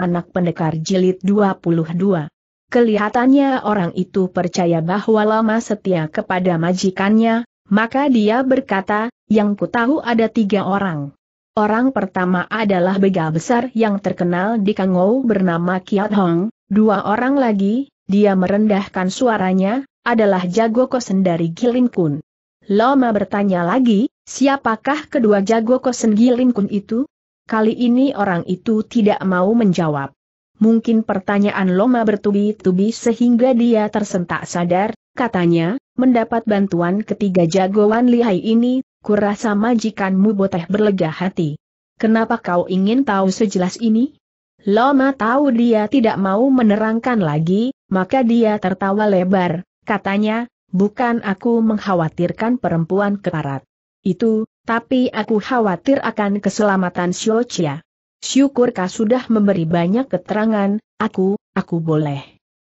Anak Pendekar Jilid 22. Kelihatannya orang itu percaya bahwa lama setia kepada majikannya, maka dia berkata, yang ku tahu ada 3 orang. Orang pertama adalah begal besar yang terkenal di Kangou bernama Kiat Hong, 2 orang lagi, dia merendahkan suaranya, adalah Jago Kosen dari Gilin Kun. Lama bertanya lagi, siapakah kedua Jago Kosen Gilin Kun itu? Kali ini orang itu tidak mau menjawab. Mungkin pertanyaan Loma bertubi-tubi sehingga dia tersentak sadar, katanya, mendapat bantuan ketiga jagoan lihai ini, kurasa majikanmu boteh berlega hati. Kenapa kau ingin tahu sejelas ini? Loma tahu dia tidak mau menerangkan lagi, maka dia tertawa lebar, katanya, bukan aku mengkhawatirkan perempuan keparat itu, tapi aku khawatir akan keselamatan Xiao Chia. Syukur kau sudah memberi banyak keterangan, aku boleh.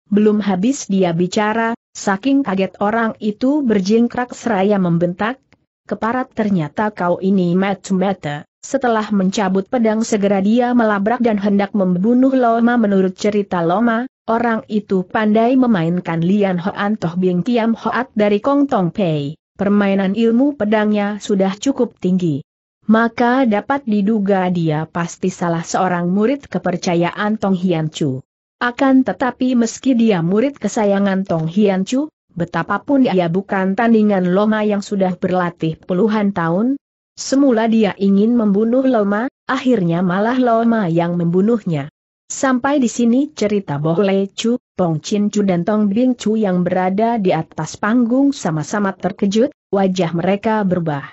Belum habis dia bicara, saking kaget orang itu berjingkrak seraya membentak, keparat ternyata kau ini mata-mata. Setelah mencabut pedang segera dia melabrak dan hendak membunuh Loma. Menurut cerita Loma, orang itu pandai memainkan Lian Hoan Toh Bing Kiam Hoat dari Kong Tong Pei. Permainan ilmu pedangnya sudah cukup tinggi. Maka dapat diduga dia pasti salah seorang murid kepercayaan Tong Hian Chu. Akan tetapi meski dia murid kesayangan Tong Hian Chu, betapapun ia bukan tandingan Loma yang sudah berlatih puluhan tahun. Semula dia ingin membunuh Loma, akhirnya malah Loma yang membunuhnya. Sampai di sini cerita Bo Le Chu, Pong Chin Chu dan Tong Bing Chu yang berada di atas panggung sama-sama terkejut, wajah mereka berubah.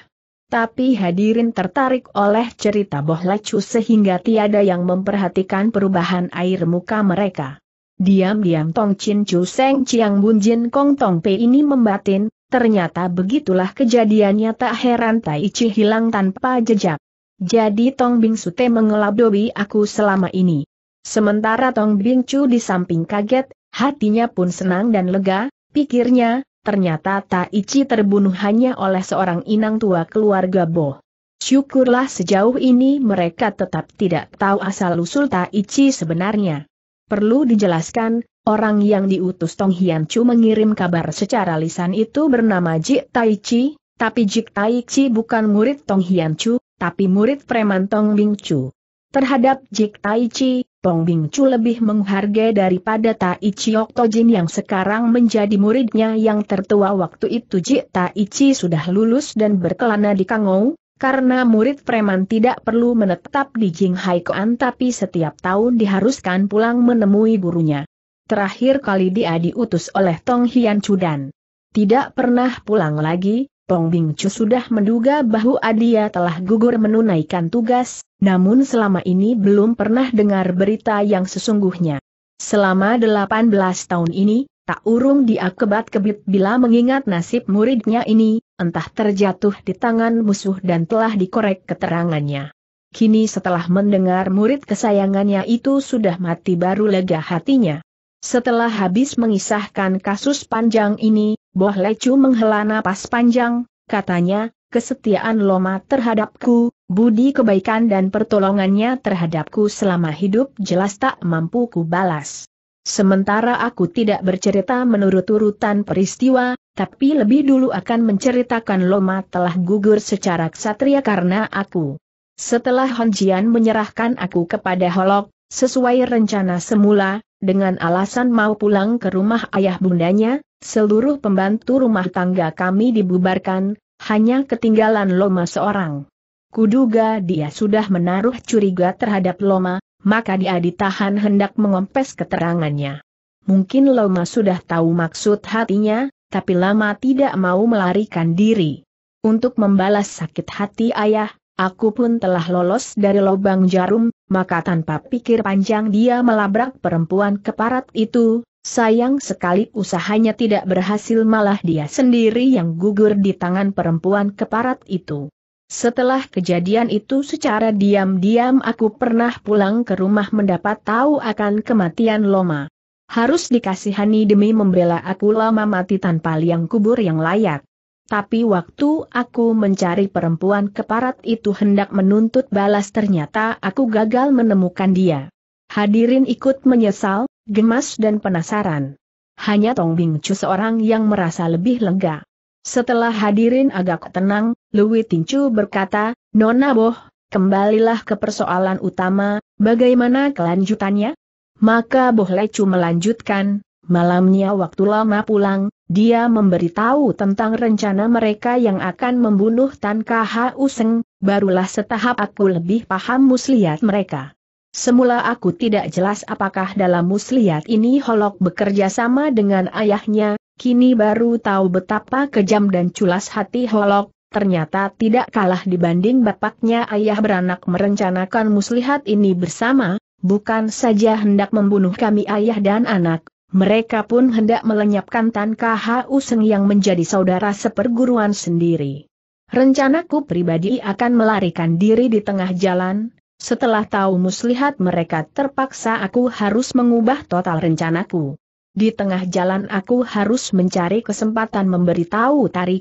Tapi hadirin tertarik oleh cerita Bo Le Chu sehingga tiada yang memperhatikan perubahan air muka mereka. Diam-diam Pong Chin Chu Seng Chiang Bun Jin Kong Tong Pei ini membatin, ternyata begitulah kejadiannya, tak heran Tai Chi hilang tanpa jejak. Jadi Tong Bing Sute mengelabui aku selama ini. Sementara Tong Bing Chu di samping kaget, hatinya pun senang dan lega, pikirnya, ternyata Tai Chi terbunuh hanya oleh seorang inang tua keluarga Bo. Syukurlah sejauh ini mereka tetap tidak tahu asal-usul Tai Chi sebenarnya. Perlu dijelaskan, orang yang diutus Tong Hian Chu mengirim kabar secara lisan itu bernama Jik Tai Chi, tapi Jik Tai Chi bukan murid Tong Hian Chu, tapi murid preman Tong Bing Chu. Terhadap Jik Tai Chi, Tong Bing Chu lebih menghargai daripada Tai Chi Oktojin yang sekarang menjadi muridnya yang tertua. Waktu itu Jik Tai Chi sudah lulus dan berkelana di Kangou, karena murid preman tidak perlu menetap di Jinghai Koan tapi setiap tahun diharuskan pulang menemui gurunya. Terakhir kali dia diutus oleh Tong Hian Chu dan tidak pernah pulang lagi. Tong Bing Chu sudah menduga bahwa dia telah gugur menunaikan tugas, namun selama ini belum pernah dengar berita yang sesungguhnya. Selama 18 tahun ini, tak urung dia kebat-kebit bila mengingat nasib muridnya ini, entah terjatuh di tangan musuh dan telah dikorek keterangannya. Kini setelah mendengar murid kesayangannya itu sudah mati baru lega hatinya. Setelah habis mengisahkan kasus panjang ini, Bo Le Chu menghela napas panjang, katanya, kesetiaan Loma terhadapku, budi kebaikan dan pertolongannya terhadapku selama hidup jelas tak mampu ku balas. Sementara aku tidak bercerita menurut urutan peristiwa, tapi lebih dulu akan menceritakan Loma telah gugur secara ksatria karena aku. Setelah Hon Jian menyerahkan aku kepada Holok, sesuai rencana semula, dengan alasan mau pulang ke rumah ayah bundanya, seluruh pembantu rumah tangga kami dibubarkan, hanya ketinggalan Loma seorang. Kuduga dia sudah menaruh curiga terhadap Loma, maka dia ditahan hendak mengompes keterangannya. Mungkin Loma sudah tahu maksud hatinya, tapi Loma tidak mau melarikan diri. Untuk membalas sakit hati ayah, aku pun telah lolos dari lubang jarum, maka tanpa pikir panjang dia melabrak perempuan keparat itu. Sayang sekali usahanya tidak berhasil, malah dia sendiri yang gugur di tangan perempuan keparat itu. Setelah kejadian itu secara diam-diam aku pernah pulang ke rumah mendapat tahu akan kematian Loma. Harus dikasihani demi membela aku Loma mati tanpa liang kubur yang layak. Tapi waktu aku mencari perempuan keparat itu hendak menuntut balas ternyata aku gagal menemukan dia. Hadirin ikut menyesal, gemas dan penasaran. Hanya Tong Bingcu seorang yang merasa lebih lega. Setelah hadirin agak tenang, Lui Tingcu berkata, "Nona Boh, kembalilah ke persoalan utama, bagaimana kelanjutannya?" Maka Boh Lecu melanjutkan, "Malamnya waktu lama pulang, dia memberitahu tentang rencana mereka yang akan membunuh Tan Khu Seng, barulah setahap aku lebih paham muslihat mereka. Semula aku tidak jelas apakah dalam muslihat ini Holok bekerja sama dengan ayahnya, kini baru tahu betapa kejam dan culas hati Holok, ternyata tidak kalah dibanding bapaknya. Ayah beranak merencanakan muslihat ini bersama, bukan saja hendak membunuh kami ayah dan anak, mereka pun hendak melenyapkan Tan Khu Seng yang menjadi saudara seperguruan sendiri. Rencanaku pribadi akan melarikan diri di tengah jalan. Setelah tahu muslihat mereka terpaksa aku harus mengubah total rencanaku. Di tengah jalan aku harus mencari kesempatan memberitahu Tan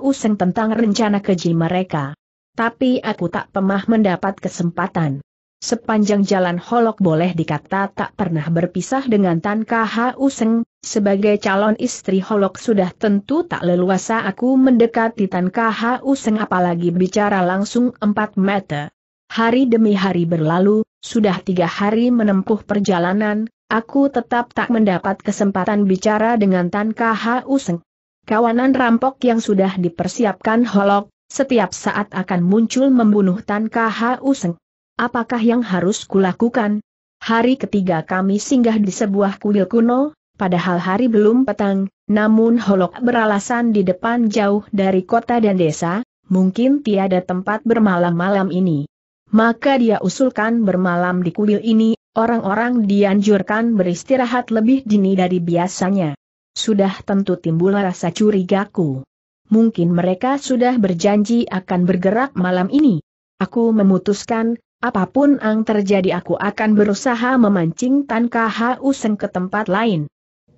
Khu Seng tentang rencana keji mereka. Tapi aku tak pernah mendapat kesempatan. Sepanjang jalan Holok boleh dikata tak pernah berpisah dengan Tan Khu Seng. Sebagai calon istri Holok sudah tentu tak leluasa aku mendekati Tan Khu Seng apalagi bicara langsung 4 meter. Hari demi hari berlalu, sudah 3 hari menempuh perjalanan, aku tetap tak mendapat kesempatan bicara dengan Tan Khu Seng. Kawanan rampok yang sudah dipersiapkan Holok, setiap saat akan muncul membunuh Tan Khu Seng. Apakah yang harus kulakukan? Hari ketiga kami singgah di sebuah kuil kuno, padahal hari belum petang, namun Holok beralasan di depan jauh dari kota dan desa, mungkin tiada tempat bermalam-malam ini. Maka dia usulkan bermalam di kuil ini, orang-orang dianjurkan beristirahat lebih dini dari biasanya. Sudah tentu timbul rasa curigaku. Mungkin mereka sudah berjanji akan bergerak malam ini. Aku memutuskan, apapun yang terjadi aku akan berusaha memancing Tan Khu Seng ke tempat lain.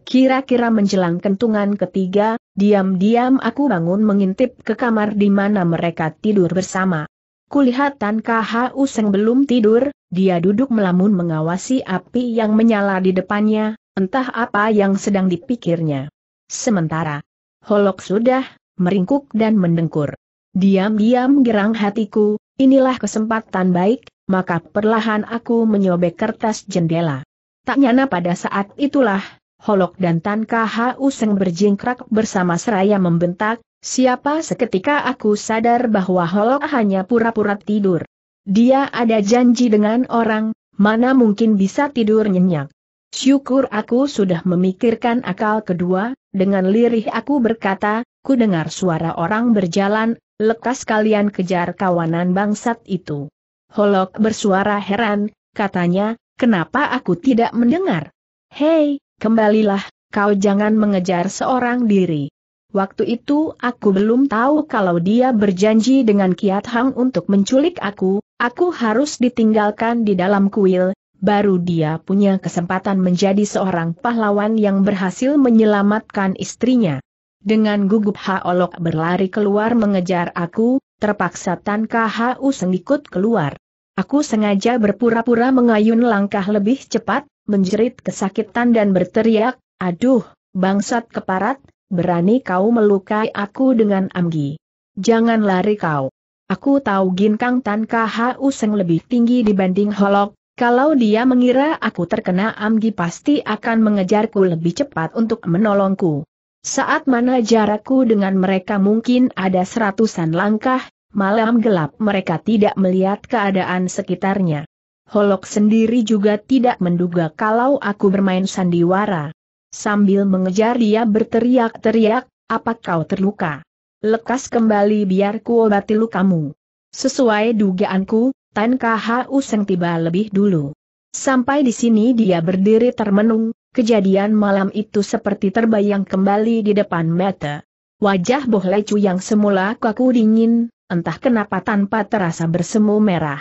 Kira-kira menjelang kentungan ketiga, diam-diam aku bangun mengintip ke kamar di mana mereka tidur bersama. Kulihat Tan Khu Seng belum tidur, dia duduk melamun mengawasi api yang menyala di depannya, entah apa yang sedang dipikirnya. Sementara, Holok sudah meringkuk dan mendengkur. Diam-diam gerang hatiku, inilah kesempatan baik, maka perlahan aku menyobek kertas jendela. Tak nyana pada saat itulah, Holok dan Tan Khu Seng berjingkrak bersama seraya membentak. Siapa seketika aku sadar bahwa Holok hanya pura-pura tidur. Dia ada janji dengan orang, mana mungkin bisa tidur nyenyak. Syukur aku sudah memikirkan akal kedua, dengan lirih aku berkata, ku dengar suara orang berjalan, lekas kalian kejar kawanan bangsat itu. Holok bersuara heran, katanya, kenapa aku tidak mendengar? Hei, kembalilah, kau jangan mengejar seorang diri. Waktu itu aku belum tahu kalau dia berjanji dengan Kiat Hang untuk menculik aku harus ditinggalkan di dalam kuil, baru dia punya kesempatan menjadi seorang pahlawan yang berhasil menyelamatkan istrinya. Dengan gugup Holok berlari keluar mengejar aku, terpaksa Tan Khu Seng ikut keluar. Aku sengaja berpura-pura mengayun langkah lebih cepat, menjerit kesakitan dan berteriak, aduh, bangsat keparat. Berani kau melukai aku dengan amgi. Jangan lari kau. Aku tahu ginkang Tan Khu Seng lebih tinggi dibanding Holok. Kalau dia mengira aku terkena amgi pasti akan mengejarku lebih cepat untuk menolongku. Saat mana jarakku dengan mereka mungkin ada 100-an langkah, malam gelap mereka tidak melihat keadaan sekitarnya. Holok sendiri juga tidak menduga kalau aku bermain sandiwara. Sambil mengejar dia berteriak-teriak, apa kau terluka? Lekas kembali biar ku obati lukamu. Sesuai dugaanku, Tan Khu Seng tiba lebih dulu. Sampai di sini dia berdiri termenung, kejadian malam itu seperti terbayang kembali di depan mata. Wajah Boh Lecu yang semula kaku dingin, entah kenapa tanpa terasa bersemu merah.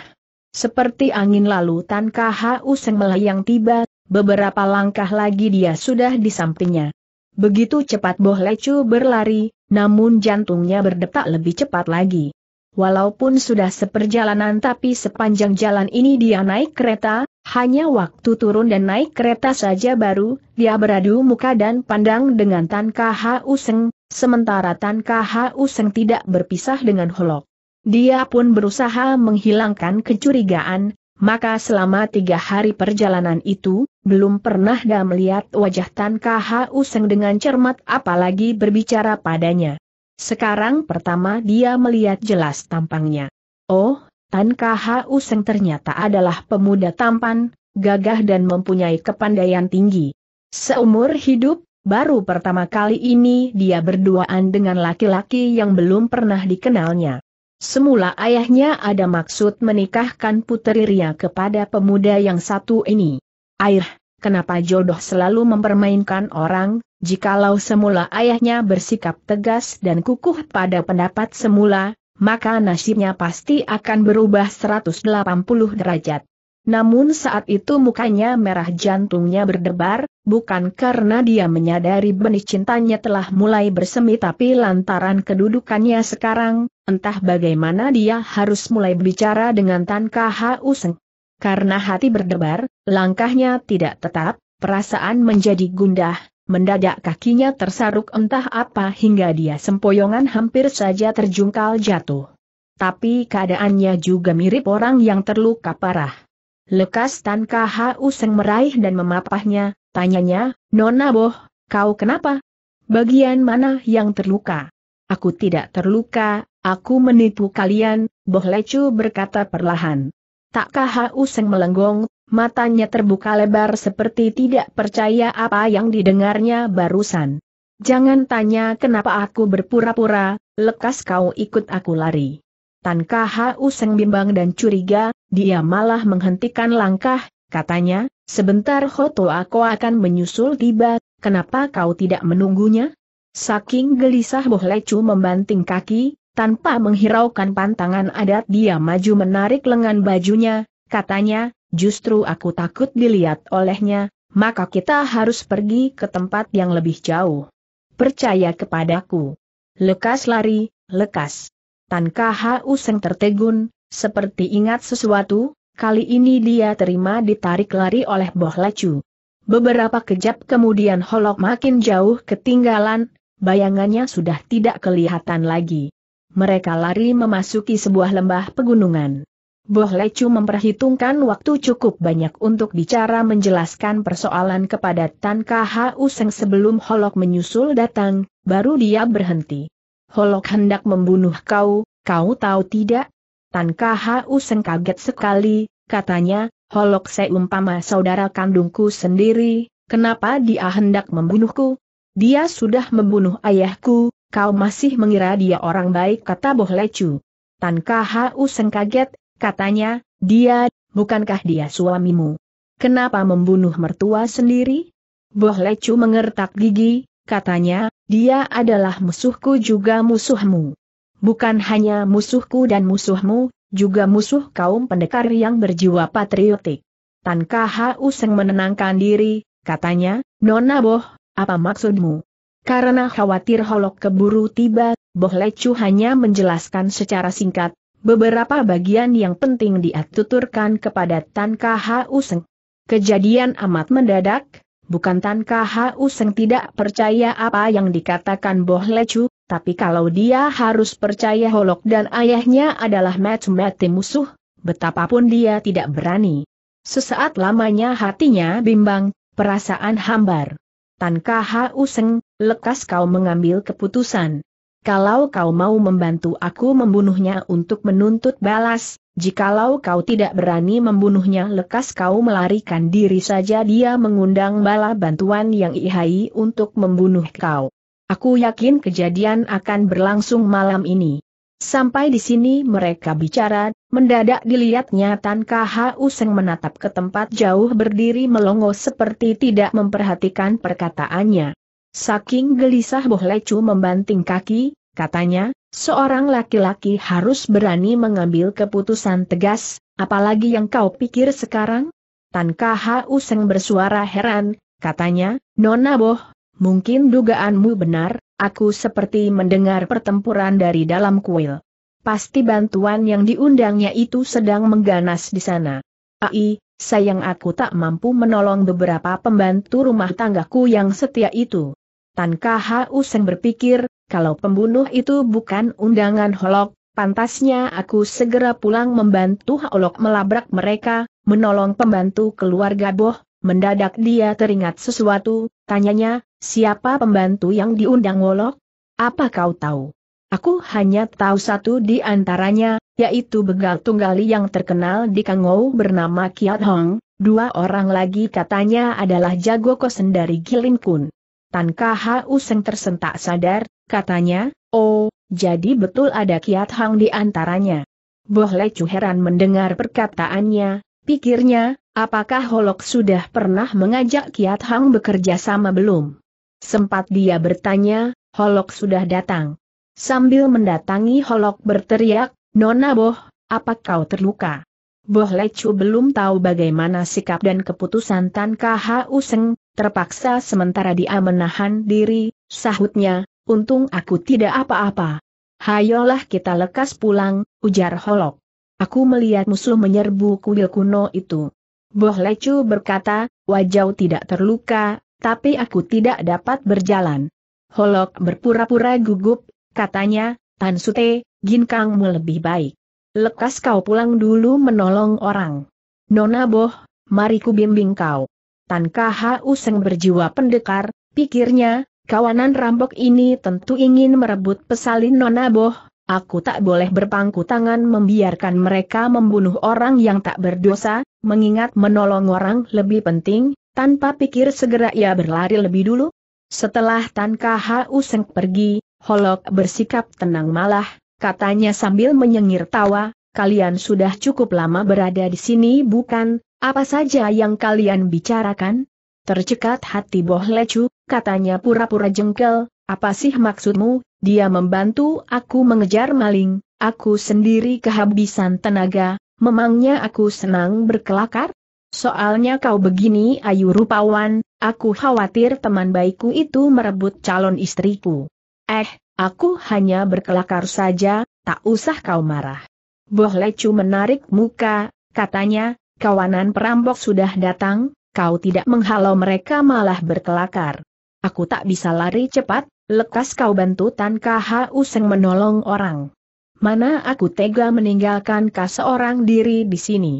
Seperti angin lalu Tan Khu Seng melayang tiba. Beberapa langkah lagi dia sudah di sampingnya. Begitu cepat Boh Lecu berlari, namun jantungnya berdetak lebih cepat lagi. Walaupun sudah seperjalanan tapi sepanjang jalan ini dia naik kereta, Hanya waktu turun dan naik kereta saja baru dia beradu muka dan pandang dengan Tan Khu Seng, sementara Tan Khu Seng tidak berpisah dengan Holok. Dia pun berusaha menghilangkan kecurigaan, maka selama 3 hari perjalanan itu, belum pernah dia melihat wajah Tan Khu Seng dengan cermat apalagi berbicara padanya. Sekarang pertama dia melihat jelas tampangnya. Oh, Tan Khu Seng ternyata adalah pemuda tampan, gagah dan mempunyai kepandaian tinggi. Seumur hidup, baru pertama kali ini dia berduaan dengan laki-laki yang belum pernah dikenalnya. Semula ayahnya ada maksud menikahkan puteri Ria kepada pemuda yang satu ini. Air, kenapa jodoh selalu mempermainkan orang? Jikalau semula ayahnya bersikap tegas dan kukuh pada pendapat semula, maka nasibnya pasti akan berubah 180 derajat. Namun saat itu mukanya merah, jantungnya berdebar, bukan karena dia menyadari benih cintanya telah mulai bersemi, tapi lantaran kedudukannya sekarang, entah bagaimana dia harus mulai berbicara dengan Tan Khu Seng. Karena hati berdebar, langkahnya tidak tetap, perasaan menjadi gundah. Mendadak kakinya tersaruk entah apa hingga dia sempoyongan hampir saja terjungkal jatuh. Tapi keadaannya juga mirip orang yang terluka parah. Lekas Tan Khu Seng meraih dan memapahnya, tanyanya, "Nona Boh, kau kenapa? Bagian mana yang terluka?" "Aku tidak terluka, aku menipu kalian," Boh Lecu berkata perlahan. Tak Khu Seng melenggong. Matanya terbuka lebar seperti tidak percaya apa yang didengarnya barusan. "Jangan tanya kenapa aku berpura-pura, lekas kau ikut aku lari." Tan Khu Seng bimbang dan curiga, dia malah menghentikan langkah, katanya, "Sebentar Hoto aku akan menyusul tiba, kenapa kau tidak menunggunya?" Saking gelisah Boh Lecu membanting kaki, tanpa menghiraukan pantangan adat dia maju menarik lengan bajunya, katanya, "Justru aku takut dilihat olehnya, maka kita harus pergi ke tempat yang lebih jauh. Percaya kepadaku. Lekas lari, lekas." Tan Khu Seng tertegun, seperti ingat sesuatu, kali ini dia terima ditarik lari oleh Boh Lecu. Beberapa kejap kemudian Holok makin jauh ketinggalan, bayangannya sudah tidak kelihatan lagi. Mereka lari memasuki sebuah lembah pegunungan. Boh Lecu memperhitungkan waktu cukup banyak untuk bicara menjelaskan persoalan kepada Tan Khu Seng sebelum Holok menyusul datang, baru dia berhenti. "Holok hendak membunuh kau, kau tahu tidak?" Tan Khu Seng kaget sekali, katanya, "Holok seumpama saudara kandungku sendiri, kenapa dia hendak membunuhku? Dia sudah membunuh ayahku, kau masih mengira dia orang baik," kata Boh Lecu. Tan Khu Seng kaget. Katanya, "Dia, bukankah dia suamimu? Kenapa membunuh mertua sendiri?" Boh Lecu mengertak gigi, katanya, "Dia adalah musuhku juga musuhmu. Bukan hanya musuhku dan musuhmu, juga musuh kaum pendekar yang berjiwa patriotik." Tan Khu Seng menenangkan diri, katanya, "Nona Boh, apa maksudmu?" Karena khawatir Holok keburu tiba, Boh Lecu hanya menjelaskan secara singkat. Beberapa bagian yang penting dia tuturkan kepada Tan Khu Seng. Kejadian amat mendadak, bukan Tan Khu Seng tidak percaya apa yang dikatakan Boh Lecu, tapi kalau dia harus percaya Holok dan ayahnya adalah macam-macam musuh, betapapun dia tidak berani. Sesaat lamanya hatinya bimbang, perasaan hambar. "Tan Khu Seng, lekas kau mengambil keputusan. Kalau kau mau membantu aku membunuhnya untuk menuntut balas, jikalau kau tidak berani membunuhnya lekas kau melarikan diri saja." Dia mengundang bala bantuan yang ihai untuk membunuh kau. "Aku yakin kejadian akan berlangsung malam ini." Sampai di sini mereka bicara, mendadak dilihatnya Tan Khu Seng menatap ke tempat jauh berdiri melongo seperti tidak memperhatikan perkataannya. Saking gelisah Boh Lecu membanting kaki, katanya, "Seorang laki-laki harus berani mengambil keputusan tegas, apalagi yang kau pikir sekarang?" Tan Khu Seng bersuara heran, katanya, "Nona Boh, mungkin dugaanmu benar, aku seperti mendengar pertempuran dari dalam kuil. Pasti bantuan yang diundangnya itu sedang mengganas di sana." "Ai, Sayang aku tak mampu menolong beberapa pembantu rumah tanggaku yang setia itu. Tan Kau Seng berpikir, kalau pembunuh itu bukan undangan Holok, pantasnya aku segera pulang membantu Holok melabrak mereka, menolong pembantu keluarga Boh. Mendadak dia teringat sesuatu, tanyanya, siapa pembantu yang diundang Holok? Apa kau tahu? Aku hanya tahu satu di antaranya, yaitu begal tunggali yang terkenal di Kangou bernama Kiat Hong, dua orang lagi katanya adalah jago kosen dari Gilin Kun. Tan Kau Seng tersentak sadar, katanya, oh, jadi betul ada Kiat Hang di antaranya. Boh Lecu heran mendengar perkataannya, pikirnya, apakah Holok sudah pernah mengajak Kiat Hang bekerja sama belum? Sempat dia bertanya, Holok sudah datang. Sambil mendatangi Holok berteriak, Nona Boh, apa kau terluka? Boh Lecu belum tahu bagaimana sikap dan keputusan Tan Kau Seng. Terpaksa sementara dia menahan diri, sahutnya, untung aku tidak apa-apa. Hayolah kita lekas pulang, ujar Holok. Aku melihat musuh menyerbu kuil kuno itu. Boh Lecu berkata, wajau tidak terluka, tapi aku tidak dapat berjalan. Holok berpura-pura gugup, katanya, Tan Sute, ginkangmu lebih baik. Lekas kau pulang dulu menolong orang. Nona Boh, mari ku bimbing kau. Tan Kau Seng berjiwa pendekar, pikirnya, kawanan rampok ini tentu ingin merebut pesalin Nona Boh, aku tak boleh berpangku tangan membiarkan mereka membunuh orang yang tak berdosa, mengingat menolong orang lebih penting, tanpa pikir segera ia berlari lebih dulu. Setelah Tan Kau Seng pergi, Holok bersikap tenang malah, katanya sambil menyengir tawa, kalian sudah cukup lama berada di sini bukan? Apa saja yang kalian bicarakan? Tercekat hati Boh Lecu, katanya pura-pura jengkel, apa sih maksudmu? Dia membantu aku mengejar maling, aku sendiri kehabisan tenaga, memangnya aku senang berkelakar? Soalnya kau begini ayu rupawan, aku khawatir teman baikku itu merebut calon istriku. Aku hanya berkelakar saja, tak usah kau marah. Boh Lecu menarik muka, katanya, kawanan perampok sudah datang, kau tidak menghalau mereka malah berkelakar. Aku tak bisa lari cepat, lekas kau bantu Tan Kau Seng menolong orang. Mana aku tega meninggalkan kau seorang diri di sini.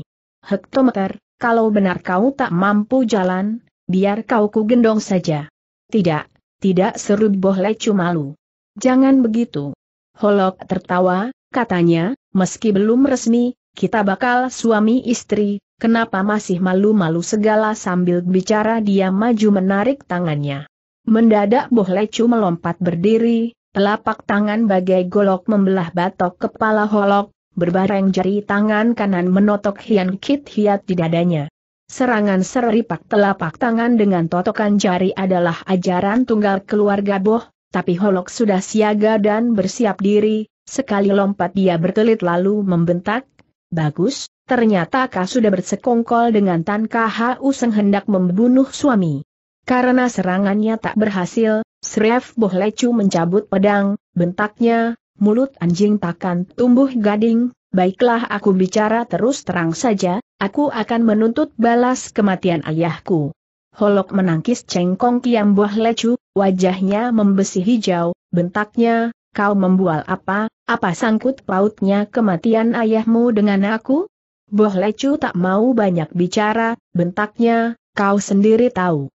Hektometer, kalau benar kau tak mampu jalan, biar kau ku gendong saja. Tidak seru Boh Lecu malu. Jangan begitu. Holok tertawa, katanya, meski belum resmi, kita bakal suami istri. Kenapa masih malu-malu segala? Sambil bicara dia maju menarik tangannya. Mendadak Boh Lecu melompat berdiri, telapak tangan bagai golok membelah batok kepala Holok, berbareng jari tangan kanan menotok hian kit hiat di dadanya. Serangan seripak telapak tangan dengan totokan jari adalah ajaran tunggal keluarga Boh, tapi Holok sudah siaga dan bersiap diri, sekali lompat dia berkelit lalu membentak. Bagus, ternyata kau sudah bersekongkol dengan Tan Kau Seng hendak membunuh suami. Karena serangannya tak berhasil, Sref Boh Lecu mencabut pedang, bentaknya, mulut anjing takkan tumbuh gading, baiklah aku bicara terus terang saja, aku akan menuntut balas kematian ayahku. Holok menangkis cengkong kiam Boh Lecu, wajahnya membesi hijau, bentaknya, kau membual apa? Apa sangkut pautnya kematian ayahmu dengan aku? Boh Lecu tak mau banyak bicara, bentaknya, kau sendiri tahu.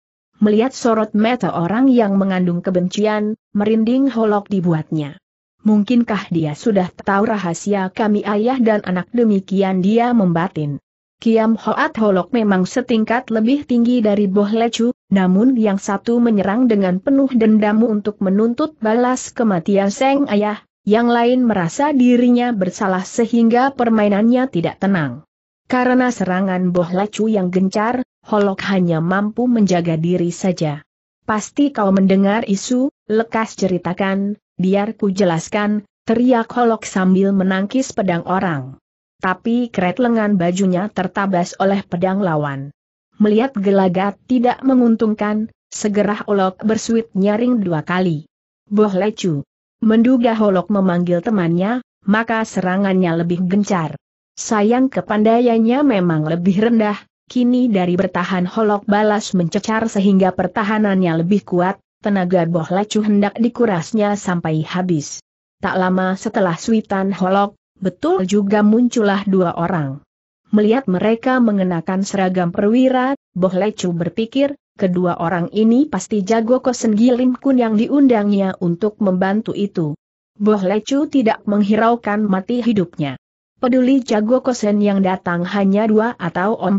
Melihat sorot mata orang yang mengandung kebencian, merinding Holok dibuatnya. Mungkinkah dia sudah tahu rahasia kami ayah dan anak? Demikian dia membatin. Kiam Hoat Holok memang setingkat lebih tinggi dari Boh Lecu, namun yang satu menyerang dengan penuh dendam untuk menuntut balas kematian sang ayah, yang lain merasa dirinya bersalah sehingga permainannya tidak tenang. Karena serangan Boh Lecu yang gencar, Holok hanya mampu menjaga diri saja. Pasti kau mendengar isu, lekas ceritakan, biar ku jelaskan, teriak Holok sambil menangkis pedang orang. Tapi keret lengan bajunya tertabas oleh pedang lawan. Melihat gelagat tidak menguntungkan, segera Holok bersuit nyaring dua kali. Boh Lecu menduga Holok memanggil temannya, maka serangannya lebih gencar. Sayang kepandaiannya memang lebih rendah, Kini dari bertahan Holok Balas mencecar sehingga pertahanannya lebih kuat, tenaga Boh Lecu hendak dikurasnya sampai habis. Tak lama setelah suitan Holok, betul juga muncullah dua orang. Melihat mereka mengenakan seragam perwira, Boh Lecu berpikir, kedua orang ini pasti jago Kosen Gilim Kun yang diundangnya untuk membantu itu. Boh Lecu tidak menghiraukan mati hidupnya. Peduli jago Kosen yang datang hanya 2 atau 4.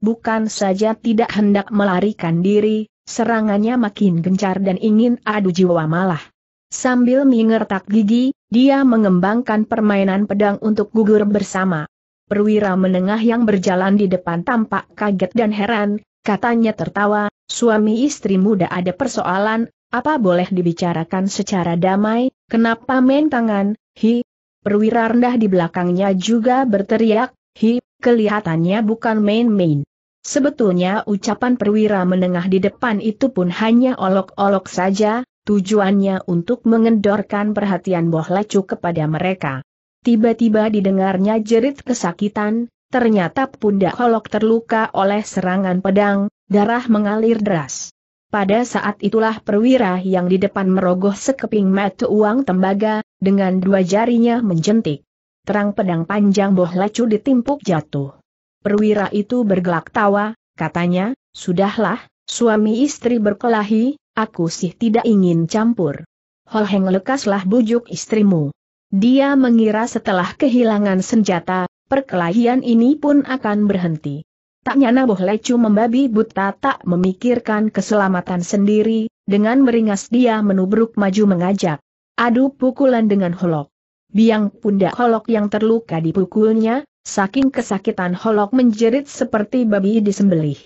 Bukan saja tidak hendak melarikan diri, serangannya makin gencar dan ingin adu jiwa malah. Sambil mengertak gigi, dia mengembangkan permainan pedang untuk gugur bersama. Perwira menengah yang berjalan di depan tampak kaget dan heran, katanya tertawa, "Suami istri muda ada persoalan, apa boleh dibicarakan secara damai, kenapa main tangan, hi?" Perwira rendah di belakangnya juga berteriak, "Hi, kelihatannya bukan main-main." Sebetulnya ucapan perwira menengah di depan itu pun hanya olok-olok saja, tujuannya untuk mengendorkan perhatian Boh Lecu kepada mereka. Tiba-tiba didengarnya jerit kesakitan, ternyata pundak Holok terluka oleh serangan pedang, darah mengalir deras. Pada saat itulah perwira yang di depan merogoh sekeping mata uang tembaga, dengan 2 jarinya menjentik. Terang pedang panjang Boh Lecu ditimpuk jatuh. Perwira itu bergelak tawa, katanya, "Sudahlah, suami istri berkelahi, aku sih tidak ingin campur. Holheng, lekaslah bujuk istrimu." Dia mengira setelah kehilangan senjata, perkelahian ini pun akan berhenti. Tak nyana Boh Lecu membabi buta tak memikirkan keselamatan sendiri, dengan beringas dia menubruk maju mengajak adu pukulan dengan Holok. Biang pundak Holok yang terluka dipukulnya, saking kesakitan Holok menjerit seperti babi disembelih.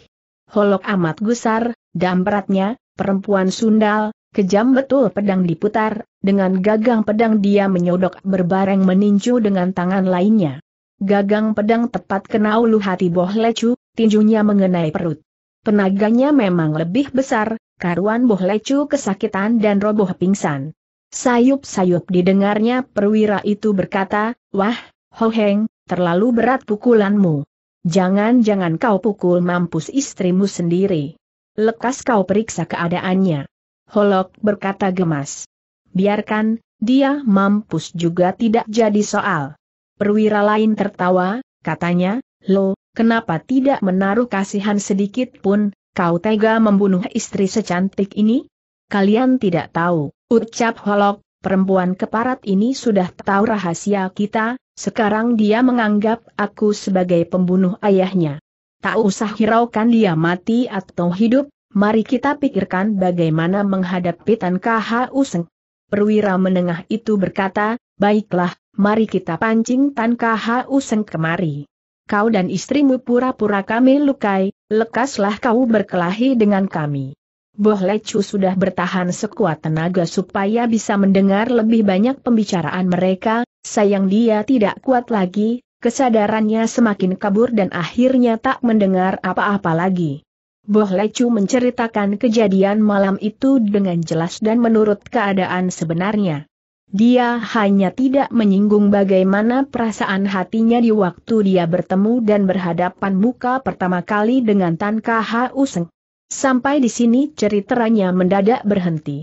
Holok amat gusar, dampratnya, perempuan sundal, kejam betul pedang diputar, dengan gagang pedang dia menyodok berbareng meninju dengan tangan lainnya. Gagang pedang tepat kena ulu hati Boh Lecu, tinjunya mengenai perut. Tenaganya memang lebih besar, karuan Boh Lecu kesakitan dan roboh pingsan. Sayup-sayup didengarnya perwira itu berkata, "Wah, Holheng, terlalu berat pukulanmu. Jangan-jangan kau pukul mampus istrimu sendiri. Lekas kau periksa keadaannya." Holok berkata gemas, "Biarkan, dia mampus juga tidak jadi soal." Perwira lain tertawa, katanya, "Lo, kenapa tidak menaruh kasihan sedikit pun, kau tega membunuh istri secantik ini?" "Kalian tidak tahu," ucap Holok, "perempuan keparat ini sudah tahu rahasia kita. Sekarang dia menganggap aku sebagai pembunuh ayahnya. Tak usah hiraukan dia mati atau hidup, mari kita pikirkan bagaimana menghadapi Tan Khu Seng." Perwira menengah itu berkata, "Baiklah, mari kita pancing Tan Khu Seng kemari. Kau dan istrimu pura-pura kami lukai, lekaslah kau berkelahi dengan kami." Boh Lecu sudah bertahan sekuat tenaga supaya bisa mendengar lebih banyak pembicaraan mereka, sayang dia tidak kuat lagi, kesadarannya semakin kabur dan akhirnya tak mendengar apa-apa lagi. Boh Lecu menceritakan kejadian malam itu dengan jelas dan menurut keadaan sebenarnya. Dia hanya tidak menyinggung bagaimana perasaan hatinya di waktu dia bertemu dan berhadapan muka pertama kali dengan Tan Khu Seng. Sampai di sini ceritanya mendadak berhenti.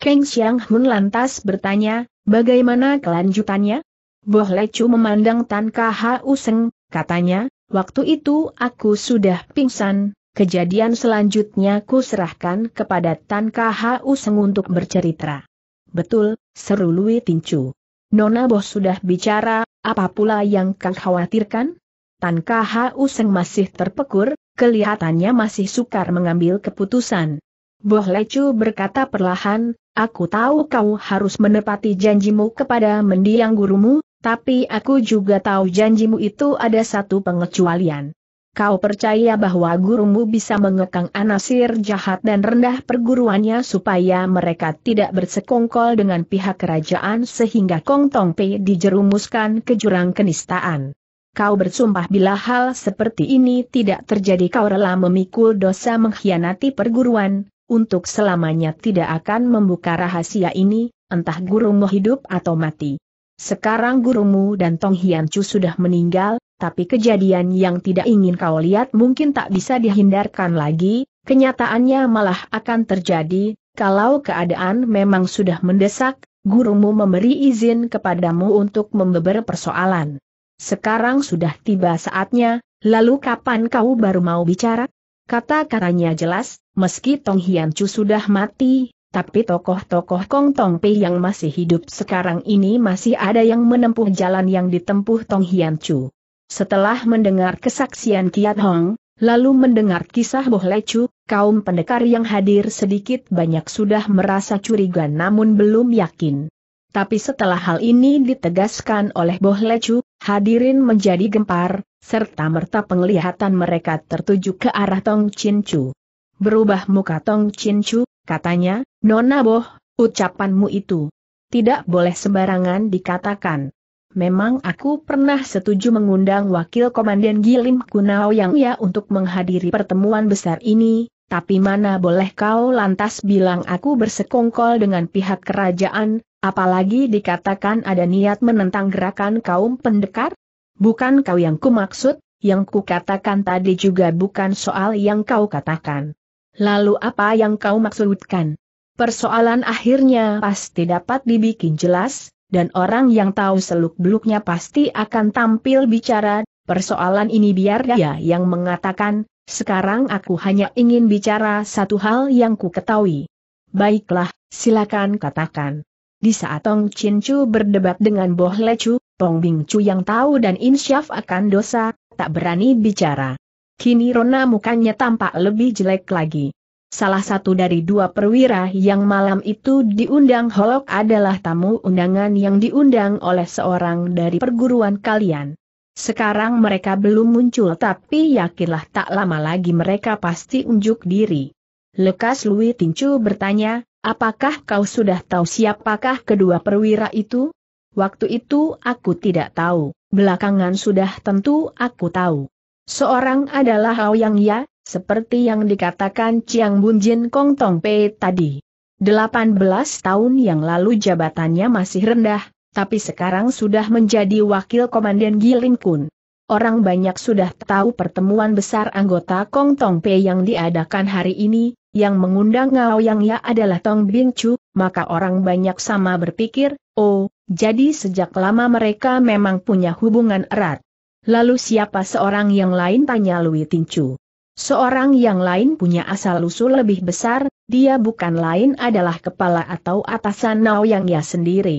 Kang Xiang Hun lantas bertanya, "Bagaimana kelanjutannya?" Boh Lecu memandang Tan Khu Seng, katanya, "Waktu itu aku sudah pingsan, kejadian selanjutnya ku serahkan kepada Tan Khu Seng untuk bercerita." "Betul," seru Lui Tincu. "Nona Boh sudah bicara, apa pula yang kau khawatirkan?" Tan Khu Seng masih terpekur, kelihatannya masih sukar mengambil keputusan. Boh Lecu berkata perlahan, "Aku tahu kau harus menepati janjimu kepada mendiang gurumu, tapi aku juga tahu janjimu itu ada satu pengecualian. Kau percaya bahwa gurumu bisa mengekang anasir jahat dan rendah perguruannya supaya mereka tidak bersekongkol dengan pihak kerajaan sehingga Kong Tong Pei dijerumuskan ke jurang kenistaan. Kau bersumpah bila hal seperti ini tidak terjadi kau rela memikul dosa mengkhianati perguruan, untuk selamanya tidak akan membuka rahasia ini, entah gurumu hidup atau mati. Sekarang gurumu dan Tong Hian Chu sudah meninggal, tapi kejadian yang tidak ingin kau lihat mungkin tak bisa dihindarkan lagi, kenyataannya malah akan terjadi, kalau keadaan memang sudah mendesak, gurumu memberi izin kepadamu untuk membeber persoalan. Sekarang sudah tiba saatnya, lalu kapan kau baru mau bicara? Kata-katanya jelas, meski Tong Hiancu sudah mati, tapi tokoh-tokoh Kong Tong Pei yang masih hidup sekarang ini masih ada yang menempuh jalan yang ditempuh Tong Hiancu. Setelah mendengar kesaksian Kiat Hong, lalu mendengar kisah Boh Lecu, kaum pendekar yang hadir sedikit banyak sudah merasa curiga namun belum yakin. Tapi setelah hal ini ditegaskan oleh Boh Lecu, hadirin menjadi gempar, serta merta penglihatan mereka tertuju ke arah Tong Chincu. Berubah muka Tong Chincu, katanya, "Nona Boh, ucapanmu itu tidak boleh sembarangan dikatakan. Memang aku pernah setuju mengundang Wakil Komandan Gilim Kunao Yang Ya untuk menghadiri pertemuan besar ini, tapi mana boleh kau lantas bilang aku bersekongkol dengan pihak kerajaan, apalagi dikatakan ada niat menentang gerakan kaum pendekar? Bukan kau yang kumaksud, yang kukatakan tadi juga bukan soal yang kau katakan. Lalu apa yang kau maksudkan?" Persoalan akhirnya pasti dapat dibikin jelas, dan orang yang tahu seluk-beluknya pasti akan tampil bicara. Persoalan ini biar dia yang mengatakan, sekarang aku hanya ingin bicara satu hal yang ku ketahui. Baiklah, silakan katakan. Di saat Tong Chincu berdebat dengan Boh Lecu, Pong Bingcu yang tahu dan insyaf akan dosa, tak berani bicara. Kini Rona mukanya tampak lebih jelek lagi. Salah satu dari dua perwira yang malam itu diundang Holok adalah tamu undangan yang diundang oleh seorang dari perguruan kalian. Sekarang mereka belum muncul tapi yakinlah tak lama lagi mereka pasti unjuk diri. Lekas Lui Tingcu bertanya, "Apakah kau sudah tahu siapakah kedua perwira itu?" "Waktu itu aku tidak tahu, belakangan sudah tentu aku tahu. Seorang adalah Hao Yang Ya, seperti yang dikatakan Chiang Bunjin Kong Tong Pei tadi. 18 tahun yang lalu jabatannya masih rendah, tapi sekarang sudah menjadi Wakil Komandan Gilim Kun. Orang banyak sudah tahu pertemuan besar anggota Kong Tong Pei yang diadakan hari ini, yang mengundang Hao Yang Ya adalah Tong Bingcu, maka orang banyak sama berpikir, oh, jadi sejak lama mereka memang punya hubungan erat." "Lalu siapa seorang yang lain?" tanya Lui Tingcu. "Seorang yang lain punya asal-usul lebih besar, dia bukan lain adalah kepala atau atasan Hao Yang Ya sendiri."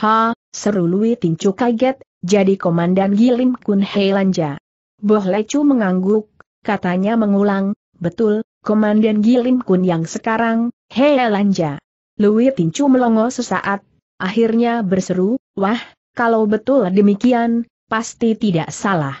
"Ha," seru Lui Tingcu kaget, "jadi Komandan Gilim Kun Heilanja." Boh Lecu mengangguk, katanya mengulang, "Betul, Komandan Gilim Kun yang sekarang, Heilanja." Lui Tingcu melongo sesaat. Akhirnya berseru, "Wah, kalau betul demikian, pasti tidak salah."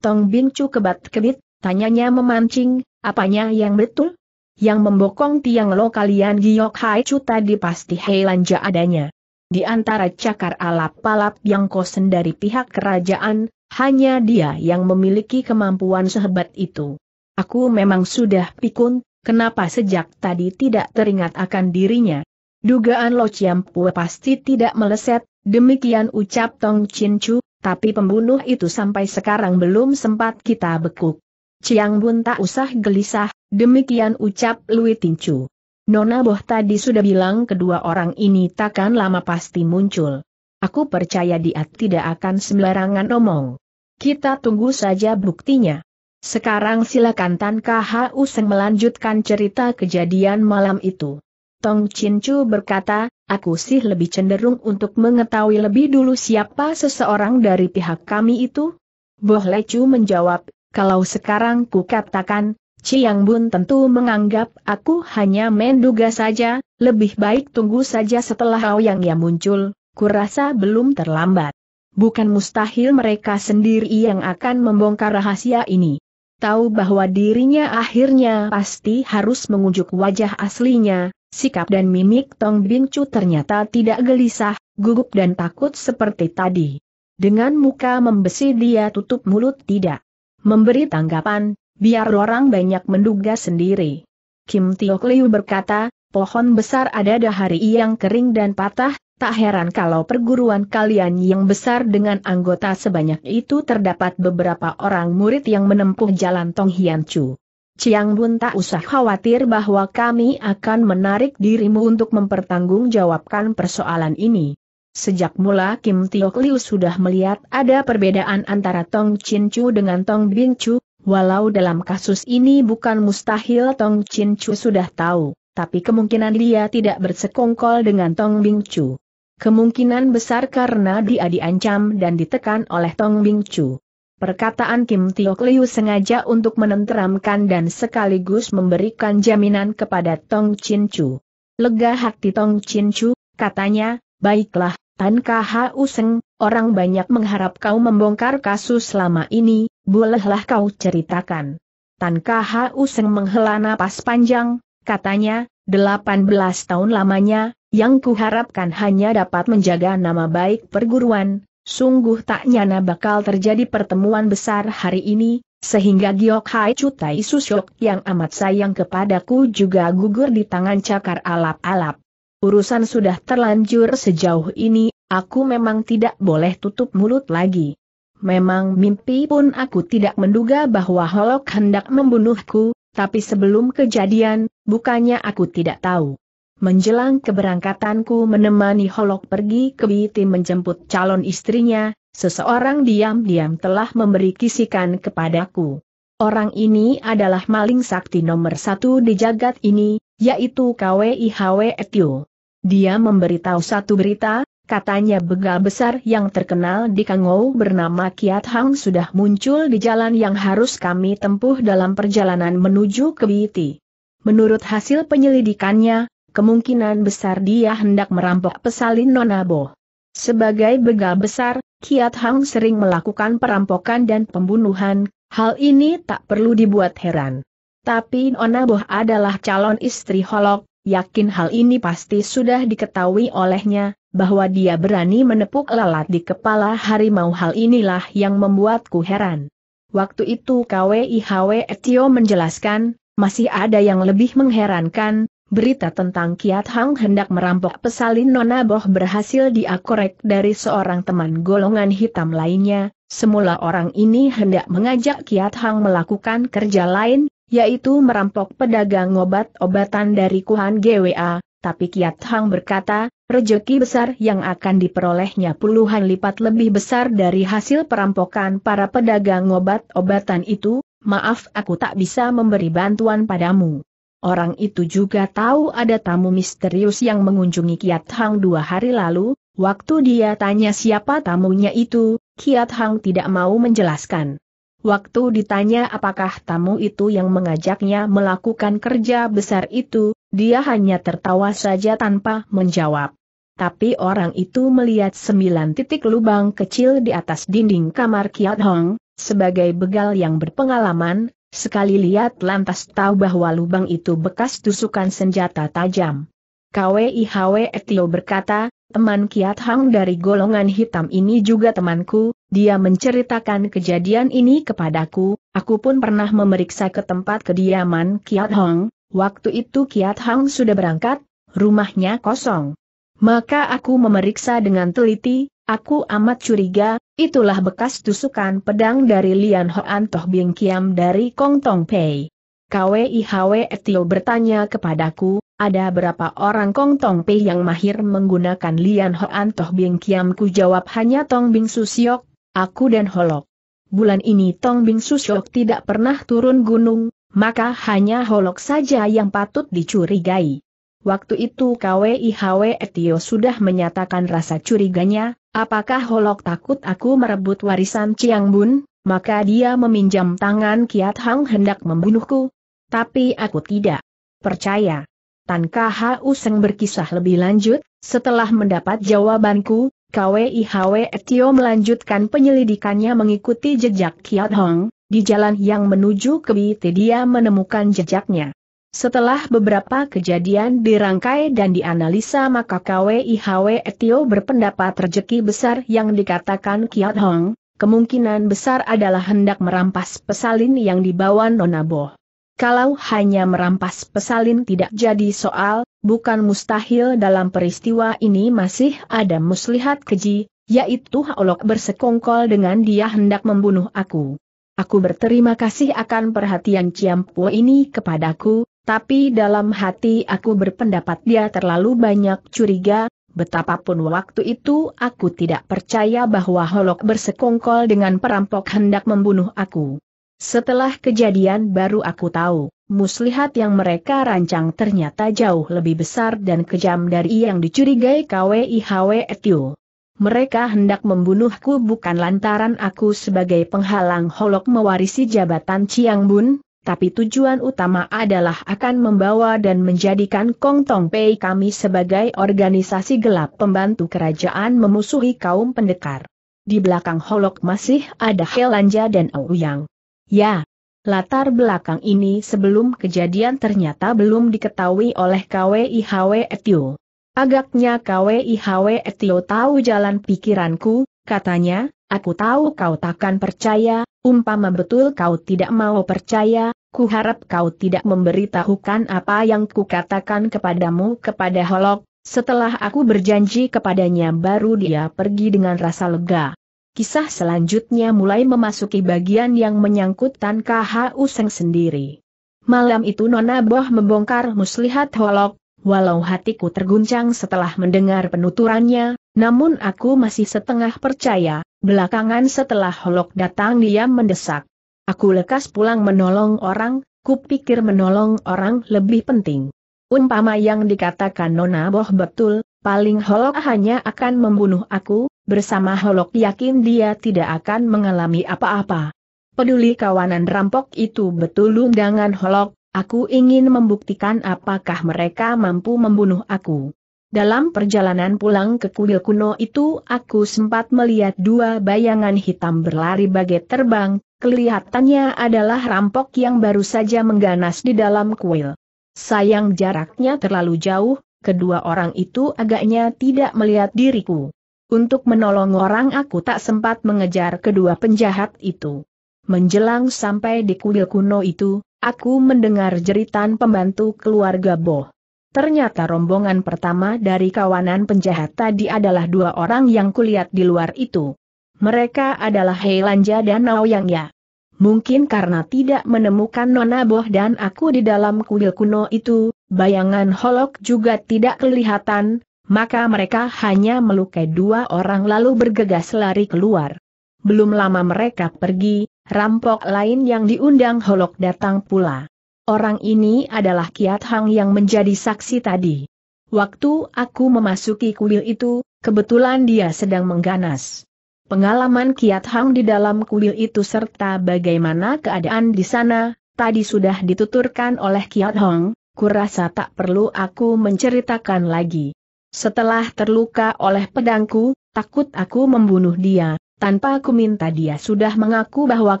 Tong Bingcu kebat-kebit, tanyanya memancing, "Apanya yang betul?" "Yang membokong tiang lo kalian Giok Hai Cu tadi pasti Heilanja adanya. Di antara cakar alap-alap yang kosen dari pihak kerajaan, hanya dia yang memiliki kemampuan sehebat itu. Aku memang sudah pikun, kenapa sejak tadi tidak teringat akan dirinya. Dugaan Lo Ciam Pue pasti tidak meleset." Demikian ucap Tong Chincu, "tapi pembunuh itu sampai sekarang belum sempat kita bekuk." "Ciang Bun tak usah gelisah," demikian ucap Lui Tingcu. "Nona Boh tadi sudah bilang kedua orang ini takkan lama pasti muncul. Aku percaya dia tidak akan sembarangan omong. Kita tunggu saja buktinya. Sekarang silakan Tan Khu Seng melanjutkan cerita kejadian malam itu." Tong Chincu berkata, "Aku sih lebih cenderung untuk mengetahui lebih dulu siapa seseorang dari pihak kami itu." Boh Lecu menjawab, "Kalau sekarang ku katakan, Chiang Bun tentu menganggap aku hanya menduga saja, lebih baik tunggu saja setelah Hao Yang Ya muncul, kurasa belum terlambat. Bukan mustahil mereka sendiri yang akan membongkar rahasia ini." Tahu bahwa dirinya akhirnya pasti harus mengunjuk wajah aslinya, sikap dan mimik Tong Bingcu ternyata tidak gelisah, gugup dan takut seperti tadi. Dengan muka membesi dia tutup mulut tidak memberi tanggapan, biar orang banyak menduga sendiri. Kim Tio Kliu berkata, "Pohon besar ada dahari yang kering dan patah, Tak heran kalau perguruan kalian yang besar dengan anggota sebanyak itu terdapat beberapa orang murid yang menempuh jalan Tong Hian Chu. Chiang Bun, tak usah khawatir bahwa kami akan menarik dirimu untuk mempertanggungjawabkan persoalan ini. Sejak mula Kim Tiok Liu sudah melihat ada perbedaan antara Tong Chin Chu dengan Tong Bing Chu, walau dalam kasus ini bukan mustahil Tong Chin Chu sudah tahu, tapi kemungkinan dia tidak bersekongkol dengan Tong Bing Chu. Kemungkinan besar karena dia diancam dan ditekan oleh Tong Bing Chu. Perkataan Kim Tiok Liu sengaja untuk menenteramkan dan sekaligus memberikan jaminan kepada Tong Chin Chu. Lega hati Tong Chin Chu, katanya, "Baiklah, Tan Khu Seng, orang banyak mengharap kau membongkar kasus selama ini, bolehlah kau ceritakan." Tan Khu Seng menghela napas panjang, katanya, 18 tahun lamanya, yang kuharapkan hanya dapat menjaga nama baik perguruan, sungguh tak nyana bakal terjadi pertemuan besar hari ini, sehingga Giok Hai Cutai Susyok yang amat sayang kepadaku juga gugur di tangan cakar alap-alap. Urusan sudah terlanjur sejauh ini, aku memang tidak boleh tutup mulut lagi. Memang mimpi pun aku tidak menduga bahwa Holok hendak membunuhku, tapi sebelum kejadian, bukannya aku tidak tahu. Menjelang keberangkatanku menemani Holok pergi ke Biti menjemput calon istrinya, seseorang diam-diam telah memberi kisikan kepadaku. Orang ini adalah maling sakti nomor satu di jagat ini, yaitu Kwihwe Tio. Dia memberitahu satu berita, katanya begal besar yang terkenal di Kangou bernama Kiat Hang sudah muncul di jalan yang harus kami tempuh dalam perjalanan menuju ke Biti. Menurut hasil penyelidikannya, kemungkinan besar dia hendak merampok pesalin Nonabo. Sebagai begal besar, Kiat Hang sering melakukan perampokan dan pembunuhan, hal ini tak perlu dibuat heran. Tapi Nonabo adalah calon istri Holok, yakin hal ini pasti sudah diketahui olehnya, bahwa dia berani menepuk lalat di kepala harimau. Hal inilah yang membuatku heran. Waktu itu Kwihwe Tio menjelaskan, masih ada yang lebih mengherankan. Berita tentang Kiat Hang hendak merampok pesalin Nonaboh berhasil diakorek dari seorang teman golongan hitam lainnya. Semula orang ini hendak mengajak Kiat Hang melakukan kerja lain, yaitu merampok pedagang obat-obatan dari Kuan Gwa, tapi Kiat Hang berkata, rejeki besar yang akan diperolehnya puluhan lipat lebih besar dari hasil perampokan para pedagang obat-obatan itu, maaf aku tak bisa memberi bantuan padamu. Orang itu juga tahu ada tamu misterius yang mengunjungi Kiat Hang 2 hari lalu. Waktu dia tanya siapa tamunya itu, Kiat Hang tidak mau menjelaskan. Waktu ditanya apakah tamu itu yang mengajaknya melakukan kerja besar itu, dia hanya tertawa saja tanpa menjawab. Tapi orang itu melihat 9 titik lubang kecil di atas dinding kamar Kiat Hang, sebagai begal yang berpengalaman. Sekali lihat lantas tahu bahwa lubang itu bekas tusukan senjata tajam. Kwihwe Tio berkata, teman Kiat Hang dari golongan hitam ini juga temanku, dia menceritakan kejadian ini kepadaku, aku pun pernah memeriksa ke tempat kediaman Kiat Hang, waktu itu Kiat Hang sudah berangkat, rumahnya kosong. Maka aku memeriksa dengan teliti, aku amat curiga, itulah bekas tusukan pedang dari Lian Hoan Toh Bing Kiam dari Kong Tong Pei. Kwihwe Tio bertanya kepadaku, ada berapa orang Kong Tong Pei yang mahir menggunakan Lian Hoan Toh Bing Kiam? Ku jawab hanya Tong Bing Susyok, aku dan Holok. Bulan ini Tong Bing Susyok tidak pernah turun gunung, maka hanya Holok saja yang patut dicurigai. Waktu itu Kwihwe Tio sudah menyatakan rasa curiganya, apakah Holok takut aku merebut warisan Chiang Bun, maka dia meminjam tangan Kiat Hang hendak membunuhku? Tapi aku tidak percaya. Tan Khu Seng berkisah lebih lanjut, setelah mendapat jawabanku, Kwihwe Tio melanjutkan penyelidikannya mengikuti jejak Kiat Hang, di jalan yang menuju ke Biti dia menemukan jejaknya. Setelah beberapa kejadian dirangkai dan dianalisa maka Kwihwe Tio berpendapat rejeki besar yang dikatakan Kiat Hang, kemungkinan besar adalah hendak merampas pesalin yang dibawa Nonabo. Kalau hanya merampas pesalin tidak jadi soal, bukan mustahil dalam peristiwa ini masih ada muslihat keji, yaitu Haolok bersekongkol dengan dia hendak membunuh aku. Aku berterima kasih akan perhatian Ciampu ini kepadaku, tapi dalam hati aku berpendapat dia terlalu banyak curiga, betapapun waktu itu aku tidak percaya bahwa Haolok bersekongkol dengan perampok hendak membunuh aku. Setelah kejadian baru aku tahu, muslihat yang mereka rancang ternyata jauh lebih besar dan kejam dari yang dicurigai KWIHW Etio. Mereka hendak membunuhku bukan lantaran aku sebagai penghalang Haolok mewarisi jabatan Chiang Bun, tapi tujuan utama adalah akan membawa dan menjadikan Kong Tong Pei kami sebagai organisasi gelap pembantu kerajaan memusuhi kaum pendekar. Di belakang Haolok masih ada Helanja dan Aoyang. Ya, latar belakang ini sebelum kejadian ternyata belum diketahui oleh KWIHW Etio. Agaknya KWIHW Etio tahu jalan pikiranku, katanya, aku tahu kau takkan percaya, umpama betul kau tidak mau percaya, kuharap kau tidak memberitahukan apa yang kukatakan kepadamu kepada Haolok, setelah aku berjanji kepadanya baru dia pergi dengan rasa lega. Kisah selanjutnya mulai memasuki bagian yang menyangkutkan KH Useng sendiri. Malam itu Nona Boh membongkar muslihat Haolok, walau hatiku terguncang setelah mendengar penuturannya, namun aku masih setengah percaya, belakangan setelah Haolok datang dia mendesak. Aku lekas pulang menolong orang, kupikir menolong orang lebih penting. Umpama yang dikatakan Nona Boh betul, paling Haolok hanya akan membunuh aku. Bersama Haolok yakin dia tidak akan mengalami apa-apa. Peduli kawanan rampok itu betul undangan Haolok, aku ingin membuktikan apakah mereka mampu membunuh aku. Dalam perjalanan pulang ke kuil kuno itu aku sempat melihat dua bayangan hitam berlari bagai terbang, kelihatannya adalah rampok yang baru saja mengganas di dalam kuil. Sayang jaraknya terlalu jauh, kedua orang itu agaknya tidak melihat diriku. Untuk menolong orang aku tak sempat mengejar kedua penjahat itu. Menjelang sampai di kuil kuno itu, aku mendengar jeritan pembantu keluarga Boh. Ternyata rombongan pertama dari kawanan penjahat tadi adalah dua orang yang kulihat di luar itu. Mereka adalah Helanja dan Aoyangya. Mungkin karena tidak menemukan Nona Boh dan aku di dalam kuil kuno itu, bayangan Haolok juga tidak kelihatan. Maka mereka hanya melukai dua orang lalu bergegas lari keluar. Belum lama mereka pergi, rampok lain yang diundang Haolok datang pula. Orang ini adalah Kiat Hang yang menjadi saksi tadi. Waktu aku memasuki kuil itu, kebetulan dia sedang mengganas. Pengalaman Kiat Hang di dalam kuil itu serta bagaimana keadaan di sana, tadi sudah dituturkan oleh Kiat Hang, kurasa tak perlu aku menceritakan lagi. Setelah terluka oleh pedangku, takut aku membunuh dia, tanpa aku minta dia sudah mengaku bahwa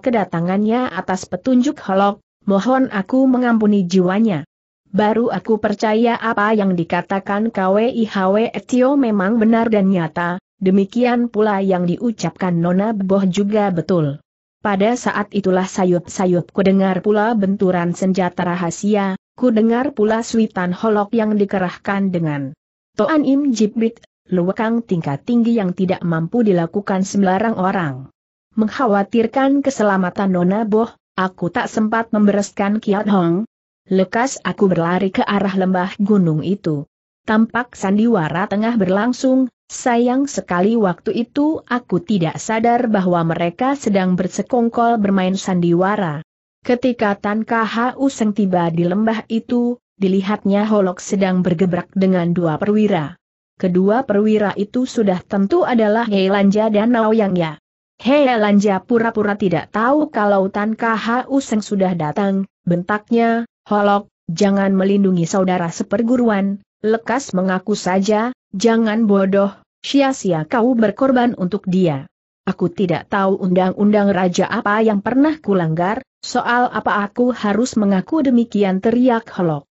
kedatangannya atas petunjuk Haolok, mohon aku mengampuni jiwanya. Baru aku percaya apa yang dikatakan KWIHW Etio memang benar dan nyata, demikian pula yang diucapkan Nona Boh juga betul. Pada saat itulah sayup-sayup ku dengar pula benturan senjata rahasia, ku dengar pula suitan Haolok yang dikerahkan dengan Toan Im Jibit, luwekang tingkat tinggi yang tidak mampu dilakukan sembarang orang. Mengkhawatirkan keselamatan Nona Boh, aku tak sempat membereskan Kiat Hong. Lekas aku berlari ke arah lembah gunung itu. Tampak sandiwara tengah berlangsung, sayang sekali waktu itu aku tidak sadar bahwa mereka sedang bersekongkol bermain sandiwara. Ketika Tan Kah Useng tiba di lembah itu, dilihatnya Haolok sedang bergebrak dengan dua perwira. Kedua perwira itu sudah tentu adalah Helanja dan Aoyangya. Helanja pura-pura tidak tahu kalau Tan Kah Useng sudah datang, bentaknya, Haolok, jangan melindungi saudara seperguruan, lekas mengaku saja, jangan bodoh, sia-sia kau berkorban untuk dia. Aku tidak tahu undang-undang raja apa yang pernah kulanggar, soal apa aku harus mengaku demikian, teriak Haolok.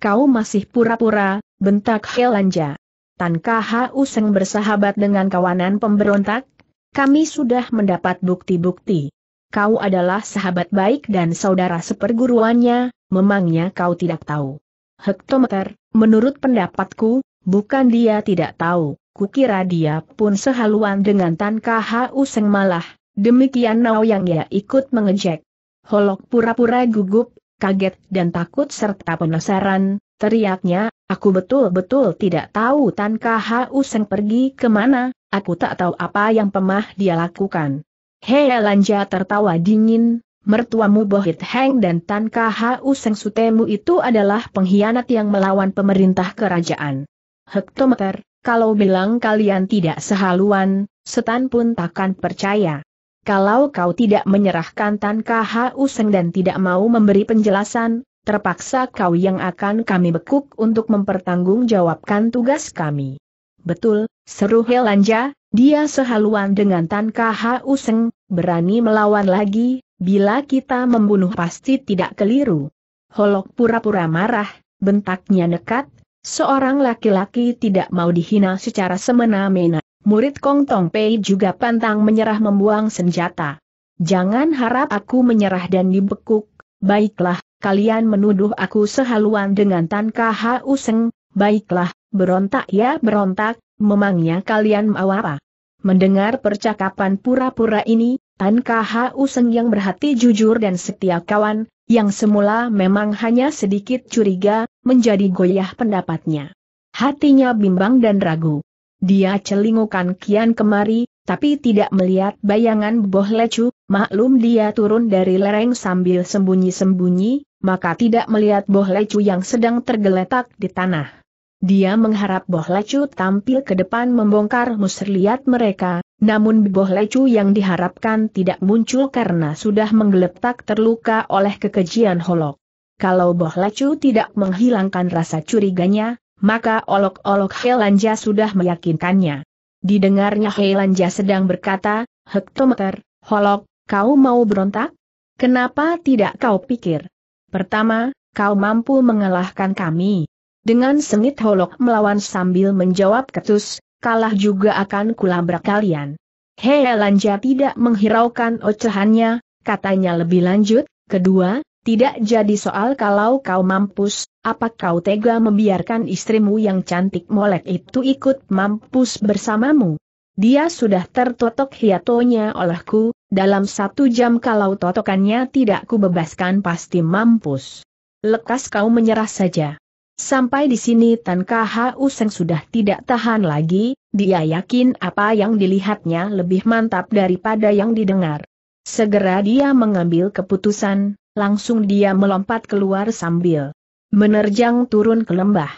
Kau masih pura-pura, bentak Helanja. Tan Kah Useng bersahabat dengan kawanan pemberontak, kami sudah mendapat bukti-bukti. kau adalah sahabat baik dan saudara seperguruannya, memangnya kau tidak tahu? Hektometer, menurut pendapatku, bukan dia tidak tahu, kukira dia pun sehaluan dengan Tan Khu Seng malah, demikian Naoyang Ya ikut mengejek. Holok pura-pura gugup, kaget dan takut serta penasaran, teriaknya, aku betul-betul tidak tahu Tan Khu Seng pergi kemana, aku tak tahu apa yang pemah dia lakukan. Hei Lanja tertawa dingin, mertuamu Bohit Heng dan Tan Khu Seng sutemu itu adalah pengkhianat yang melawan pemerintah kerajaan. Hektometer, kalau bilang kalian tidak sehaluan, setan pun takkan percaya. Kalau kau tidak menyerahkan Tan Khu Seng dan tidak mau memberi penjelasan, terpaksa kau yang akan kami bekuk untuk mempertanggungjawabkan tugas kami. Betul, seru Helanja, dia sehaluan dengan Tan Khu Seng, berani melawan lagi, bila kita membunuh pasti tidak keliru. Holok pura-pura marah, bentaknya nekat, seorang laki-laki tidak mau dihina secara semena-mena. Murid Kong Tong Pei juga pantang menyerah membuang senjata. Jangan harap aku menyerah dan dibekuk, baiklah, kalian menuduh aku sehaluan dengan Tan Khu Seng, baiklah, berontak ya berontak, memangnya kalian mau apa? Mendengar percakapan pura-pura ini, Tan Khu Seng yang berhati jujur dan setia kawan, yang semula memang hanya sedikit curiga, menjadi goyah pendapatnya. Hatinya bimbang dan ragu. Dia celingukan kian kemari, tapi tidak melihat bayangan Boh Lecu, maklum dia turun dari lereng sambil sembunyi-sembunyi, maka tidak melihat Boh Lecu yang sedang tergeletak di tanah. Dia mengharap Boh Lecu tampil ke depan membongkar muslihat mereka, namun Boh Lecu yang diharapkan tidak muncul karena sudah menggeletak terluka oleh kekejian Holok. Kalau Boh Lecu tidak menghilangkan rasa curiganya, maka olok-olok Helanja sudah meyakinkannya. Didengarnya Helanja sedang berkata, Hektometer, Holok, kau mau berontak? Kenapa tidak kau pikir? Pertama, kau mampu mengalahkan kami. Dengan sengit Holok melawan sambil menjawab ketus, kalah juga akan kulabrak kalian. Helanja tidak menghiraukan ocehannya, katanya lebih lanjut, kedua, tidak jadi soal kalau kau mampus, apa kau tega membiarkan istrimu yang cantik molek itu ikut mampus bersamamu? Dia sudah tertotok hiatonya olehku, dalam 1 jam kalau totokannya tidak kubebaskan pasti mampus. Lekas kau menyerah saja. Sampai di sini Tan Khu Seng sudah tidak tahan lagi, dia yakin apa yang dilihatnya lebih mantap daripada yang didengar. Segera dia mengambil keputusan. Langsung dia melompat keluar sambil menerjang turun ke lembah.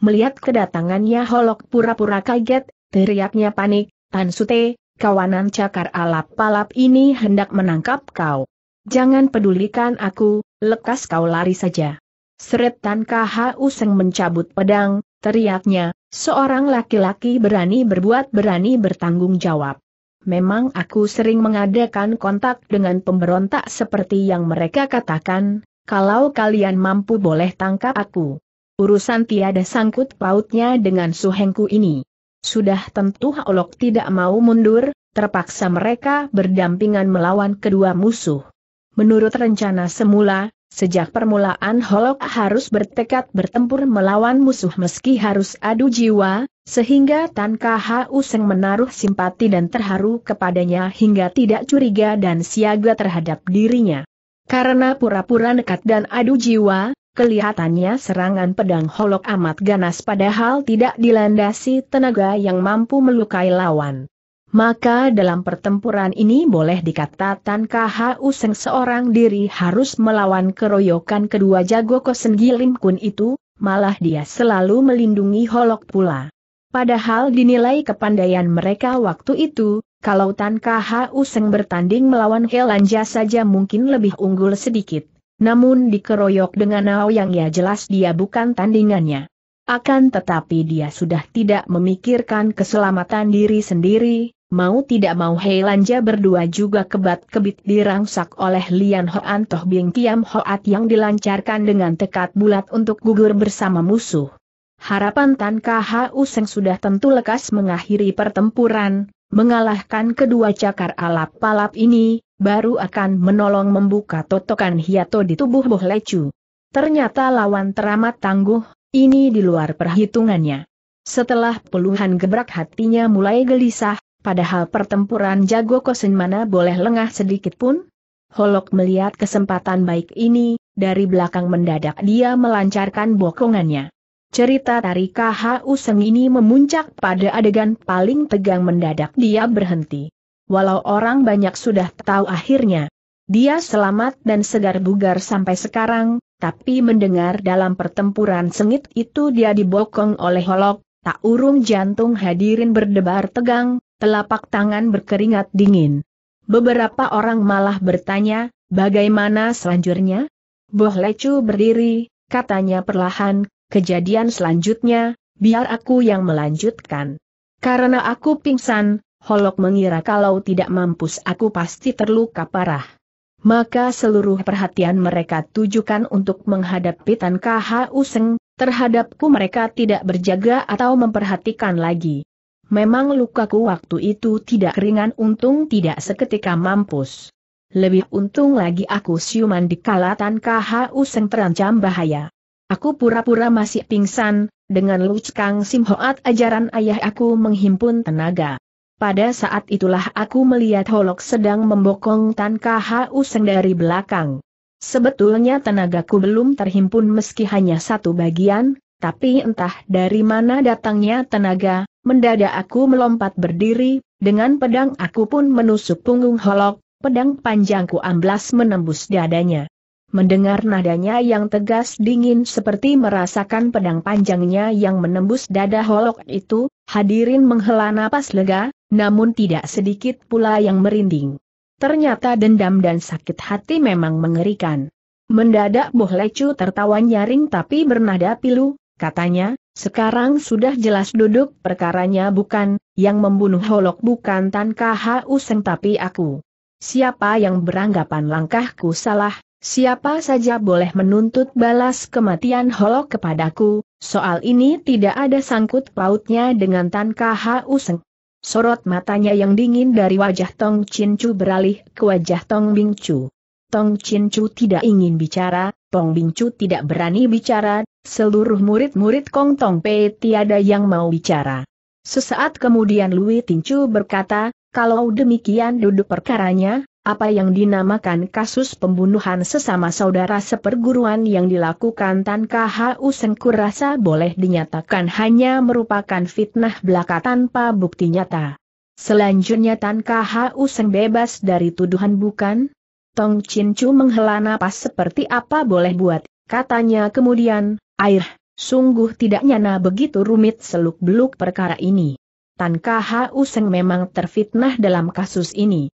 Melihat kedatangannya Holok pura-pura kaget, teriaknya panik, Tan Sute, kawanan cakar alap-alap ini hendak menangkap kau. Jangan pedulikan aku, lekas kau lari saja. Seret Tan Khu Seng mencabut pedang, teriaknya, seorang laki-laki berani berbuat berani bertanggung jawab. Memang aku sering mengadakan kontak dengan pemberontak seperti yang mereka katakan, kalau kalian mampu boleh tangkap aku. Urusan tiada sangkut pautnya dengan suhengku ini. Sudah tentu Holok tidak mau mundur, terpaksa mereka berdampingan melawan kedua musuh. Menurut rencana semula, sejak permulaan Holok harus bertekad bertempur melawan musuh meski harus adu jiwa, sehingga Tan Khu Seng menaruh simpati dan terharu kepadanya hingga tidak curiga dan siaga terhadap dirinya. Karena pura-pura nekat dan adu jiwa, kelihatannya serangan pedang Holok amat ganas padahal tidak dilandasi tenaga yang mampu melukai lawan. Maka dalam pertempuran ini boleh dikata Tan Khu Seng seorang diri harus melawan keroyokan kedua jago Kosen Gilim Kun itu, malah dia selalu melindungi Holok pula. Padahal dinilai kepandaian mereka waktu itu, kalau Tan Khu Seng bertanding melawan Helanja saja mungkin lebih unggul sedikit, namun dikeroyok dengan Naoyang Ya jelas dia bukan tandingannya. Akan tetapi dia sudah tidak memikirkan keselamatan diri sendiri. Mau tidak mau Helanja berdua juga kebat-kebit dirangsak oleh Lian Hoan Toh Bing Kiam Hoat yang dilancarkan dengan tekad bulat untuk gugur bersama musuh. Harapan Tan Khu Seng sudah tentu lekas mengakhiri pertempuran, mengalahkan kedua cakar alap-alap ini, baru akan menolong membuka totokan hiato di tubuh Boh Lecu. Ternyata lawan teramat tangguh, ini di luar perhitungannya. Setelah puluhan gebrak hatinya mulai gelisah, padahal pertempuran jago kosen mana boleh lengah sedikit pun. Holok melihat kesempatan baik ini, dari belakang mendadak dia melancarkan bokongannya. Cerita tarik KHU Seng ini memuncak pada adegan paling tegang, mendadak dia berhenti. Walau orang banyak sudah tahu akhirnya dia selamat dan segar bugar sampai sekarang, tapi mendengar dalam pertempuran sengit itu dia dibokong oleh Holok, tak urung jantung hadirin berdebar tegang, telapak tangan berkeringat dingin. Beberapa orang malah bertanya, bagaimana selanjutnya? Boh Lecu berdiri, katanya perlahan, kejadian selanjutnya, biar aku yang melanjutkan. Karena aku pingsan, Holok mengira kalau tidak mampus aku pasti terluka parah. Maka seluruh perhatian mereka tujukan untuk menghadapi Tan KHU Seng, terhadapku mereka tidak berjaga atau memperhatikan lagi. Memang lukaku waktu itu tidak ringan, untung tidak seketika mampus. Lebih untung lagi aku siuman di kala Tan KHU Seng terancam bahaya. Aku pura-pura masih pingsan, dengan Luckang Simhoat ajaran ayah aku menghimpun tenaga. Pada saat itulah aku melihat Holok sedang membokong Tan KHU Seng dari belakang. Sebetulnya tenagaku belum terhimpun meski hanya satu bagian, tapi entah dari mana datangnya tenaga, mendadak aku melompat berdiri, dengan pedang aku pun menusuk punggung Holok, pedang panjangku amblas menembus dadanya. Mendengar nadanya yang tegas dingin seperti merasakan pedang panjangnya yang menembus dada Holok itu, hadirin menghela napas lega, namun tidak sedikit pula yang merinding. Ternyata dendam dan sakit hati memang mengerikan. Mendadak Boh Lecu tertawa nyaring tapi bernada pilu, katanya, sekarang sudah jelas duduk perkaranya bukan, yang membunuh Holok bukan Tan KHU Seng tapi aku. Siapa yang beranggapan langkahku salah? Siapa saja boleh menuntut balas kematian Holok kepadaku, soal ini tidak ada sangkut pautnya dengan Tan KHU Seng. Sorot matanya yang dingin dari wajah Tong Chin Chu beralih ke wajah Tong Bing Chu. Tong Chin Chu tidak ingin bicara, Tong Bing Chu tidak berani bicara, seluruh murid-murid Kong Tong Pei tiada yang mau bicara. Sesaat kemudian Lui Ting Chu berkata, kalau demikian duduk perkaranya, apa yang dinamakan kasus pembunuhan sesama saudara seperguruan yang dilakukan Tan KHU Seng kurasa boleh dinyatakan hanya merupakan fitnah belaka tanpa bukti nyata. Selanjutnya Tan KHU Seng bebas dari tuduhan bukan? Tong Chin Chu menghela napas seperti apa boleh buat, katanya kemudian, air, sungguh tidak nyana begitu rumit seluk-beluk perkara ini. Tan KHU Seng memang terfitnah dalam kasus ini.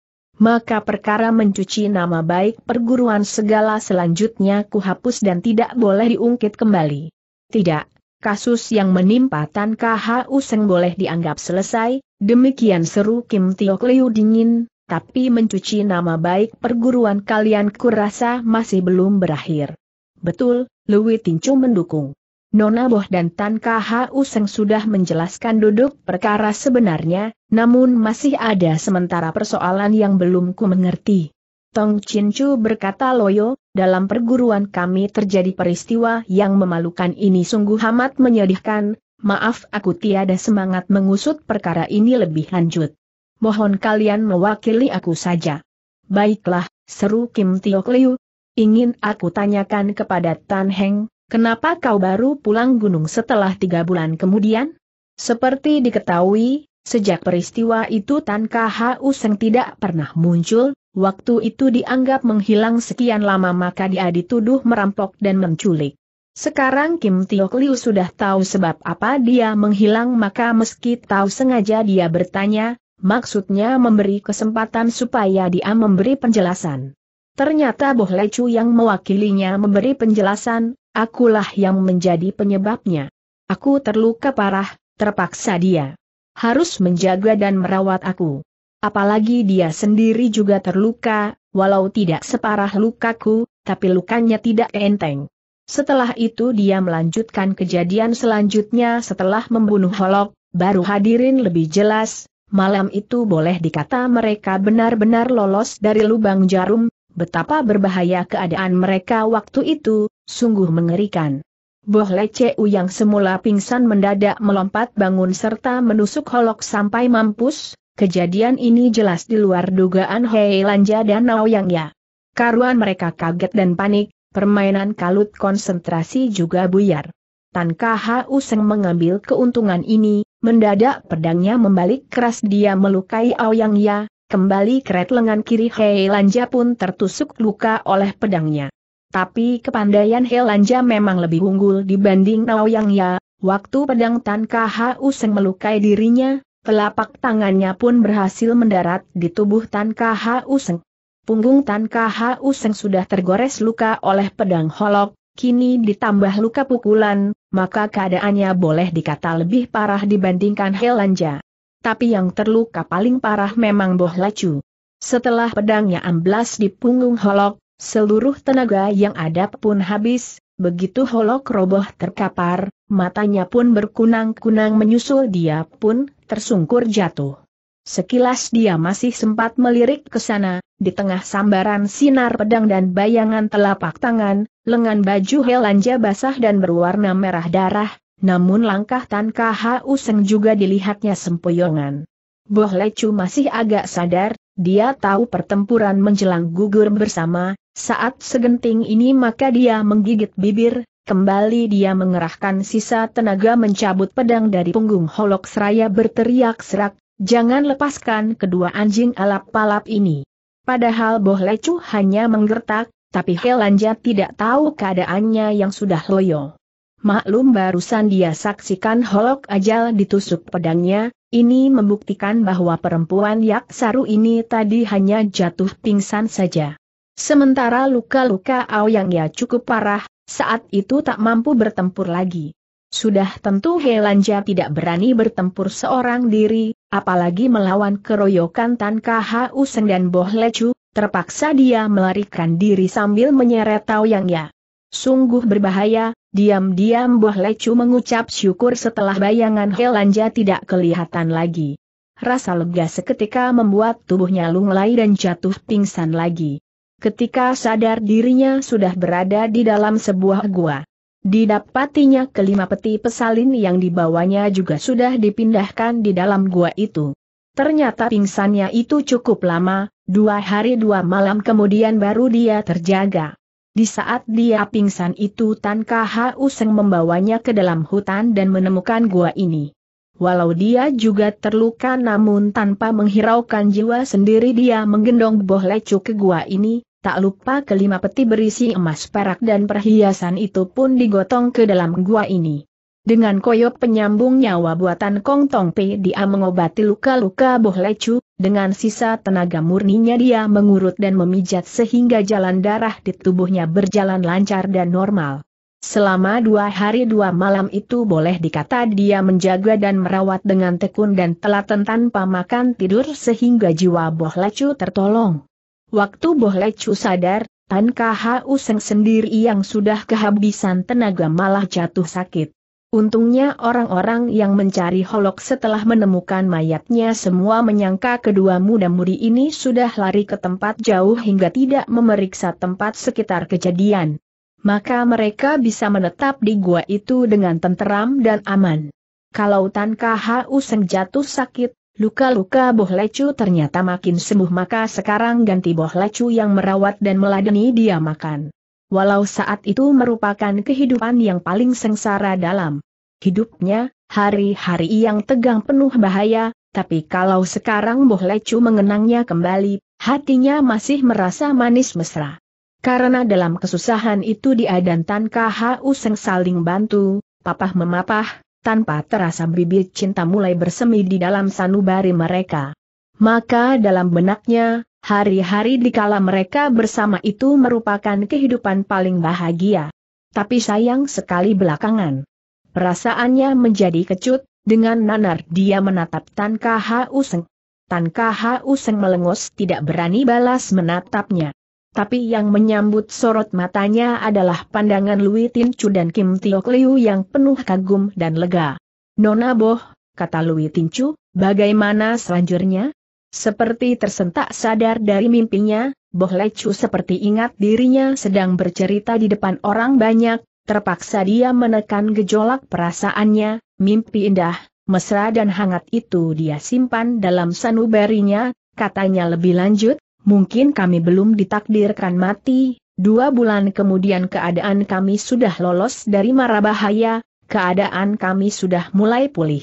Maka perkara mencuci nama baik perguruan segala selanjutnya kuhapus dan tidak boleh diungkit kembali. Tidak, kasus yang menimpa Tan KHU Seng boleh dianggap selesai, demikian seru Kim Tiok Liu dingin, tapi mencuci nama baik perguruan kalian kurasa masih belum berakhir. Betul, Lui Ting Chu mendukung. Nona Boh dan Tan KHU Seng sudah menjelaskan duduk perkara sebenarnya, namun masih ada sementara persoalan yang belum ku mengerti. Tong Chin Chu berkata loyo, dalam perguruan kami terjadi peristiwa yang memalukan ini sungguh amat menyedihkan, maaf aku tiada semangat mengusut perkara ini lebih lanjut. Mohon kalian mewakili aku saja. Baiklah, seru Kim Tiok Liu. Ingin aku tanyakan kepada Tan Heng, kenapa kau baru pulang gunung setelah 3 bulan kemudian? Seperti diketahui, sejak peristiwa itu Tan KHU Seng tidak pernah muncul, waktu itu dianggap menghilang sekian lama maka dia dituduh merampok dan menculik. Sekarang Kim Tiok Liu sudah tahu sebab apa dia menghilang maka meski tahu sengaja dia bertanya, maksudnya memberi kesempatan supaya dia memberi penjelasan. Ternyata Boh Lecu yang mewakilinya memberi penjelasan, akulah yang menjadi penyebabnya. Aku terluka parah, terpaksa dia harus menjaga dan merawat aku. Apalagi dia sendiri juga terluka, walau tidak separah lukaku, tapi lukanya tidak enteng. Setelah itu dia melanjutkan kejadian selanjutnya setelah membunuh Holok, baru hadirin lebih jelas, malam itu boleh dikata mereka benar-benar lolos dari lubang jarum. Betapa berbahaya keadaan mereka waktu itu, sungguh mengerikan. Boh Leciu yang semula pingsan mendadak melompat bangun serta menusuk Holok sampai mampus. Kejadian ini jelas di luar dugaan Hei Lanja dan Naoyangya. Karuan mereka kaget dan panik, permainan kalut konsentrasi juga buyar. Tan Kah Useng mengambil keuntungan ini, mendadak pedangnya membalik keras dia melukai Aoyangya, kembali keret lengan kiri Hei Lanja pun tertusuk luka oleh pedangnya. Tapi kepandaian Hei Lanja memang lebih unggul dibanding Aoyangya. Waktu pedang Tan Kah Useng melukai dirinya, telapak tangannya pun berhasil mendarat di tubuh Tan Kah Useng. Punggung Tan Kah Useng sudah tergores luka oleh pedang Holok, kini ditambah luka pukulan, maka keadaannya boleh dikata lebih parah dibandingkan Hei Lanja. Tapi yang terluka paling parah memang Boh Lecu. Setelah pedangnya amblas di punggung Holok, seluruh tenaga yang ada pun habis. Begitu Holok roboh terkapar, matanya pun berkunang-kunang, menyusul dia pun tersungkur jatuh. Sekilas dia masih sempat melirik ke sana, di tengah sambaran sinar pedang dan bayangan telapak tangan, lengan baju Hei Lanja basah dan berwarna merah darah, namun langkah Tan Kah Useng juga dilihatnya sempoyongan. Boh Lecu masih agak sadar, dia tahu pertempuran menjelang gugur bersama, saat segenting ini maka dia menggigit bibir, kembali dia mengerahkan sisa tenaga mencabut pedang dari punggung Holok seraya berteriak serak, "Jangan lepaskan kedua anjing alap-alap ini." Padahal Boh Lecu hanya menggertak, tapi Hei Lanja tidak tahu keadaannya yang sudah loyo. Maklum barusan dia saksikan Holok ajal ditusuk pedangnya, ini membuktikan bahwa perempuan Yaksaru ini tadi hanya jatuh pingsan saja. Sementara luka-luka Aoyangya cukup parah, saat itu tak mampu bertempur lagi. Sudah tentu Hei Lanja tidak berani bertempur seorang diri, apalagi melawan keroyokan Tan Kah Useng dan Boh Lecu, terpaksa dia melarikan diri sambil menyeret Aoyangya. Sungguh berbahaya, diam-diam Boh Lecu mengucap syukur setelah bayangan Hei Lanja tidak kelihatan lagi. Rasa lega seketika membuat tubuhnya lunglai dan jatuh pingsan lagi. Ketika sadar dirinya sudah berada di dalam sebuah gua. Didapatinya kelima peti pesalin yang dibawanya juga sudah dipindahkan di dalam gua itu. Ternyata pingsannya itu cukup lama, 2 hari 2 malam kemudian baru dia terjaga. Di saat dia pingsan itu Tan Kah Useng membawanya ke dalam hutan dan menemukan gua ini. Walau dia juga terluka namun tanpa menghiraukan jiwa sendiri dia menggendong Boh Lecu ke gua ini. Tak lupa kelima peti berisi emas perak dan perhiasan itu pun digotong ke dalam gua ini. Dengan koyok penyambung nyawa buatan Kong Tong Pe dia mengobati luka-luka Boh Lecu, dengan sisa tenaga murninya dia mengurut dan memijat sehingga jalan darah di tubuhnya berjalan lancar dan normal. Selama 2 hari 2 malam itu boleh dikata dia menjaga dan merawat dengan tekun dan telaten tanpa makan tidur sehingga jiwa Boh Lecu tertolong. Waktu Boh Lecu sadar, Tan Kah Useng sendiri yang sudah kehabisan tenaga malah jatuh sakit. Untungnya orang-orang yang mencari Holok setelah menemukan mayatnya semua menyangka kedua muda-mudi ini sudah lari ke tempat jauh hingga tidak memeriksa tempat sekitar kejadian. Maka mereka bisa menetap di gua itu dengan tenteram dan aman. Kalau Tan Kah Useng jatuh sakit, luka-luka Boh Lecu ternyata makin sembuh maka sekarang ganti Boh Lecu yang merawat dan meladeni dia makan. Walau saat itu merupakan kehidupan yang paling sengsara dalam hidupnya, hari-hari yang tegang penuh bahaya, tapi kalau sekarang Boh Lecu mengenangnya kembali, hatinya masih merasa manis mesra. Karena dalam kesusahan itu dia dan Tan Kah Useng saling bantu, papah memapah. Tanpa terasa bibit cinta mulai bersemi di dalam sanubari mereka. Maka dalam benaknya, hari-hari dikala mereka bersama itu merupakan kehidupan paling bahagia. Tapi sayang sekali belakangan perasaannya menjadi kecut, dengan nanar dia menatap Tan Kah Useng. Tan Kah Useng melengos tidak berani balas menatapnya. Tapi yang menyambut sorot matanya adalah pandangan Lui Tin Chu dan Kim Tiok Liu yang penuh kagum dan lega. "Nona Boh," kata Lui Tin Chu, Bagaimana selanjutnya? Seperti tersentak sadar dari mimpinya, Boh Lecu seperti ingat dirinya sedang bercerita di depan orang banyak, terpaksa dia menekan gejolak perasaannya, mimpi indah, mesra dan hangat itu dia simpan dalam sanubarinya, katanya lebih lanjut, mungkin kami belum ditakdirkan mati, 2 bulan kemudian keadaan kami sudah lolos dari mara bahaya, keadaan kami sudah mulai pulih.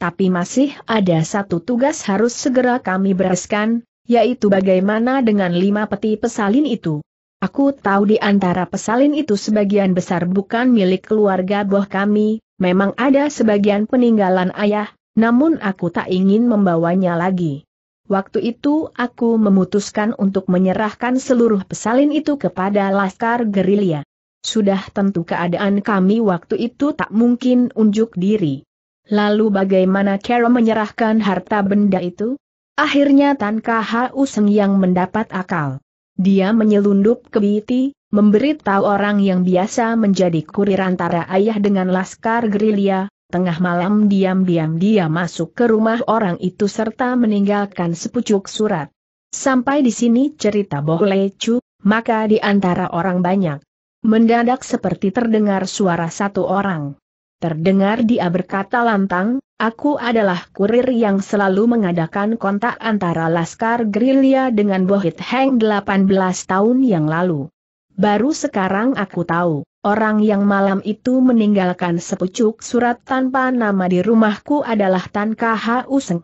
Tapi masih ada satu tugas harus segera kami bereskan, yaitu bagaimana dengan 5 peti pesalin itu. Aku tahu di antara pesalin itu sebagian besar bukan milik keluarga boh kami, memang ada sebagian peninggalan ayah, namun aku tak ingin membawanya lagi. Waktu itu aku memutuskan untuk menyerahkan seluruh pesalin itu kepada laskar gerilya. Sudah tentu keadaan kami waktu itu tak mungkin unjuk diri. Lalu bagaimana cara menyerahkan harta benda itu? Akhirnya Tan Khu Seng yang mendapat akal. Dia menyelundup ke Biti, memberitahu orang yang biasa menjadi kurir antara ayah dengan laskar gerilya. Tengah malam diam-diam dia masuk ke rumah orang itu serta meninggalkan sepucuk surat. Sampai di sini cerita Boh Lecu, maka di antara orang banyak. Mendadak seperti terdengar suara satu orang. Terdengar dia berkata lantang, aku adalah kurir yang selalu mengadakan kontak antara laskar gerilya dengan Bohit Heng 18 tahun yang lalu. Baru sekarang aku tahu, orang yang malam itu meninggalkan sepucuk surat tanpa nama di rumahku adalah Tan Khu Seng.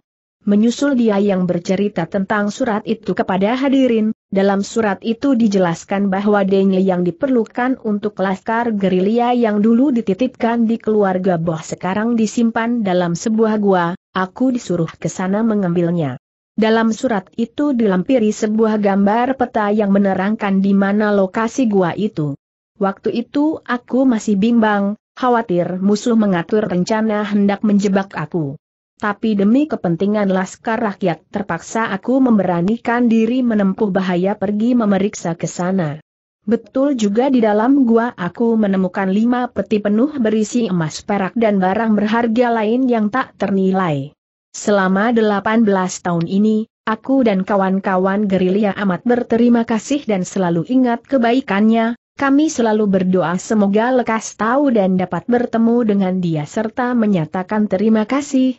Menyusul dia yang bercerita tentang surat itu kepada hadirin, dalam surat itu dijelaskan bahwa denge yang diperlukan untuk laskar gerilya yang dulu dititipkan di keluarga Boh sekarang disimpan dalam sebuah gua, aku disuruh ke sana mengambilnya. Dalam surat itu dilampiri sebuah gambar peta yang menerangkan di mana lokasi gua itu. Waktu itu aku masih bimbang, khawatir musuh mengatur rencana hendak menjebak aku. Tapi demi kepentingan laskar rakyat terpaksa aku memberanikan diri menempuh bahaya pergi memeriksa ke sana. Betul juga di dalam gua aku menemukan 5 peti penuh berisi emas perak dan barang berharga lain yang tak ternilai. Selama 18 tahun ini, aku dan kawan-kawan gerilya amat berterima kasih dan selalu ingat kebaikannya. Kami selalu berdoa semoga lekas tahu dan dapat bertemu dengan dia serta menyatakan terima kasih.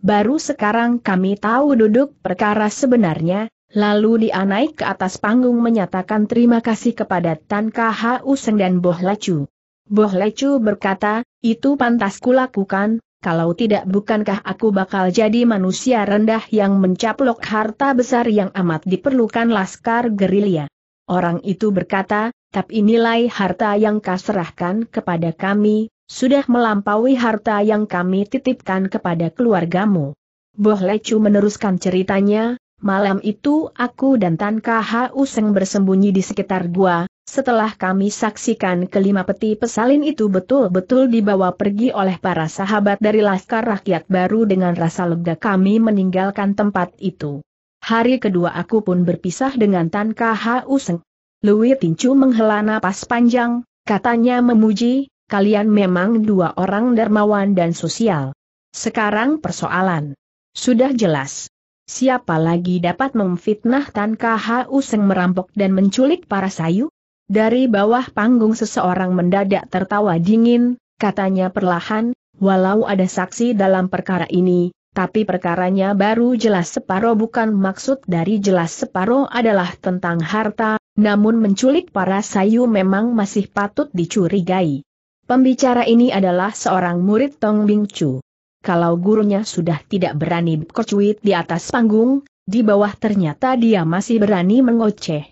Baru sekarang kami tahu duduk perkara sebenarnya, lalu dia naik ke atas panggung menyatakan terima kasih kepada Tan Khu Seng dan Boh Lecu. Boh Lecu berkata, itu pantas kulakukan, kalau tidak bukankah aku bakal jadi manusia rendah yang mencaplok harta besar yang amat diperlukan laskar gerilya. Orang itu berkata, tapi nilai harta yang kau serahkan kepada kami sudah melampaui harta yang kami titipkan kepada keluargamu. Boh Lecu meneruskan ceritanya, malam itu aku dan Tan Khu Seng bersembunyi di sekitar gua, setelah kami saksikan ke 5 peti pesalin itu betul-betul dibawa pergi oleh para sahabat dari laskar rakyat baru dengan rasa lega kami meninggalkan tempat itu. Hari kedua aku pun berpisah dengan Tan Khu Seng. Lui Tincu menghela napas panjang, katanya memuji, kalian memang 2 orang dermawan dan sosial. Sekarang persoalan sudah jelas. Siapa lagi dapat memfitnah Tan Khu Seng merampok dan menculik para sayu? Dari bawah panggung seseorang mendadak tertawa dingin, katanya perlahan, walau ada saksi dalam perkara ini, tapi perkaranya baru jelas separoh bukan maksud dari jelas separoh adalah tentang harta, namun menculik para sayu memang masih patut dicurigai. Pembicara ini adalah seorang murid Tong Bingcu. Kalau gurunya sudah tidak berani bercuit di atas panggung, di bawah ternyata dia masih berani mengoceh.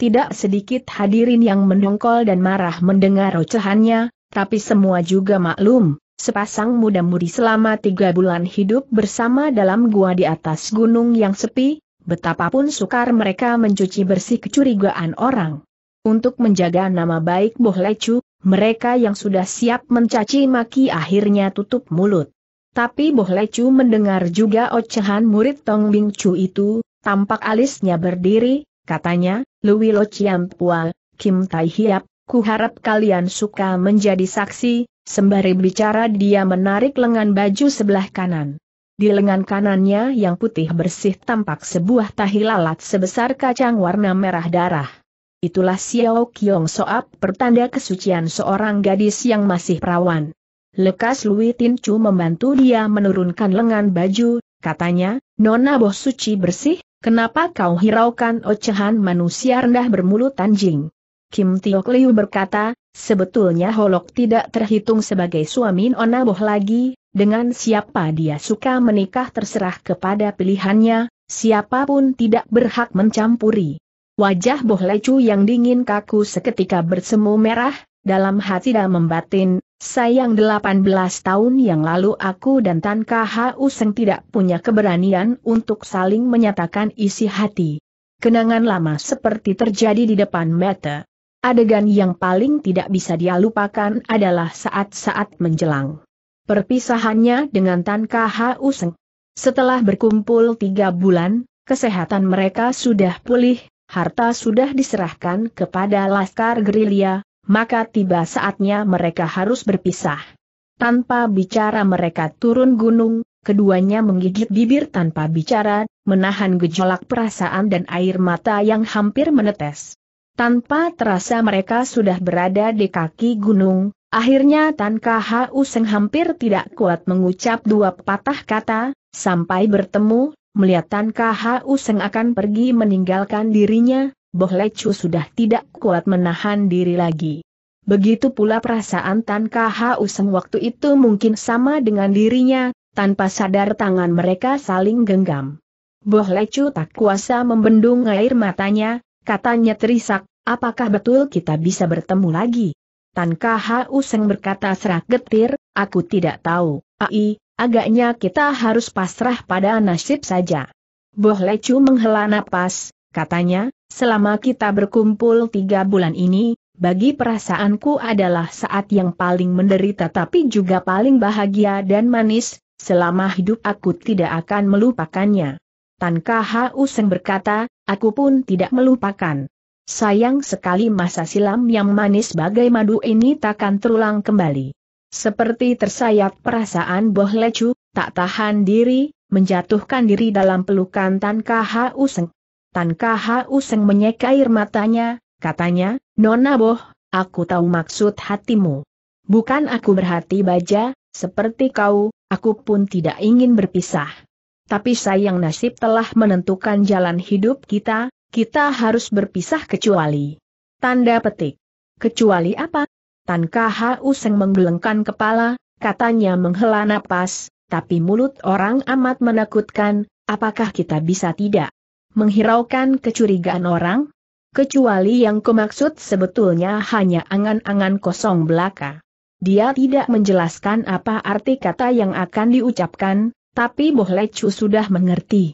Tidak sedikit hadirin yang mendongkol dan marah mendengar ocehannya, tapi semua juga maklum, sepasang muda-mudi selama 3 bulan hidup bersama dalam gua di atas gunung yang sepi, betapapun sukar mereka mencuci bersih kecurigaan orang. Untuk menjaga nama baik Boh Lecu, mereka yang sudah siap mencaci maki akhirnya tutup mulut. Tapi Boh Lecu mendengar juga ocehan murid Tong Bingcu itu, tampak alisnya berdiri, katanya, Lui Lo Chiam Pua, Kim Tai Hiap, kuharap kalian suka menjadi saksi. Sembari bicara dia menarik lengan baju sebelah kanan. Di lengan kanannya yang putih bersih tampak sebuah tahi lalat sebesar kacang warna merah darah. Itulah Xiao Qiong Soap, pertanda kesucian seorang gadis yang masih perawan. Lekas Lui Tin Chu membantu dia menurunkan lengan baju, katanya, "Nona Boh suci bersih, kenapa kau hiraukan ocehan manusia rendah bermulut anjing?" Kim Tiok Liu berkata, "Sebetulnya Holok tidak terhitung sebagai suami Nona Boh lagi. Dengan siapa dia suka menikah terserah kepada pilihannya, siapapun tidak berhak mencampuri." Wajah Boh Lecu yang dingin kaku seketika bersemu merah, dalam hati dan membatin, sayang 18 tahun yang lalu aku dan Tan Khu Seng tidak punya keberanian untuk saling menyatakan isi hati. Kenangan lama seperti terjadi di depan mata. Adegan yang paling tidak bisa dia lupakan adalah saat-saat menjelang perpisahannya dengan Tan Khu Seng. Setelah berkumpul 3 bulan, kesehatan mereka sudah pulih, harta sudah diserahkan kepada laskar gerilya, maka tiba saatnya mereka harus berpisah. Tanpa bicara mereka turun gunung, keduanya menggigit bibir tanpa bicara, menahan gejolak perasaan dan air mata yang hampir menetes. Tanpa terasa mereka sudah berada di kaki gunung. Akhirnya Tan Khu Seng hampir tidak kuat mengucap 2 patah kata, sampai bertemu, melihat Tan Khu Seng akan pergi meninggalkan dirinya, Boh Lecu sudah tidak kuat menahan diri lagi. Begitu pula perasaan Tan Khu Seng waktu itu mungkin sama dengan dirinya, tanpa sadar tangan mereka saling genggam. Boh Lecu tak kuasa membendung air matanya, katanya terisak, "Apakah betul kita bisa bertemu lagi?" Tan Khu Seng berkata serak getir, "Aku tidak tahu, Ai, agaknya kita harus pasrah pada nasib saja." Boh Lecu menghela napas, katanya, "Selama kita berkumpul 3 bulan ini, bagi perasaanku adalah saat yang paling menderita tapi juga paling bahagia dan manis, selama hidup aku tidak akan melupakannya." Tan Khu Seng berkata, "Aku pun tidak melupakan. Sayang sekali masa silam yang manis bagai madu ini takkan terulang kembali." Seperti tersayat perasaan Boh Lecu, tak tahan diri, menjatuhkan diri dalam pelukan Tan Khu Seng. Tan Khu Seng menyeka air matanya, katanya, "Nona Boh, aku tahu maksud hatimu. Bukan aku berhati baja, seperti kau, aku pun tidak ingin berpisah. Tapi sayang nasib telah menentukan jalan hidup kita. Kita harus berpisah kecuali..." Tanda petik. "Kecuali apa?" Tan Khu Seng menggelengkan kepala, katanya menghela napas, "Tapi mulut orang amat menakutkan, apakah kita bisa tidak menghiraukan kecurigaan orang? Kecuali yang kumaksud sebetulnya hanya angan-angan kosong belaka." Dia tidak menjelaskan apa arti kata yang akan diucapkan, tapi Boh Lecu sudah mengerti.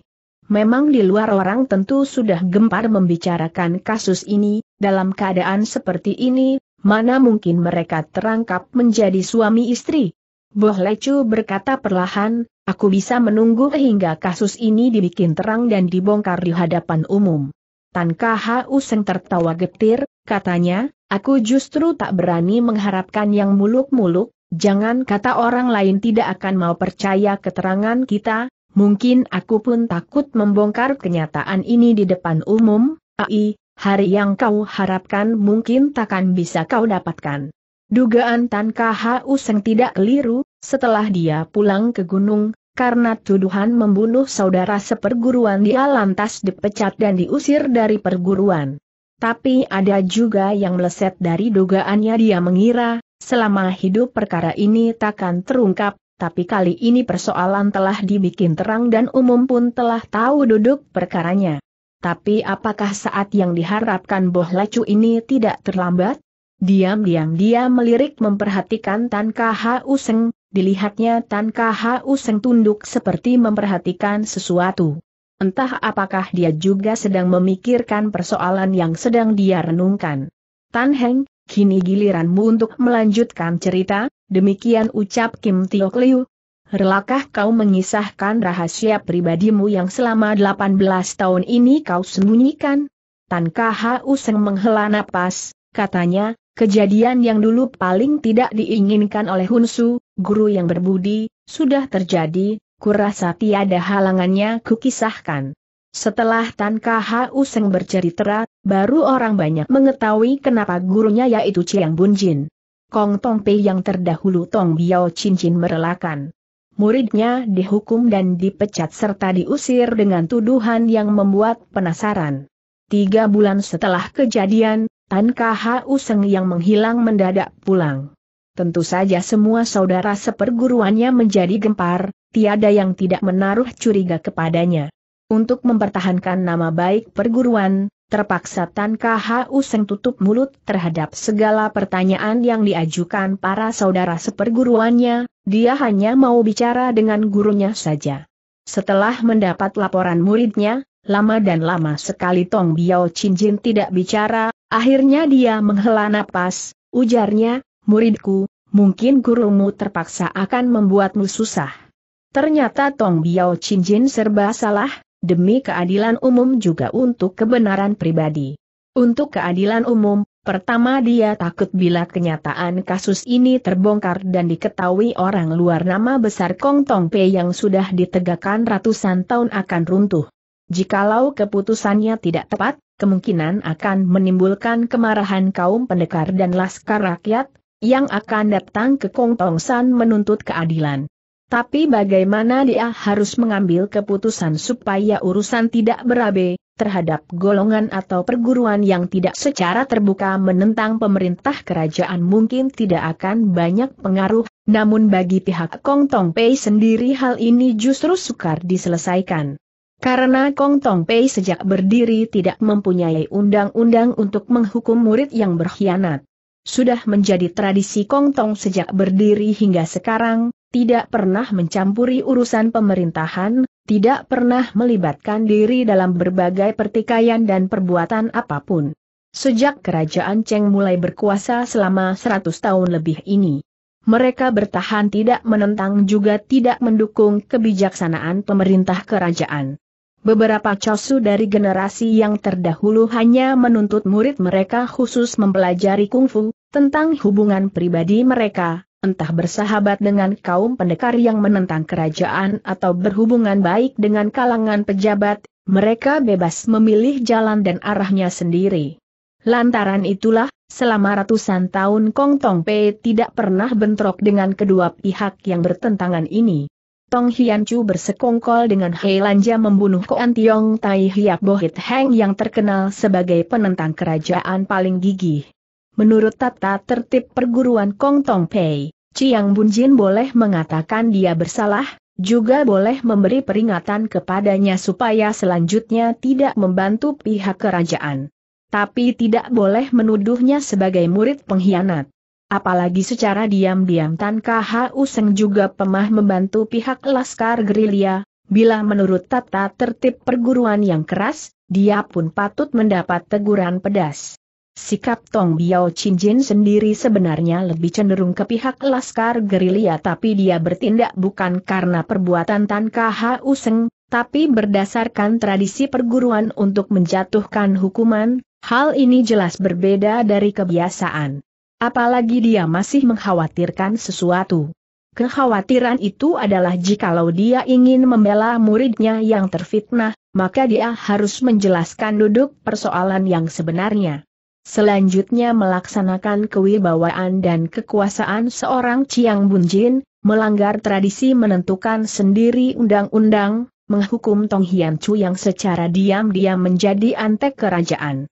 Memang di luar orang tentu sudah gempar membicarakan kasus ini, dalam keadaan seperti ini, mana mungkin mereka terangkap menjadi suami istri. Boh Lecu berkata perlahan, "Aku bisa menunggu hingga kasus ini dibikin terang dan dibongkar di hadapan umum." Tan Khu Seng tertawa getir, katanya, "Aku justru tak berani mengharapkan yang muluk-muluk, jangan kata orang lain tidak akan mau percaya keterangan kita. Mungkin aku pun takut membongkar kenyataan ini di depan umum. Ai, hari yang kau harapkan mungkin takkan bisa kau dapatkan." Dugaan Tan Khu Seng tidak keliru, setelah dia pulang ke gunung, karena tuduhan membunuh saudara seperguruan dia lantas dipecat dan diusir dari perguruan. Tapi ada juga yang meleset dari dugaannya, dia mengira, selama hidup perkara ini takkan terungkap. Tapi kali ini persoalan telah dibikin terang dan umum pun telah tahu duduk perkaranya. Tapi apakah saat yang diharapkan Boh Lecu ini tidak terlambat? Diam-diam dia melirik memperhatikan Tan Khu Seng, dilihatnya Tan Khu Seng tunduk seperti memperhatikan sesuatu. Entah apakah dia juga sedang memikirkan persoalan yang sedang dia renungkan. "Tan Heng, kini giliranmu untuk melanjutkan cerita," demikian ucap Kim Tiok Liu. "Relakah kau mengisahkan rahasia pribadimu yang selama 18 tahun ini kau sembunyikan?" Tan Khu Seng menghela napas, katanya, "Kejadian yang dulu paling tidak diinginkan oleh Hunsu, guru yang berbudi, sudah terjadi, kurasa tiada halangannya kukisahkan. Setelah Tan Khu Seng bercerita, baru orang banyak mengetahui kenapa gurunya yaitu Chiang Bun Jin. Kong Tong Pei yang terdahulu Tong Biao Cincin merelakan. Muridnya dihukum dan dipecat serta diusir dengan tuduhan yang membuat penasaran. 3 bulan setelah kejadian, Tan Khu Seng yang menghilang mendadak pulang. Tentu saja semua saudara seperguruannya menjadi gempar, tiada yang tidak menaruh curiga kepadanya. Untuk mempertahankan nama baik perguruan, terpaksa Tan Khu Seng tutup mulut terhadap segala pertanyaan yang diajukan para saudara seperguruannya. Dia hanya mau bicara dengan gurunya saja. Setelah mendapat laporan muridnya, lama dan lama sekali Tong Biao Cincin tidak bicara, akhirnya dia menghela napas, ujarnya, "Muridku, mungkin gurumu terpaksa akan membuatmu susah." Ternyata Tong Biao Cincin serba salah, demi keadilan umum juga untuk kebenaran pribadi. Untuk keadilan umum, pertama dia takut bila kenyataan kasus ini terbongkar dan diketahui orang luar, nama besar Kong Tong Pei yang sudah ditegakkan ratusan tahun akan runtuh. Jikalau keputusannya tidak tepat, kemungkinan akan menimbulkan kemarahan kaum pendekar dan laskar rakyat, yang akan datang ke Kong Tong San menuntut keadilan. Tapi bagaimana dia harus mengambil keputusan supaya urusan tidak berabe terhadap golongan atau perguruan yang tidak secara terbuka menentang pemerintah kerajaan? Mungkin tidak akan banyak pengaruh, namun bagi pihak Kong Tong Pei sendiri hal ini justru sukar diselesaikan. Karena Kong Tong Pei sejak berdiri tidak mempunyai undang-undang untuk menghukum murid yang berkhianat. Sudah menjadi tradisi Kong Tong sejak berdiri hingga sekarang, tidak pernah mencampuri urusan pemerintahan, tidak pernah melibatkan diri dalam berbagai pertikaian dan perbuatan apapun. Sejak kerajaan Cheng mulai berkuasa selama 100 tahun lebih ini, mereka bertahan tidak menentang juga tidak mendukung kebijaksanaan pemerintah kerajaan. Beberapa cosu dari generasi yang terdahulu hanya menuntut murid mereka khusus mempelajari kungfu, tentang hubungan pribadi mereka, entah bersahabat dengan kaum pendekar yang menentang kerajaan atau berhubungan baik dengan kalangan pejabat, mereka bebas memilih jalan dan arahnya sendiri. Lantaran itulah, selama ratusan tahun Kong Tong Pei tidak pernah bentrok dengan kedua pihak yang bertentangan ini. Tong Hian Chu bersekongkol dengan Hei Lanja membunuh Koan Tiong Tai Hiap Bohit Heng yang terkenal sebagai penentang kerajaan paling gigih. Menurut tata tertib perguruan Kong Tong Pei, Chiang Bun Jin boleh mengatakan dia bersalah, juga boleh memberi peringatan kepadanya supaya selanjutnya tidak membantu pihak kerajaan. Tapi tidak boleh menuduhnya sebagai murid pengkhianat. Apalagi secara diam-diam Tan Khu Seng juga pernah membantu pihak laskar gerilya, bila menurut tata tertib perguruan yang keras, dia pun patut mendapat teguran pedas. Sikap Tong Biao Cincin sendiri sebenarnya lebih cenderung ke pihak laskar gerilya, tapi dia bertindak bukan karena perbuatan Tan Khu Seng, tapi berdasarkan tradisi perguruan untuk menjatuhkan hukuman. Hal ini jelas berbeda dari kebiasaan. Apalagi dia masih mengkhawatirkan sesuatu. Kekhawatiran itu adalah jikalau dia ingin membela muridnya yang terfitnah, maka dia harus menjelaskan duduk persoalan yang sebenarnya. Selanjutnya melaksanakan kewibawaan dan kekuasaan seorang Chiang Bun Jin, melanggar tradisi menentukan sendiri undang-undang, menghukum Tong Hian Chu yang secara diam-diam menjadi antek kerajaan.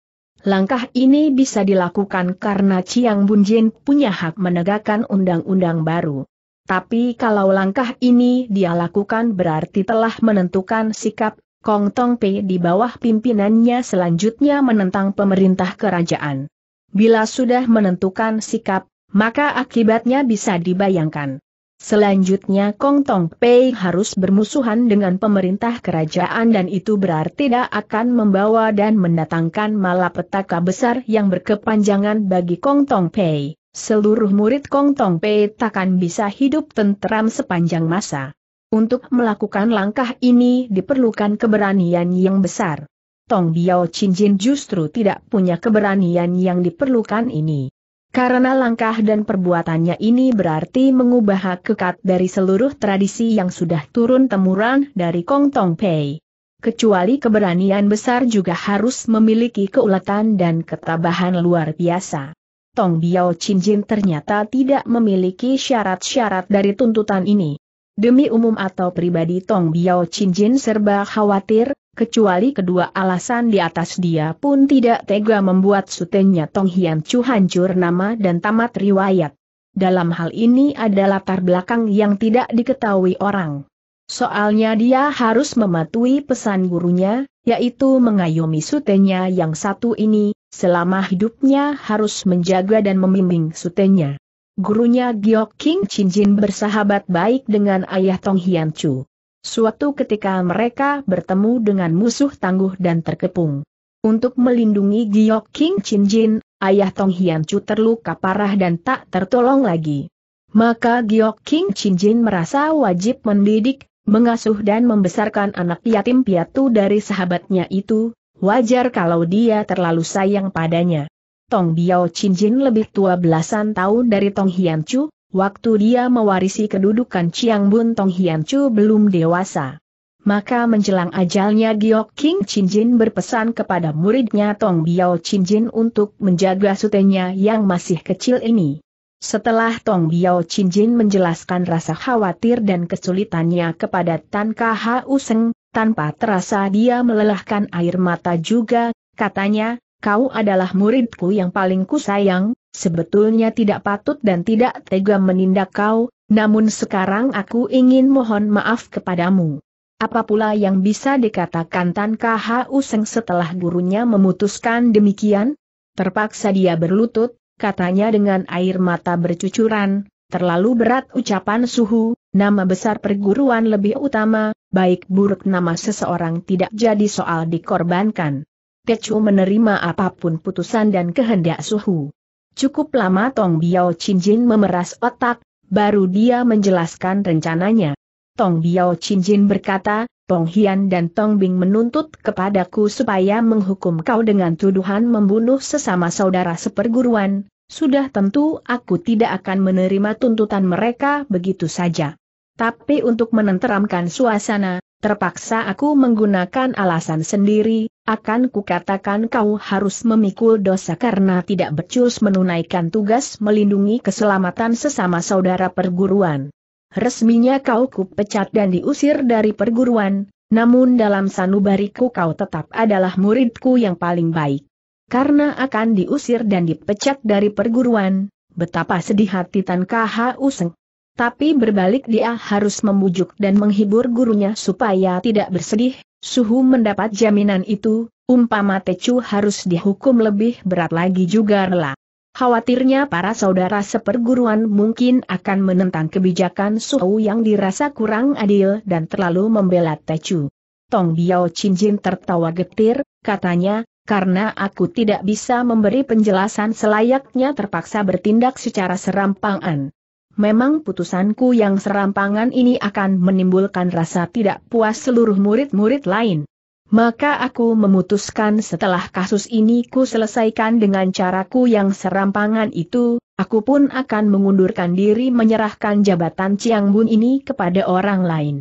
Langkah ini bisa dilakukan karena Chiang Bun Jin punya hak menegakkan undang-undang baru. Tapi kalau langkah ini dia lakukan berarti telah menentukan sikap Kong Tong Pei di bawah pimpinannya selanjutnya menentang pemerintah kerajaan. Bila sudah menentukan sikap, maka akibatnya bisa dibayangkan. Selanjutnya Kong Tong Pei harus bermusuhan dengan pemerintah kerajaan dan itu berarti dia akan membawa dan mendatangkan malapetaka besar yang berkepanjangan bagi Kong Tong Pei. Seluruh murid Kong Tong Pei takkan bisa hidup tenteram sepanjang masa. Untuk melakukan langkah ini diperlukan keberanian yang besar. Tong Biao Cincin justru tidak punya keberanian yang diperlukan ini. Karena langkah dan perbuatannya ini berarti mengubah hak kekat dari seluruh tradisi yang sudah turun-temurun dari Kong Tong Pei. Kecuali keberanian besar juga harus memiliki keuletan dan ketabahan luar biasa. Tong Biao Chin Jin ternyata tidak memiliki syarat-syarat dari tuntutan ini. Demi umum atau pribadi Tong Biao Chin Jin serba khawatir, kecuali kedua alasan di atas dia pun tidak tega membuat sutenya Tong Hian Chu hancur nama dan tamat riwayat. Dalam hal ini ada latar belakang yang tidak diketahui orang. Soalnya dia harus mematuhi pesan gurunya, yaitu mengayomi sutenya yang satu ini, selama hidupnya harus menjaga dan membimbing sutenya. Gurunya Giok King Chin Jin bersahabat baik dengan ayah Tong Hian Chu. Suatu ketika mereka bertemu dengan musuh tangguh dan terkepung. Untuk melindungi Giok King Chin Jin, ayah Tong Hian Chu terluka parah dan tak tertolong lagi. Maka Giok King Chin Jin merasa wajib mendidik, mengasuh dan membesarkan anak yatim piatu dari sahabatnya itu, wajar kalau dia terlalu sayang padanya. Tong Biao Chin Jin lebih tua belasan tahun dari Tong Hian Chu, waktu dia mewarisi kedudukan Chiang Bun Tong Hian Chu belum dewasa. Maka menjelang ajalnya Giok King Chin Jin berpesan kepada muridnya Tong Biao Chin Jin untuk menjaga sutenya yang masih kecil ini. Setelah Tong Biao Chin Jin menjelaskan rasa khawatir dan kesulitannya kepada Tan Khu Seng, tanpa terasa dia melelahkan air mata juga, katanya, "Kau adalah muridku yang paling kusayang, sebetulnya tidak patut dan tidak tega menindak kau, namun sekarang aku ingin mohon maaf kepadamu." Apa pula yang bisa dikatakan Tan Khu Seng setelah gurunya memutuskan demikian? Terpaksa dia berlutut, katanya dengan air mata bercucuran, "Terlalu berat ucapan suhu, nama besar perguruan lebih utama, baik buruk nama seseorang tidak jadi soal dikorbankan. Kecu menerima apapun putusan dan kehendak suhu." Cukup lama Tong Biao Chin Jin memeras otak, baru dia menjelaskan rencananya. Tong Biao Chin Jin berkata, "Tong Hian dan Tong Bing menuntut kepadaku supaya menghukum kau dengan tuduhan membunuh sesama saudara seperguruan, sudah tentu aku tidak akan menerima tuntutan mereka begitu saja. Tapi untuk menenteramkan suasana, terpaksa aku menggunakan alasan sendiri, akan kukatakan kau harus memikul dosa karena tidak becus menunaikan tugas melindungi keselamatan sesama saudara perguruan. Resminya kau kupecat dan diusir dari perguruan, namun dalam sanubariku kau tetap adalah muridku yang paling baik. Karena akan diusir dan dipecat dari perguruan, betapa sedih hati Tan Khu Seng. Tapi berbalik dia harus membujuk dan menghibur gurunya supaya tidak bersedih, suhu mendapat jaminan itu, umpama Tecu harus dihukum lebih berat lagi juga rela." Khawatirnya para saudara seperguruan mungkin akan menentang kebijakan suhu yang dirasa kurang adil dan terlalu membela Tecu. Tong Biao Chin Jin tertawa getir, katanya, "Karena aku tidak bisa memberi penjelasan selayaknya terpaksa bertindak secara serampangan. Memang putusanku yang serampangan ini akan menimbulkan rasa tidak puas seluruh murid-murid lain. Maka aku memutuskan setelah kasus ini ku selesaikan dengan caraku yang serampangan itu, aku pun akan mengundurkan diri menyerahkan jabatan Chiang Bun ini kepada orang lain.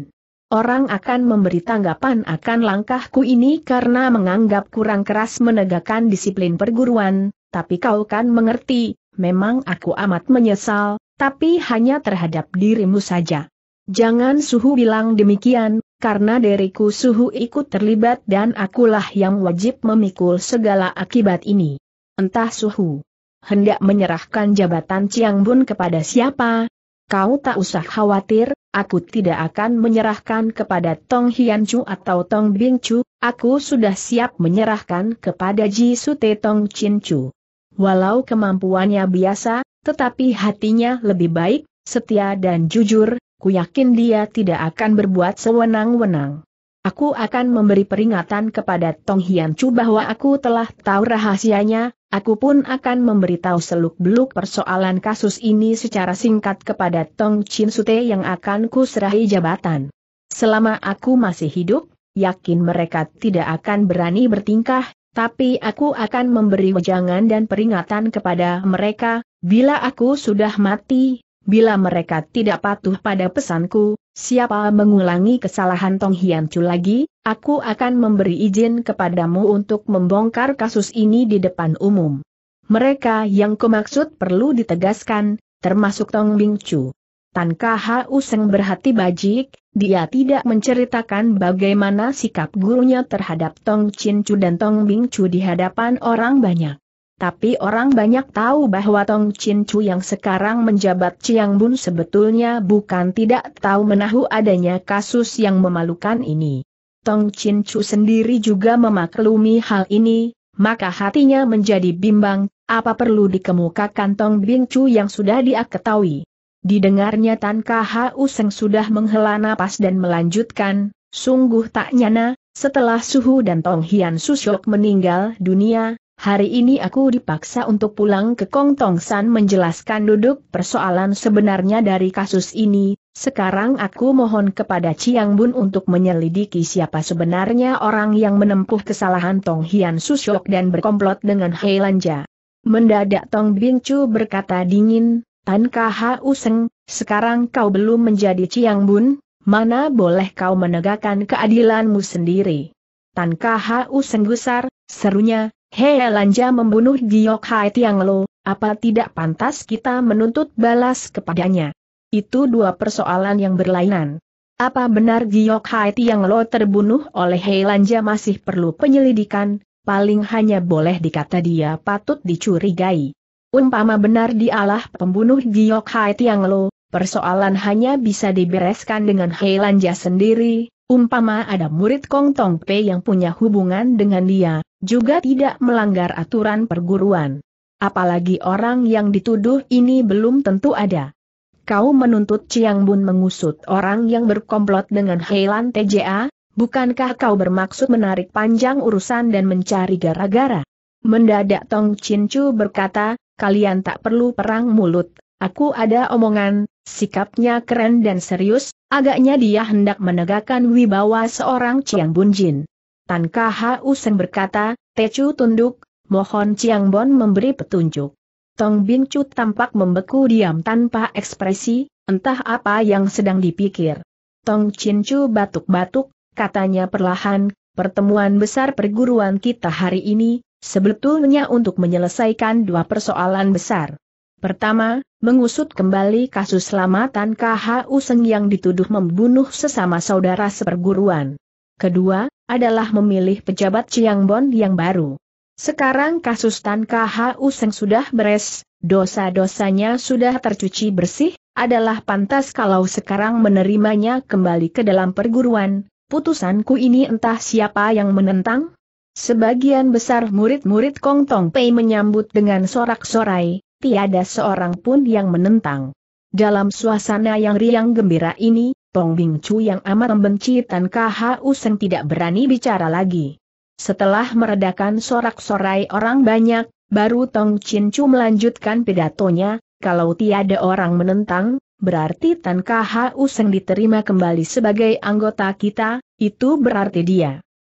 Orang akan memberi tanggapan akan langkahku ini karena menganggap kurang keras menegakkan disiplin perguruan, tapi kau kan mengerti, memang aku amat menyesal, tapi hanya terhadap dirimu saja. Jangan suhu bilang demikian, karena diriku suhu ikut terlibat dan akulah yang wajib memikul segala akibat ini. Entah suhu hendak menyerahkan jabatan Chiang Bun kepada siapa, kau tak usah khawatir, aku tidak akan menyerahkan kepada Tong Hian Chu atau Tong Bing Chu, aku sudah siap menyerahkan kepada Ji Sute Tong Chin Chu. Walau kemampuannya biasa, tetapi hatinya lebih baik, setia dan jujur. Ku yakin dia tidak akan berbuat sewenang-wenang. Aku akan memberi peringatan kepada Tong Hian Chu bahwa aku telah tahu rahasianya, aku pun akan memberitahu seluk-beluk persoalan kasus ini secara singkat kepada Tong Chin Sute yang akan kuserahi jabatan. Selama aku masih hidup, yakin mereka tidak akan berani bertingkah, tapi aku akan memberi wejangan dan peringatan kepada mereka, bila aku sudah mati, bila mereka tidak patuh pada pesanku, siapa mengulangi kesalahan Tong Hian Chu lagi, aku akan memberi izin kepadamu untuk membongkar kasus ini di depan umum. Mereka yang kumaksud perlu ditegaskan, termasuk Tong Bing Chu. Tan Khu Seng berhati bajik, dia tidak menceritakan bagaimana sikap gurunya terhadap Tong Chin Chu dan Tong Bing Chu di hadapan orang banyak. Tapi orang banyak tahu bahwa Tong Chin Chu yang sekarang menjabat Chiang Bun sebetulnya bukan tidak tahu menahu adanya kasus yang memalukan ini. Tong Chin Chu sendiri juga memaklumi hal ini, maka hatinya menjadi bimbang, apa perlu dikemukakan Tong Bing Chu yang sudah dia ketahui. Didengarnya Tan Khu Seng sudah menghela napas dan melanjutkan, sungguh tak nyana, setelah Suhu dan Tong Hian Susyok meninggal dunia, hari ini aku dipaksa untuk pulang ke Kong Tong San menjelaskan duduk persoalan sebenarnya dari kasus ini. Sekarang aku mohon kepada Chiang Bun untuk menyelidiki siapa sebenarnya orang yang menempuh kesalahan Tong Hian Susyok dan berkomplot dengan Hei Lanja. Mendadak Tong Bing Chu berkata dingin, Tan Khu Seng, sekarang kau belum menjadi Chiang Bun, mana boleh kau menegakkan keadilanmu sendiri. Tan Khu Seng gusar, serunya, Hei Lanja membunuh Giok Hai Tiang Lo, apa tidak pantas kita menuntut balas kepadanya? Itu dua persoalan yang berlainan. Apa benar Giok Hai Tiang Lo terbunuh oleh Hei Lanja masih perlu penyelidikan, paling hanya boleh dikata dia patut dicurigai. Umpama benar dialah pembunuh Giok Hai Tiang Lo, persoalan hanya bisa dibereskan dengan Hei Lanja sendiri. Umpama ada murid Kong Tong Pei yang punya hubungan dengan dia, juga tidak melanggar aturan perguruan. Apalagi orang yang dituduh ini belum tentu ada. Kau menuntut Chiang Bun mengusut orang yang berkomplot dengan Hei Lan TJA, bukankah kau bermaksud menarik panjang urusan dan mencari gara-gara? Mendadak Tong Chin Chu berkata, kalian tak perlu perang mulut, aku ada omongan. Sikapnya keren dan serius, agaknya dia hendak menegakkan wibawa seorang Chiang Bun Jin. Tan Khu Seng berkata, Tecu tunduk, mohon Chiang Bun memberi petunjuk. Tong Bing Chu tampak membeku diam tanpa ekspresi, entah apa yang sedang dipikir. Tong Chin Chu batuk-batuk, katanya perlahan, pertemuan besar perguruan kita hari ini, sebetulnya untuk menyelesaikan dua persoalan besar. Pertama, mengusut kembali kasus lama Tan Khu Seng yang dituduh membunuh sesama saudara seperguruan. Kedua, adalah memilih pejabat Chiang Bun yang baru. Sekarang kasus Tan Khu Seng sudah beres, dosa-dosanya sudah tercuci bersih, adalah pantas kalau sekarang menerimanya kembali ke dalam perguruan. Putusanku ini entah siapa yang menentang? Sebagian besar murid-murid Kong Tong Pei menyambut dengan sorak-sorai. Tiada seorang pun yang menentang. Dalam suasana yang riang gembira ini, Tong Bing Chu yang amat membenci Tan Khu Seng tidak berani bicara lagi. Setelah meredakan sorak-sorai orang banyak, baru Tong Chin Chu melanjutkan pidatonya, kalau tiada orang menentang, berarti Tan Khu Seng diterima kembali sebagai anggota kita, itu berarti dia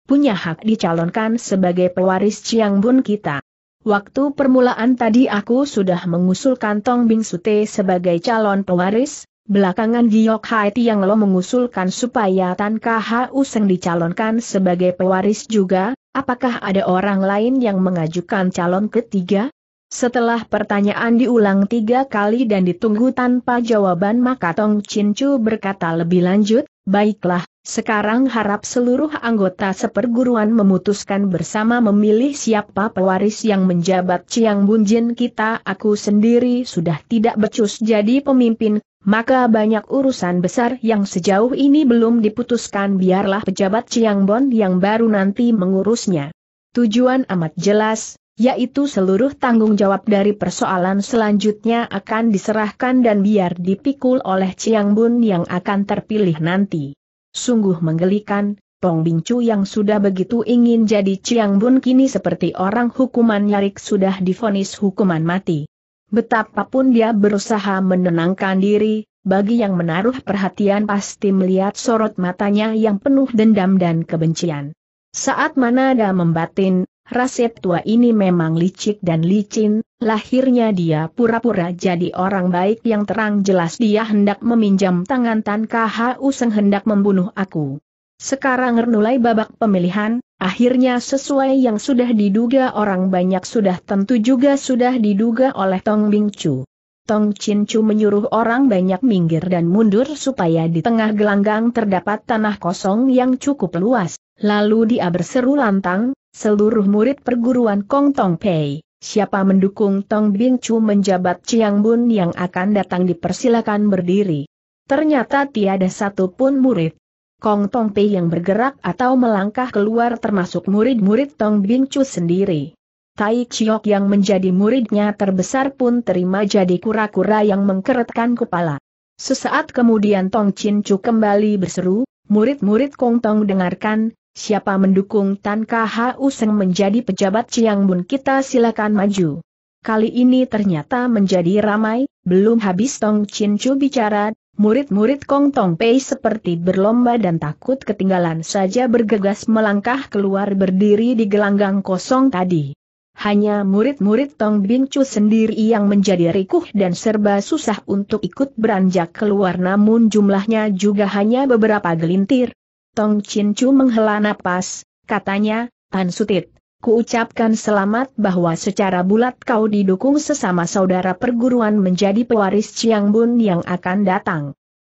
punya hak dicalonkan sebagai pewaris Chiang Bun kita. Waktu permulaan tadi aku sudah mengusulkan Tong Bing Sute sebagai calon pewaris, belakangan Giok Hai Tiang Lo mengusulkan supaya Tan Khu Seng dicalonkan sebagai pewaris juga, apakah ada orang lain yang mengajukan calon ketiga? Setelah pertanyaan diulang 3 kali dan ditunggu tanpa jawaban maka Tong Chin Chu berkata lebih lanjut, baiklah, sekarang harap seluruh anggota seperguruan memutuskan bersama memilih siapa pewaris yang menjabat Chiang Bun Jin kita. Aku sendiri sudah tidak becus jadi pemimpin, maka banyak urusan besar yang sejauh ini belum diputuskan, biarlah pejabat Chiang Bun yang baru nanti mengurusnya. Tujuan amat jelas, yaitu seluruh tanggung jawab dari persoalan selanjutnya akan diserahkan dan biar dipikul oleh Chiang Bun yang akan terpilih nanti. Sungguh menggelikan, Tong Bing Chu yang sudah begitu ingin jadi Chiang Bun kini seperti orang hukuman nyarik sudah divonis hukuman mati. Betapapun dia berusaha menenangkan diri, bagi yang menaruh perhatian pasti melihat sorot matanya yang penuh dendam dan kebencian. Saat mana dia membatin, Rasib tua ini memang licik dan licin, lahirnya dia pura-pura jadi orang baik yang terang jelas dia hendak meminjam tangan Tan Kau Seng hendak membunuh aku. Sekarang mulai babak pemilihan, akhirnya sesuai yang sudah diduga orang banyak sudah tentu juga sudah diduga oleh Tong Bing Chu. Tong Chin Chu menyuruh orang banyak minggir dan mundur supaya di tengah gelanggang terdapat tanah kosong yang cukup luas, lalu dia berseru lantang, seluruh murid perguruan Kong Tong Pei, siapa mendukung Tong Bing Chu menjabat Chiang Bun yang akan datang dipersilakan berdiri. Ternyata tiada satupun murid Kong Tong Pei yang bergerak atau melangkah keluar termasuk murid-murid Tong Bing Chu sendiri. Tai Chiok yang menjadi muridnya terbesar pun terima jadi kura-kura yang mengkeretkan kepala. Sesaat kemudian Tong Chin Chu kembali berseru, murid-murid Kong Tong dengarkan, siapa mendukung Tan Kau Seng menjadi pejabat Chiang Bun kita silakan maju. Kali ini ternyata menjadi ramai, belum habis Tong Chin Chu bicara, murid-murid Kong Tong Pei seperti berlomba dan takut ketinggalan saja bergegas melangkah keluar berdiri di gelanggang kosong tadi. Hanya murid-murid Tong Bing Chu sendiri yang menjadi rikuh dan serba susah untuk ikut beranjak keluar namun jumlahnya juga hanya beberapa gelintir. Tong Chin Chu menghela napas, katanya, Tan Sutit, kuucapkan selamat bahwa secara bulat kau didukung sesama saudara perguruan menjadi pewaris Chiang Bun yang akan datang.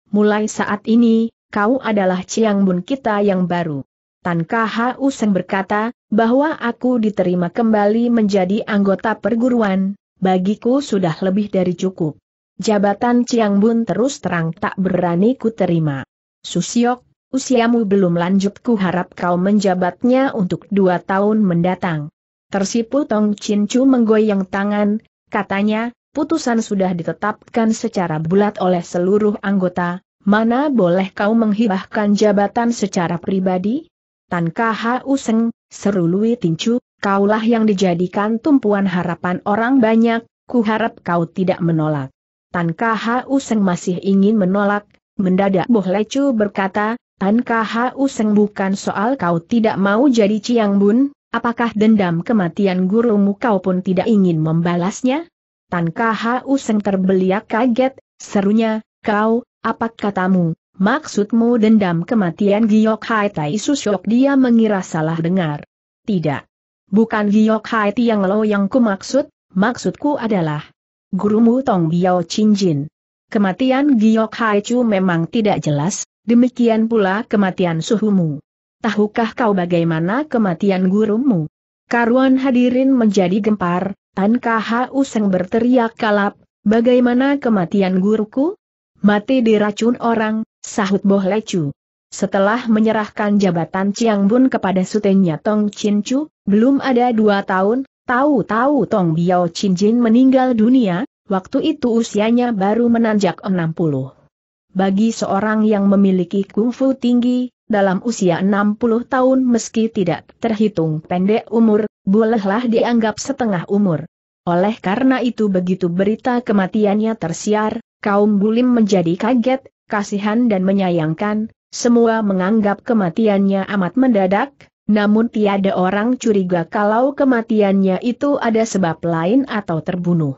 Mulai saat ini, kau adalah Chiang Bun kita yang baru. Tan Kau Seng berkata, bahwa aku diterima kembali menjadi anggota perguruan, bagiku sudah lebih dari cukup. Jabatan Chiang Bun terus terang tak berani ku terima. Susiok, usiamu belum lanjut ku harap kau menjabatnya untuk 2 tahun mendatang. Tersipu Tong Chin Chu menggoyang tangan, katanya, putusan sudah ditetapkan secara bulat oleh seluruh anggota, mana boleh kau menghibahkan jabatan secara pribadi? Tan Kau Seng, seru Lui Tin Chu, kaulah yang dijadikan tumpuan harapan orang banyak, ku harap kau tidak menolak. Tan Kau Seng masih ingin menolak, mendadak Boh Lecu berkata, Tan Kau Seng bukan soal kau tidak mau jadi Chiang Bun, apakah dendam kematian gurumu kau pun tidak ingin membalasnya? Tan Kau Seng terbeliak kaget, serunya, kau, apa katamu, maksudmu dendam kematian Giok Hai Tai Susiok? Dia mengira salah dengar. Tidak, bukan Giok Hai Tiang Lo yang kumaksud, maksudku adalah gurumu Tong Biao Chin Jin. Kematian Giok Hai Chu memang tidak jelas. Demikian pula kematian suhumu. Tahukah kau bagaimana kematian gurumu? Karuan hadirin menjadi gempar, Tan Kau Seng berteriak kalap, bagaimana kematian guruku? Mati diracun orang, sahut Boh Lecu. Setelah menyerahkan jabatan Chiang Bun kepada sutenya Tong Chin Chu, belum ada 2 tahun, tahu-tahu Tong Biao Chin Jin meninggal dunia, waktu itu usianya baru menanjak 60. Bagi seorang yang memiliki kungfu tinggi, dalam usia 60 tahun meski tidak terhitung pendek umur, bolehlah dianggap setengah umur. Oleh karena itu begitu berita kematiannya tersiar, kaum bulim menjadi kaget, kasihan dan menyayangkan, semua menganggap kematiannya amat mendadak, namun tiada orang curiga kalau kematiannya itu ada sebab lain atau terbunuh.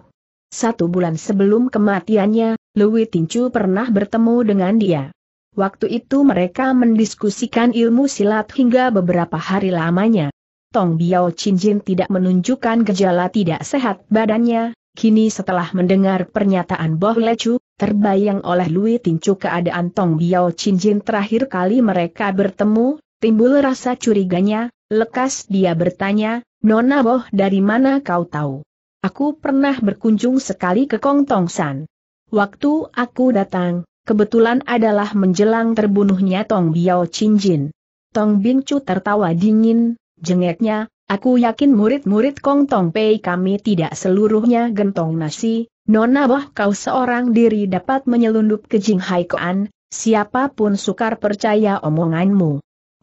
1 bulan sebelum kematiannya, Lui Tin Chu pernah bertemu dengan dia. Waktu itu mereka mendiskusikan ilmu silat hingga beberapa hari lamanya. Tong Biao Chin Jin tidak menunjukkan gejala tidak sehat badannya, kini setelah mendengar pernyataan Boh Lecu, terbayang oleh Lui Tin Chu keadaan Tong Biao Chin Jin terakhir kali mereka bertemu, timbul rasa curiganya, lekas dia bertanya, Nona Boh dari mana kau tahu? Aku pernah berkunjung sekali ke Kong Tong San. Waktu aku datang, kebetulan adalah menjelang terbunuhnya Tong Biao Chin Jin. Tong Bing Chu tertawa dingin, jengeknya, aku yakin murid-murid Kong Tong Pei kami tidak seluruhnya gentong nasi, Nona Boh kau seorang diri dapat menyelundup ke Jinghai Koan, siapapun sukar percaya omonganmu.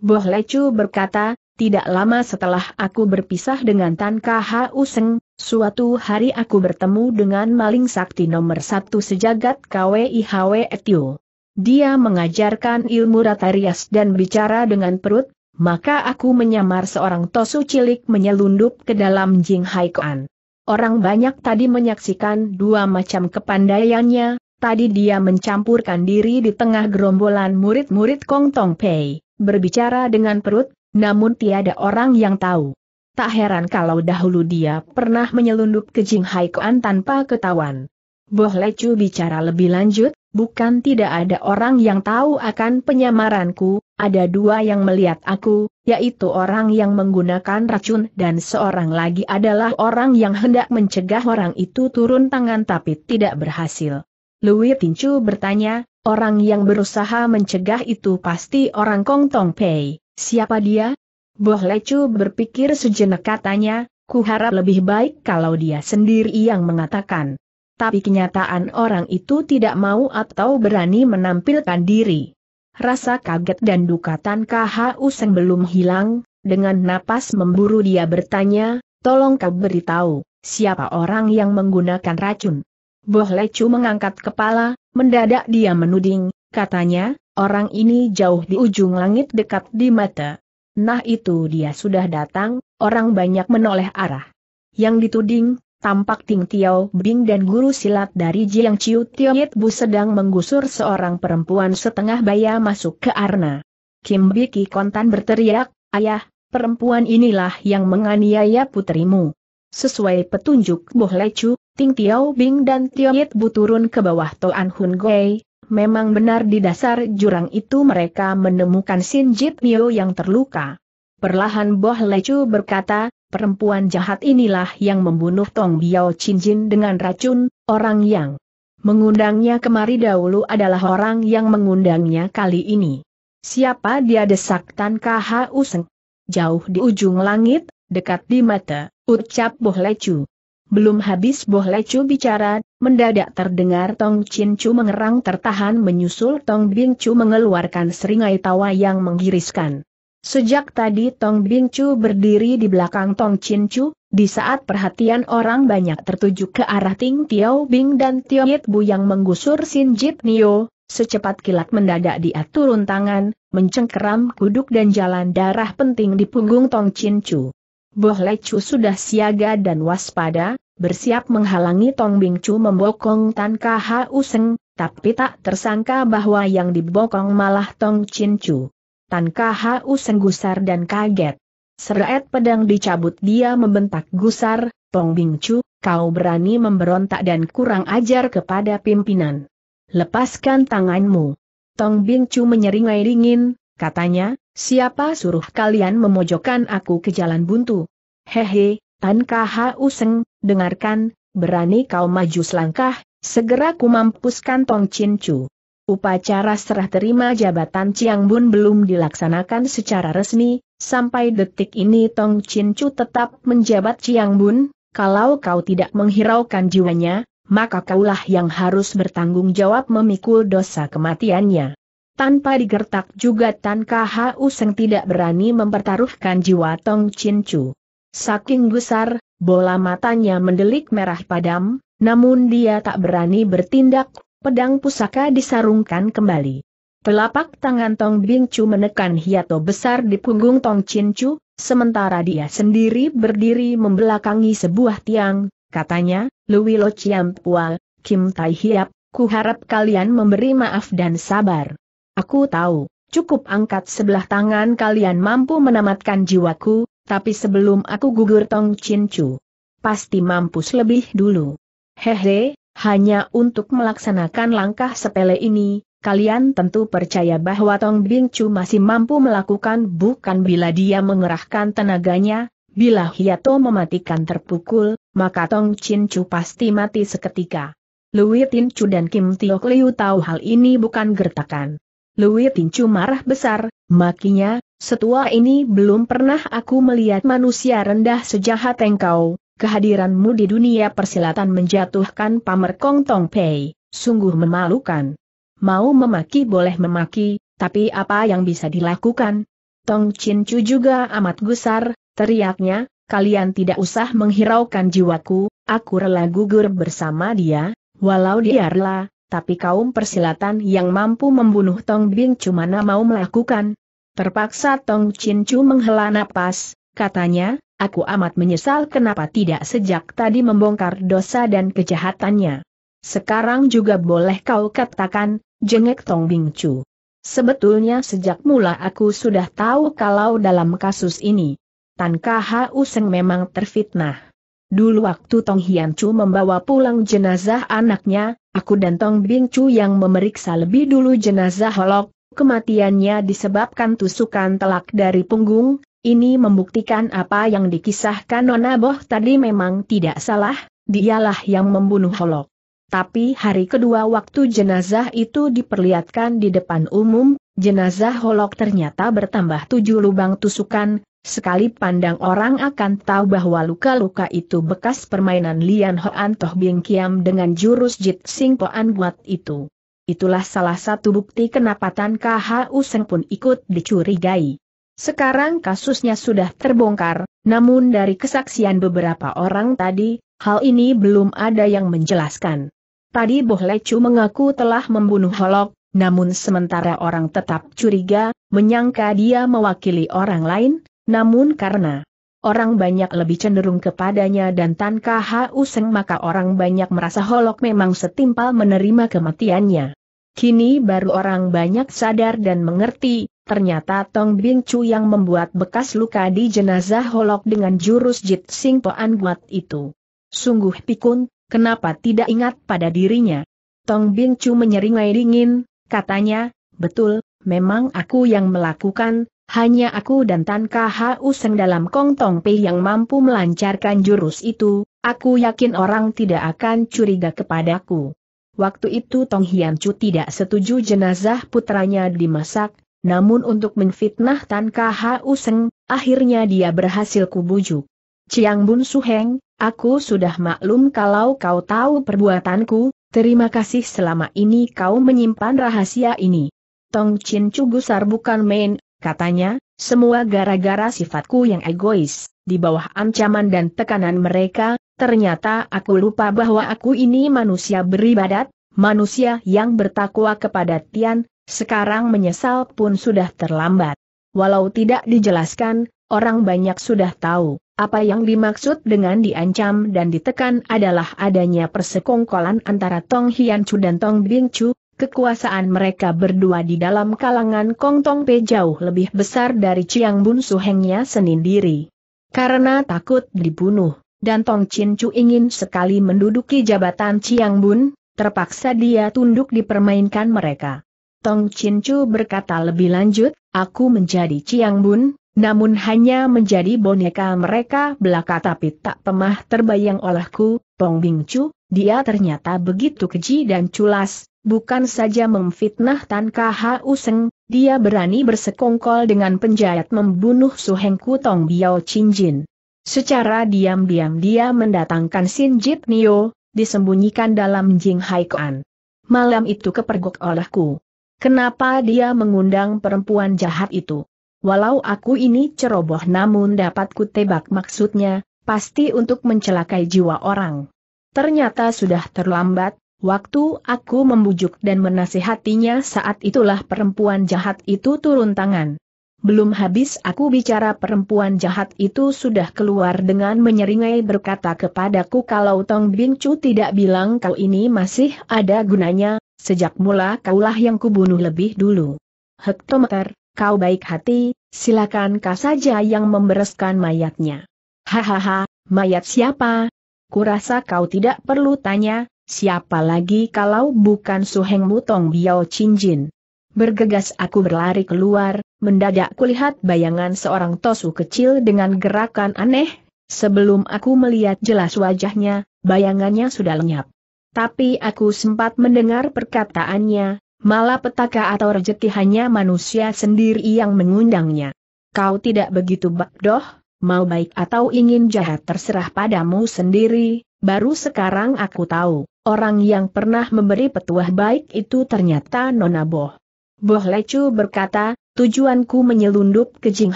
Boh Lecu berkata, tidak lama setelah aku berpisah dengan Tan Kau Seng, suatu hari aku bertemu dengan maling sakti nomor 1 sejagat Kwihwe Etio. Dia mengajarkan ilmu rata rias dan bicara dengan perut, Maka aku menyamar seorang tosu cilik menyelundup ke dalam Jing Haikoan. Orang banyak tadi menyaksikan dua macam kepandaiannya. Tadi dia mencampurkan diri di tengah gerombolan murid-murid Kong Tong Pei, berbicara dengan perut, namun tiada orang yang tahu. Tak heran kalau dahulu dia pernah menyelundup ke Jing Haikoan tanpa ketahuan. Boh Lecu bicara lebih lanjut, bukan tidak ada orang yang tahu akan penyamaranku, ada dua yang melihat aku, yaitu orang yang menggunakan racun dan seorang lagi adalah orang yang hendak mencegah orang itu turun tangan tapi tidak berhasil. Lui Tincu bertanya, orang yang berusaha mencegah itu pasti orang Kong Tong Pei, siapa dia? Boh Lecu berpikir sejenak katanya, kuharap lebih baik kalau dia sendiri yang mengatakan. Tapi kenyataan orang itu tidak mau atau berani menampilkan diri. Rasa kaget dan dukatan KHU Seng belum hilang, dengan napas memburu dia bertanya, tolong kau beritahu, siapa orang yang menggunakan racun? Boh Lecu mengangkat kepala, mendadak dia menuding, katanya, orang ini jauh di ujung langit dekat di mata. Nah itu dia sudah datang, orang banyak menoleh arah. Yang dituding, tampak Ting Tiao Bing dan guru silat dari Jiang Chiu Tio Yit Bu sedang menggusur seorang perempuan setengah baya masuk ke arena. Kim Biki kontan berteriak, ayah, perempuan inilah yang menganiaya putrimu. Sesuai petunjuk Boh Lecu, Ting Tiao Bing dan Tio Yit Bu turun ke bawah Toan Hun Gui. Memang benar di dasar jurang itu mereka menemukan Sin Jit Mio yang terluka. Perlahan Boh Lecu berkata, perempuan jahat inilah yang membunuh Tong Biao Chin Jin dengan racun, orang yang mengundangnya kemari dahulu adalah orang yang mengundangnya kali ini. Siapa dia, desak Tan KHU Seng? Jauh di ujung langit, dekat di mata, ucap Boh Lecu. Belum habis Boh Lecu bicara, mendadak terdengar Tong Chin Chu mengerang tertahan menyusul Tong Bing Chu mengeluarkan seringai tawa yang menggiriskan. Sejak tadi Tong Bing Chu berdiri di belakang Tong Chin Chu, di saat perhatian orang banyak tertuju ke arah Ting Tiao Bing dan Tio Yit Bu yang menggusur Sin Jit Nio, secepat kilat mendadak dia turun tangan, mencengkeram kuduk dan jalan darah penting di punggung Tong Chin Chu. Boh Lecu sudah siaga dan waspada, bersiap menghalangi Tong Bing Chu membokong Tan KHU Seng, tapi tak tersangka bahwa yang dibokong malah Tong Chin Chu. Tan KHU Seng gusar dan kaget. Seret pedang dicabut dia membentak gusar, Tong Bing Chu, kau berani memberontak dan kurang ajar kepada pimpinan. Lepaskan tanganmu. Tong Bing Chu menyeringai dingin, katanya, siapa suruh kalian memojokkan aku ke jalan buntu? Hehe, Tan KHU Seng, dengarkan, berani kau maju selangkah, segera ku mampuskan Tong Chin Chu. Upacara serah terima jabatan Chiang Bun belum dilaksanakan secara resmi, sampai detik ini Tong Chin Chu tetap menjabat Chiang Bun, kalau kau tidak menghiraukan jiwanya, maka kaulah yang harus bertanggung jawab memikul dosa kematiannya. Tanpa digertak juga Tan KHU Seng tidak berani mempertaruhkan jiwa Tong Chin Chu. Saking gusar, bola matanya mendelik merah padam, namun dia tak berani bertindak. Pedang pusaka disarungkan kembali. Telapak tangan Tong Bing Chu menekan hiato besar di punggung Tong Chin Chu, sementara dia sendiri berdiri membelakangi sebuah tiang, katanya, Lui Lo Chiam Pua, Kim Tai Hiap, kuharap kalian memberi maaf dan sabar. Aku tahu, cukup angkat sebelah tangan kalian mampu menamatkan jiwaku, tapi sebelum aku gugur Tong Chin Chu, pasti mampus lebih dulu. Hehe. Hanya untuk melaksanakan langkah sepele ini, kalian tentu percaya bahwa Tong Bing Chu masih mampu melakukan bukan bila dia mengerahkan tenaganya, bila hiato mematikan terpukul, maka Tong Chin Chu pasti mati seketika. Lui Tin Chu dan Kim Tiok Liu tahu hal ini bukan gertakan. Lui Tin Chu marah besar, makinya, setua ini belum pernah aku melihat manusia rendah sejahat engkau. Kehadiranmu di dunia persilatan menjatuhkan pamer Kong Tong Pei, sungguh memalukan. Mau memaki boleh memaki, tapi apa yang bisa dilakukan? Tong Chin Chu juga amat gusar, teriaknya, kalian tidak usah menghiraukan jiwaku, aku rela gugur bersama dia, walau dia rela, tapi kaum persilatan yang mampu membunuh Tong Bing cuma mau melakukan. Terpaksa Tong Chin Chu menghela napas, katanya, aku amat menyesal kenapa tidak sejak tadi membongkar dosa dan kejahatannya. Sekarang juga boleh kau katakan, jengek Tong Bing Chu. Sebetulnya sejak mula aku sudah tahu kalau dalam kasus ini, Tan Khu Seng memang terfitnah. Dulu waktu Tong Hian Chu membawa pulang jenazah anaknya, aku dan Tong Bing Chu yang memeriksa lebih dulu jenazah Holok, kematiannya disebabkan tusukan telak dari punggung. Ini membuktikan apa yang dikisahkan Nona Boh tadi memang tidak salah, dialah yang membunuh Holok. Tapi hari kedua waktu jenazah itu diperlihatkan di depan umum, jenazah Holok ternyata bertambah 7 lubang tusukan, sekali pandang orang akan tahu bahwa luka-luka itu bekas permainan Lian Hoan Toh Bing Kiam dengan jurus Jit Sing Poan buat itu. Itulah salah satu bukti kenapa Tan Khu Seng pun ikut dicurigai. Sekarang kasusnya sudah terbongkar, namun dari kesaksian beberapa orang tadi, hal ini belum ada yang menjelaskan. Tadi Boh Lecu mengaku telah membunuh Holok, namun sementara orang tetap curiga, menyangka dia mewakili orang lain, namun karena orang banyak lebih cenderung kepadanya dan Tan Khu Seng maka orang banyak merasa Holok memang setimpal menerima kematiannya. Kini baru orang banyak sadar dan mengerti. Ternyata Tong Bing Chu yang membuat bekas luka di jenazah Holok dengan jurus Jit Sing Poan buat itu. Sungguh pikun, kenapa tidak ingat pada dirinya? Tong Bing Chu menyeringai dingin, katanya, betul, memang aku yang melakukan, hanya aku dan Tan Khu Seng dalam Kong Tong Pei yang mampu melancarkan jurus itu, aku yakin orang tidak akan curiga kepadaku. Waktu itu Tong Hian Chu tidak setuju jenazah putranya dimasak. Namun untuk menfitnah Tan Khu Seng, akhirnya dia berhasil kubujuk. Chiang Bun Suheng, aku sudah maklum kalau kau tahu perbuatanku, terima kasih selama ini kau menyimpan rahasia ini. Tong Chin Chu gusar bukan main, katanya, semua gara-gara sifatku yang egois, di bawah ancaman dan tekanan mereka, ternyata aku lupa bahwa aku ini manusia beribadat, manusia yang bertakwa kepada Tian. Sekarang menyesal pun sudah terlambat. Walau tidak dijelaskan, orang banyak sudah tahu, apa yang dimaksud dengan diancam dan ditekan adalah adanya persekongkolan antara Tong Hian Chu dan Tong Bing Chu, kekuasaan mereka berdua di dalam kalangan Kong Tong Pei jauh lebih besar dari Chiang Bun Suhengnya sendiri. Karena takut dibunuh, dan Tong Chin Chu ingin sekali menduduki jabatan Chiang Bun, terpaksa dia tunduk dipermainkan mereka. Tong Chin Chu berkata lebih lanjut, aku menjadi Chiang Bun, namun hanya menjadi boneka mereka belaka tapi tak pernah terbayang olehku, Tong Bing Chu, dia ternyata begitu keji dan culas, bukan saja memfitnah Tan Khu Seng, dia berani bersekongkol dengan penjahat membunuh suhengku Tong Biao Chin Jin. Secara diam-diam dia mendatangkan Sin Jit Nio, disembunyikan dalam Jing Haikuan. Malam itu kepergok olehku. Kenapa dia mengundang perempuan jahat itu? Walau aku ini ceroboh namun dapat kutebak maksudnya, pasti untuk mencelakai jiwa orang. Ternyata sudah terlambat, waktu aku membujuk dan menasihatinya saat itulah perempuan jahat itu turun tangan. Belum habis aku bicara perempuan jahat itu sudah keluar dengan menyeringai berkata kepadaku kalau Tong Bing Chu tidak bilang kau ini masih ada gunanya. Sejak mula kaulah yang kubunuh lebih dulu. Hektometer, kau baik hati, silakan kau saja yang membereskan mayatnya. Hahaha, mayat siapa? Kurasa kau tidak perlu tanya, siapa lagi kalau bukan suhengmu Tong Biao Chin Jin. Bergegas aku berlari keluar, mendadak kulihat bayangan seorang tosu kecil dengan gerakan aneh, sebelum aku melihat jelas wajahnya, bayangannya sudah lenyap. Tapi aku sempat mendengar perkataannya, malapetaka atau rejeki hanya manusia sendiri yang mengundangnya. Kau tidak begitu bodoh, mau baik atau ingin jahat terserah padamu sendiri, baru sekarang aku tahu, orang yang pernah memberi petuah baik itu ternyata Nona Boh. Boh Lecu berkata, tujuanku menyelundup ke Jing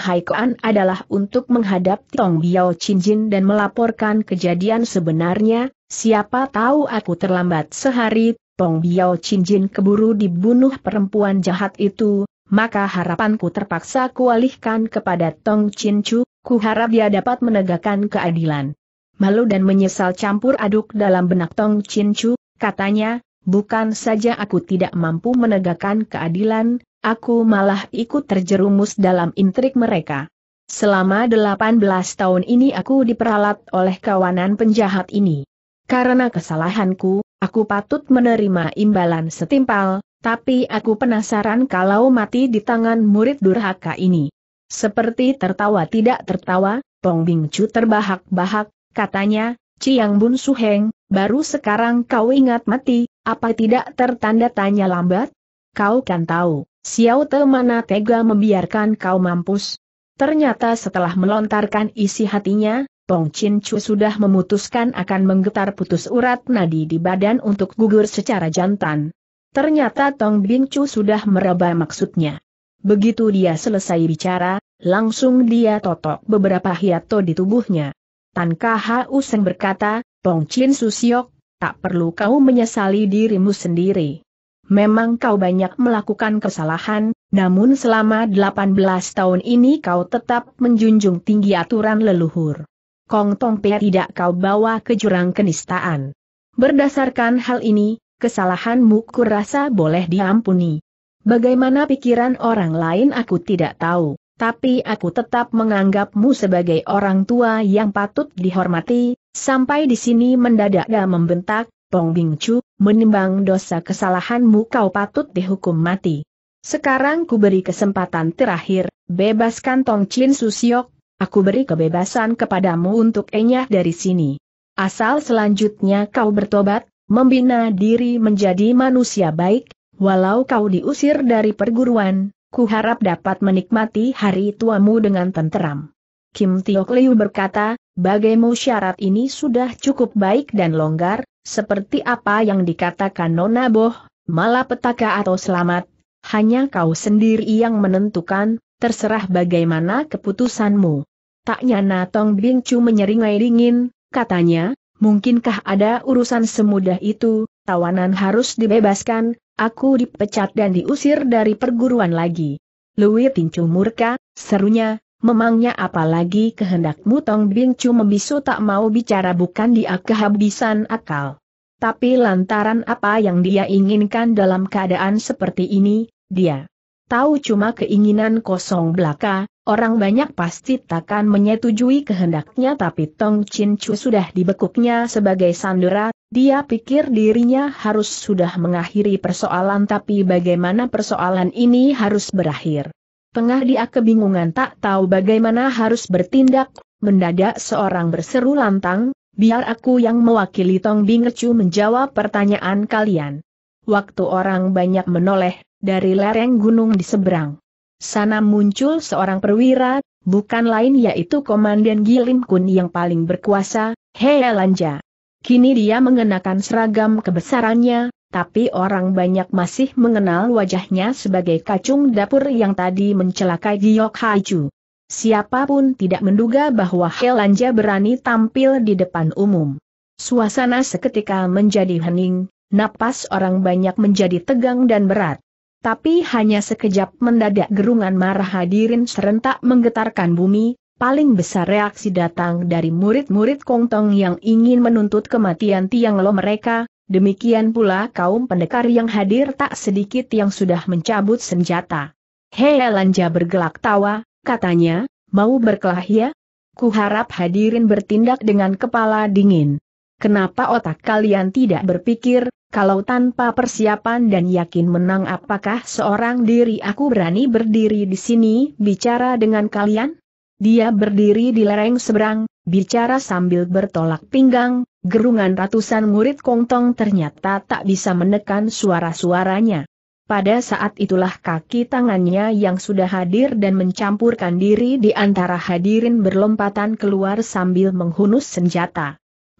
Haikuan adalah untuk menghadap Tong Biao Chin Jin dan melaporkan kejadian sebenarnya. Siapa tahu aku terlambat sehari, Tong Biao Chin Jin keburu dibunuh perempuan jahat itu, maka harapanku terpaksa kualihkan kepada Tong Chin Chu, ku harap dia dapat menegakkan keadilan. Malu dan menyesal campur aduk dalam benak Tong Chin Chu, katanya, bukan saja aku tidak mampu menegakkan keadilan, aku malah ikut terjerumus dalam intrik mereka. Selama 18 tahun ini aku diperalat oleh kawanan penjahat ini. Karena kesalahanku, aku patut menerima imbalan setimpal, tapi aku penasaran kalau mati di tangan murid durhaka ini. Seperti tertawa tidak tertawa, Tong Bingcu terbahak-bahak, katanya, Ciang Bun Suheng, baru sekarang kau ingat mati, apa tidak tertanda tanya lambat? Kau kan tahu, Xiao Te mana tega membiarkan kau mampus. Ternyata setelah melontarkan isi hatinya, Tong Chin Chu sudah memutuskan akan menggetar putus urat nadi di badan untuk gugur secara jantan. Ternyata Tong Bingcu sudah meraba maksudnya. Begitu dia selesai bicara, langsung dia totok beberapa hiato di tubuhnya. Tan Kau Seng berkata, Tong Chin Susiok, tak perlu kau menyesali dirimu sendiri. Memang kau banyak melakukan kesalahan, namun selama 18 tahun ini kau tetap menjunjung tinggi aturan leluhur. Kong Tong Pei tidak kau bawa ke jurang kenistaan. Berdasarkan hal ini, kesalahanmu kurasa boleh diampuni. Bagaimana pikiran orang lain aku tidak tahu, tapi aku tetap menganggapmu sebagai orang tua yang patut dihormati. Sampai di sini mendadak membentak, Tong Bingcu, menimbang dosa kesalahanmu kau patut dihukum mati. Sekarang ku beri kesempatan terakhir, bebaskan Tong Chin Susiok, aku beri kebebasan kepadamu untuk enyah dari sini. Asal selanjutnya kau bertobat, membina diri menjadi manusia baik, walau kau diusir dari perguruan, ku harap dapat menikmati hari tuamu dengan tenteram. Kim Tiok Liu berkata, bagaimu syarat ini sudah cukup baik dan longgar, seperti apa yang dikatakan Nona Boh, malapetaka atau selamat, hanya kau sendiri yang menentukan, terserah bagaimana keputusanmu. Tak nyana Tong Bingcu menyeringai dingin, katanya, mungkinkah ada urusan semudah itu, tawanan harus dibebaskan, aku dipecat dan diusir dari perguruan lagi. Lui Tincu murka, serunya, memangnya apalagi kehendakmu? Tong Bingcu membisu tak mau bicara, bukan dia kehabisan akal. Tapi lantaran apa yang dia inginkan dalam keadaan seperti ini, dia tahu cuma keinginan kosong belaka. Orang banyak pasti takkan menyetujui kehendaknya, tapi Tong Chin Chu sudah dibekuknya sebagai sandera, dia pikir dirinya harus sudah mengakhiri persoalan, tapi bagaimana persoalan ini harus berakhir. Tengah dia kebingungan tak tahu bagaimana harus bertindak, mendadak seorang berseru lantang, biar aku yang mewakili Tong Bingcu menjawab pertanyaan kalian. Waktu orang banyak menoleh, dari lereng gunung di seberang sana muncul seorang perwira, bukan lain yaitu Komandan Gilim Kun yang paling berkuasa, Helanja. Kini dia mengenakan seragam kebesarannya, tapi orang banyak masih mengenal wajahnya sebagai kacung dapur yang tadi mencelakai Giok Haju. Siapapun tidak menduga bahwa Helanja berani tampil di depan umum. Suasana seketika menjadi hening, napas orang banyak menjadi tegang dan berat. Tapi hanya sekejap mendadak gerungan marah hadirin serentak menggetarkan bumi, paling besar reaksi datang dari murid-murid Kong Tong yang ingin menuntut kematian Tiang Lo mereka, demikian pula kaum pendekar yang hadir tak sedikit yang sudah mencabut senjata. Helanja bergelak tawa, katanya, mau berkelahi ya? Kuharap hadirin bertindak dengan kepala dingin. Kenapa otak kalian tidak berpikir? Kalau tanpa persiapan dan yakin menang, apakah seorang diri aku berani berdiri di sini bicara dengan kalian? Dia berdiri di lereng seberang, bicara sambil bertolak pinggang, gerungan ratusan murid Kong Tong ternyata tak bisa menekan suara-suaranya. Pada saat itulah kaki tangannya yang sudah hadir dan mencampurkan diri di antara hadirin berlompatan keluar sambil menghunus senjata.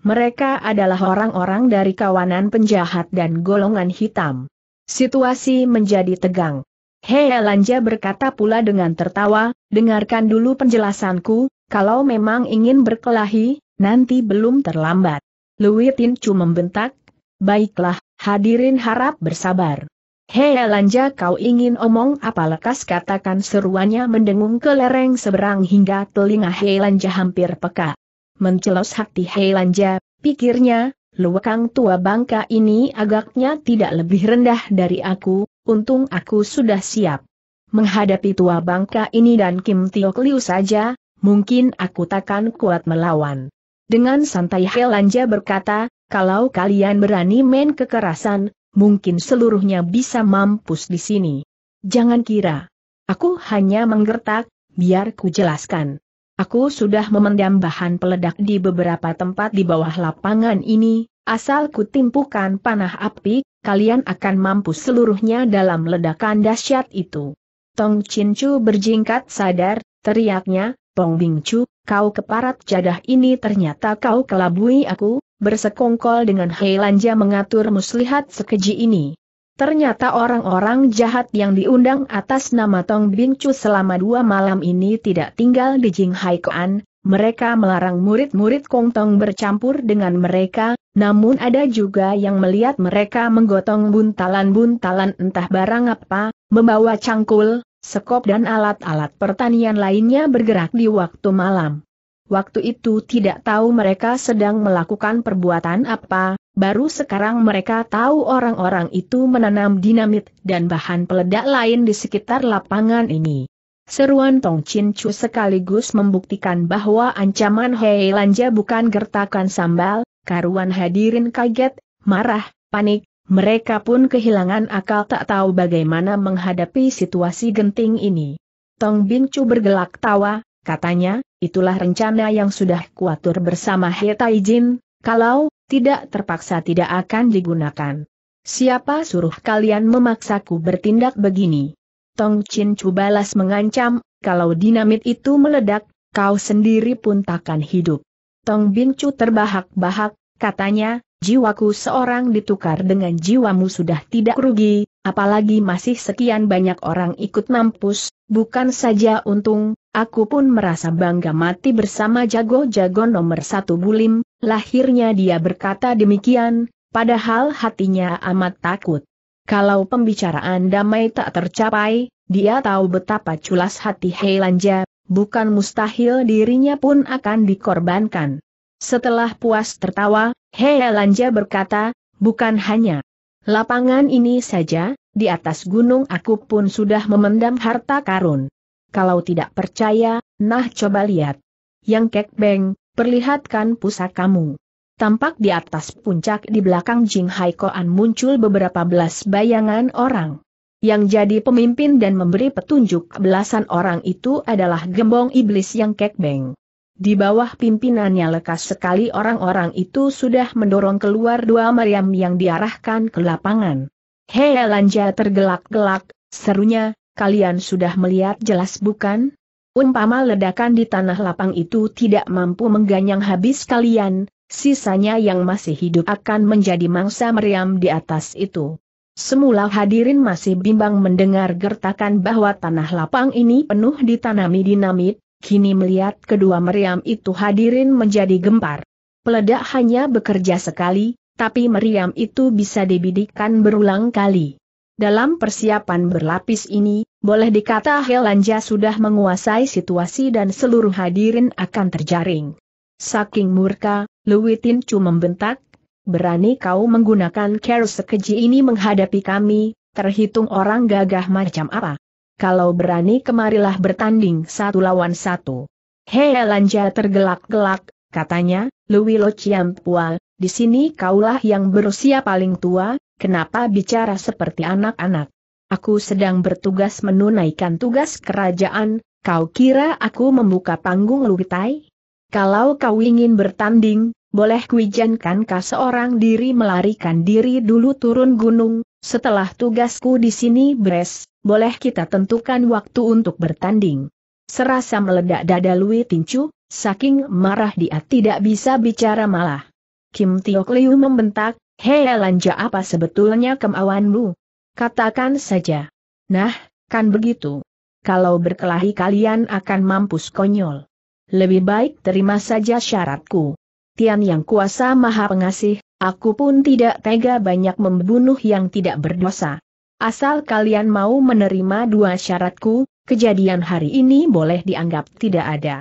Mereka adalah orang-orang dari kawanan penjahat dan golongan hitam. Situasi menjadi tegang. Helanja berkata pula dengan tertawa, dengarkan dulu penjelasanku, kalau memang ingin berkelahi, nanti belum terlambat. Lui Tincu membentak, baiklah, hadirin harap bersabar. Hei Elanja, kau ingin omong apa? Lekas katakan, seruannya mendengung ke lereng seberang hingga telinga Hei Elanja hampir peka. Mencelos hati Hei Elanja, pikirnya, luwekang tua bangka ini agaknya tidak lebih rendah dari aku, untung aku sudah siap. Menghadapi tua bangka ini dan Kim Tiok Liu saja, mungkin aku takkan kuat melawan. Dengan santai Hei Elanja berkata, kalau kalian berani main kekerasan, mungkin seluruhnya bisa mampus di sini. Jangan kira aku hanya menggertak, biar ku jelaskan. Aku sudah memendam bahan peledak di beberapa tempat di bawah lapangan ini, asal ku timpukan panah api, kalian akan mampus seluruhnya dalam ledakan dahsyat itu. Tong Chin Chu berjingkat sadar, teriaknya, Tong Bing Chu, kau keparat jadah ini, ternyata kau kelabui aku. Bersekongkol dengan Hei Elanja mengatur muslihat sekeji ini. Ternyata orang-orang jahat yang diundang atas nama Tong Bing Chu selama 2 malam ini tidak tinggal di Jinghai Koan. Mereka melarang murid-murid Kong Tong bercampur dengan mereka, namun ada juga yang melihat mereka menggotong buntalan-buntalan entah barang apa, membawa cangkul, sekop dan alat-alat pertanian lainnya bergerak di waktu malam. Waktu itu tidak tahu mereka sedang melakukan perbuatan apa, baru sekarang mereka tahu orang-orang itu menanam dinamit dan bahan peledak lain di sekitar lapangan ini. Seruan Tong Chin Chu sekaligus membuktikan bahwa ancaman Hei Elanja bukan gertakan sambal, karuan hadirin kaget, marah, panik, mereka pun kehilangan akal tak tahu bagaimana menghadapi situasi genting ini. Tong Bing Chu bergelak tawa, katanya, itulah rencana yang sudah kuatur bersama He Taijin, kalau tidak terpaksa tidak akan digunakan. Siapa suruh kalian memaksaku bertindak begini? Tong Chin Chu balas mengancam, kalau dinamit itu meledak, kau sendiri pun takkan hidup. Tong Bing Chu terbahak-bahak, katanya, jiwaku seorang ditukar dengan jiwamu sudah tidak rugi, apalagi masih sekian banyak orang ikut mampus, bukan saja untung. Aku pun merasa bangga mati bersama jago-jago nomor 1 Bulim. Lahirnya dia berkata demikian, padahal hatinya amat takut. Kalau pembicaraan damai tak tercapai, dia tahu betapa culas hati Hei Elanja, bukan mustahil dirinya pun akan dikorbankan. Setelah puas tertawa, Hei Elanja berkata, bukan hanya lapangan ini saja, di atas gunung aku pun sudah memendam harta karun. Kalau tidak percaya, nah coba lihat. Yang Kek Beng, perlihatkan pusakamu. Tampak di atas puncak di belakang Jinghai Koan muncul beberapa belas bayangan orang. Yang jadi pemimpin dan memberi petunjuk belasan orang itu adalah Gembong Iblis Yang Kek Beng. Di bawah pimpinannya lekas sekali orang-orang itu sudah mendorong keluar 2 meriam yang diarahkan ke lapangan. Hei Elanja tergelak-gelak, serunya. Kalian sudah melihat jelas bukan? Umpama ledakan di tanah lapang itu tidak mampu mengganyang habis kalian, sisanya yang masih hidup akan menjadi mangsa meriam di atas itu. Semula hadirin masih bimbang mendengar gertakan bahwa tanah lapang ini penuh ditanami dinamit, kini melihat kedua meriam itu hadirin menjadi gempar. Peledak hanya bekerja sekali, tapi meriam itu bisa dibidikan berulang kali. Dalam persiapan berlapis ini, boleh dikata Hei Elanja sudah menguasai situasi dan seluruh hadirin akan terjaring. Saking murka, Lui Tin Chu membentak, berani kau menggunakan keris sekeji ini menghadapi kami, terhitung orang gagah macam apa? Kalau berani kemarilah bertanding 1 lawan 1. Hei Elanja tergelak-gelak, katanya, Lui Lo Chiam Pua, di sini kaulah yang berusia paling tua. Kenapa bicara seperti anak-anak? Aku sedang bertugas menunaikan tugas kerajaan, kau kira aku membuka panggung lutai? Kalau kau ingin bertanding, boleh kuizinkankah seorang diri melarikan diri dulu turun gunung, setelah tugasku di sini beres, boleh kita tentukan waktu untuk bertanding. Serasa meledak dada Lui Tin Chu, saking marah dia tidak bisa bicara malah. Kim Tiok Liu membentak, Hei Elanja, apa sebetulnya kemauanmu? Katakan saja. Nah, kan begitu. Kalau berkelahi kalian akan mampus konyol. Lebih baik terima saja syaratku. Tian Yang Kuasa Maha Pengasih, aku pun tidak tega banyak membunuh yang tidak berdosa. Asal kalian mau menerima dua syaratku, kejadian hari ini boleh dianggap tidak ada.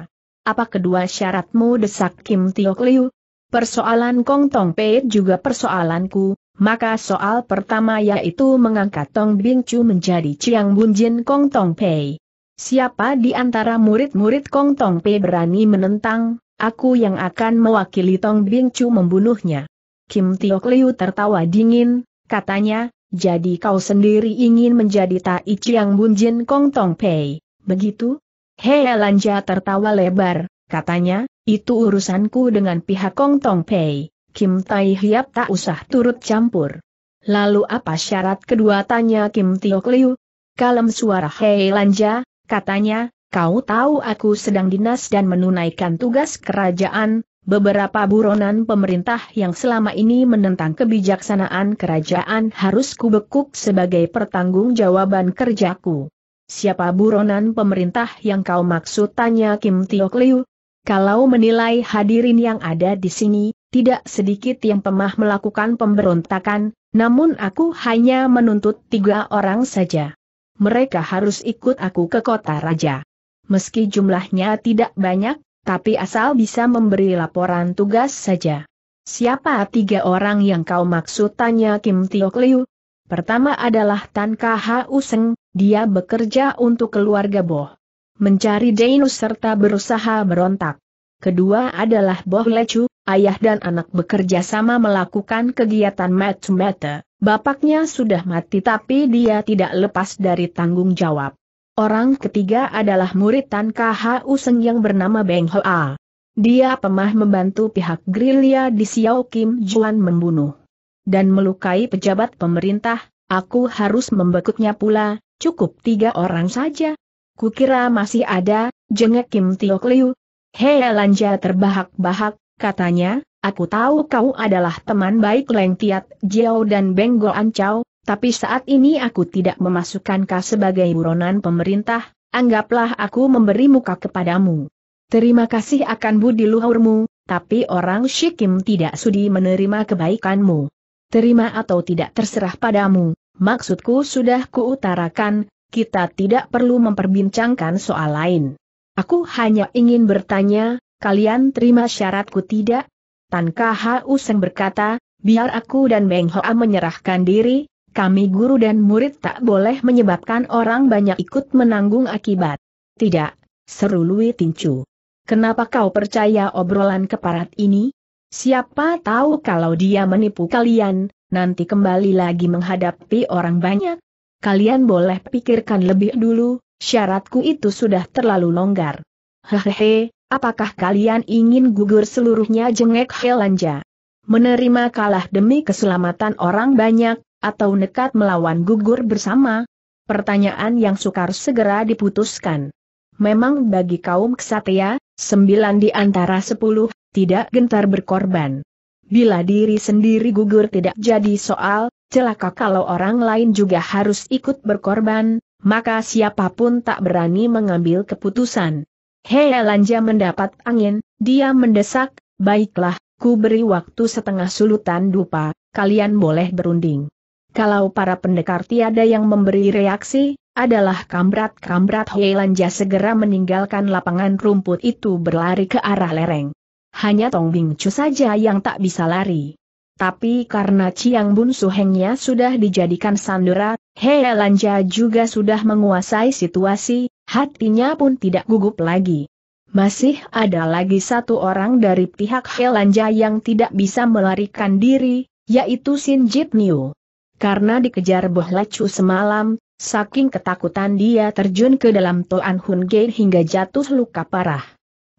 Apa kedua syaratmu? Desak Kim Tiok Liu. Persoalan Kong Tong Pei juga persoalanku, maka soal pertama yaitu mengangkat Tong Bing Chu menjadi Chiang Bun Jin Kong Tong Pei. Siapa di antara murid-murid Kong Tong Pei berani menentang, aku yang akan mewakili Tong Bing Chu membunuhnya. Kim Tiok Liu tertawa dingin, katanya, jadi kau sendiri ingin menjadi Tai Chiang Bun Jin Kong Tong Pei, begitu? Hei Lanja tertawa lebar, katanya, itu urusanku dengan pihak Kong Tong Pei, Kim Tai Hiap tak usah turut campur. Lalu apa syarat kedua? Tanya Kim Tiok Liu. Kalem suara Hei Lanja, katanya, kau tahu aku sedang dinas dan menunaikan tugas kerajaan. Beberapa buronan pemerintah yang selama ini menentang kebijaksanaan kerajaan harus kubekuk sebagai pertanggungjawaban kerjaku. Siapa buronan pemerintah yang kau maksud? Tanya Kim Tiok Liu. Kalau menilai hadirin yang ada di sini, tidak sedikit yang pernah melakukan pemberontakan, namun aku hanya menuntut 3 orang saja. Mereka harus ikut aku ke kota raja. Meski jumlahnya tidak banyak, tapi asal bisa memberi laporan tugas saja. Siapa 3 orang yang kau maksud? Tanya Kim Tiok Liu. Pertama adalah Tan Khu Seng, dia bekerja untuk keluarga Boh. Mencari Dainus serta berusaha berontak. Kedua adalah Boh Lecu, ayah dan anak bekerja sama melakukan kegiatan mata-mata. Bapaknya sudah mati tapi dia tidak lepas dari tanggung jawab. Orang ketiga adalah murid Tan Khu Seng yang bernama Beng Hoa. Dia pernah membantu pihak gerilya di Xiao Kim Juan membunuh dan melukai pejabat pemerintah, aku harus membekuknya pula, cukup 3 orang saja. Kukira masih ada, jengek Kim Tiok Liu. Hei Lanja terbahak-bahak, katanya, aku tahu kau adalah teman baik Leng Tiat Jiao dan Beng Goan Chow. Tapi saat ini aku tidak memasukkan kau sebagai buronan pemerintah, anggaplah aku memberi muka kepadamu. Terima kasih akan budi luhurmu, tapi orang Shikim tidak sudi menerima kebaikanmu. Terima atau tidak terserah padamu, maksudku sudah kuutarakan, kita tidak perlu memperbincangkan soal lain. Aku hanya ingin bertanya, kalian terima syaratku tidak? Tan Khu Seng berkata, biar aku dan Beng Hoa menyerahkan diri. Kami guru dan murid tak boleh menyebabkan orang banyak ikut menanggung akibat. Tidak, seru Lui Tincu. Kenapa kau percaya obrolan keparat ini? Siapa tahu kalau dia menipu kalian, nanti kembali lagi menghadapi orang banyak. Kalian boleh pikirkan lebih dulu, syaratku itu sudah terlalu longgar. Hehehe, apakah kalian ingin gugur seluruhnya? Jengek Helanja. Menerima kalah demi keselamatan orang banyak, atau nekat melawan gugur bersama? Pertanyaan yang sukar segera diputuskan. Memang bagi kaum kesatria, 9 di antara 10, tidak gentar berkorban. Bila diri sendiri gugur tidak jadi soal, celaka kalau orang lain juga harus ikut berkorban, maka siapapun tak berani mengambil keputusan. Hei Lanja mendapat angin, dia mendesak, baiklah, ku beri waktu 1/2 sulutan dupa, kalian boleh berunding. Kalau para pendekar tiada yang memberi reaksi, adalah kambrat-kambrat. Hei Lanja segera meninggalkan lapangan rumput itu berlari ke arah lereng. Hanya Tong Bing Chu saja yang tak bisa lari. Tapi karena Chiang Bun Suhengnya sudah dijadikan sandera, Hei Lanja juga sudah menguasai situasi, hatinya pun tidak gugup lagi. Masih ada lagi 1 orang dari pihak Hei Lanja yang tidak bisa melarikan diri, yaitu Sin Jit Niu. Karena dikejar Boh Lecu semalam, saking ketakutan dia terjun ke dalam Toan Hun Gate hingga jatuh luka parah.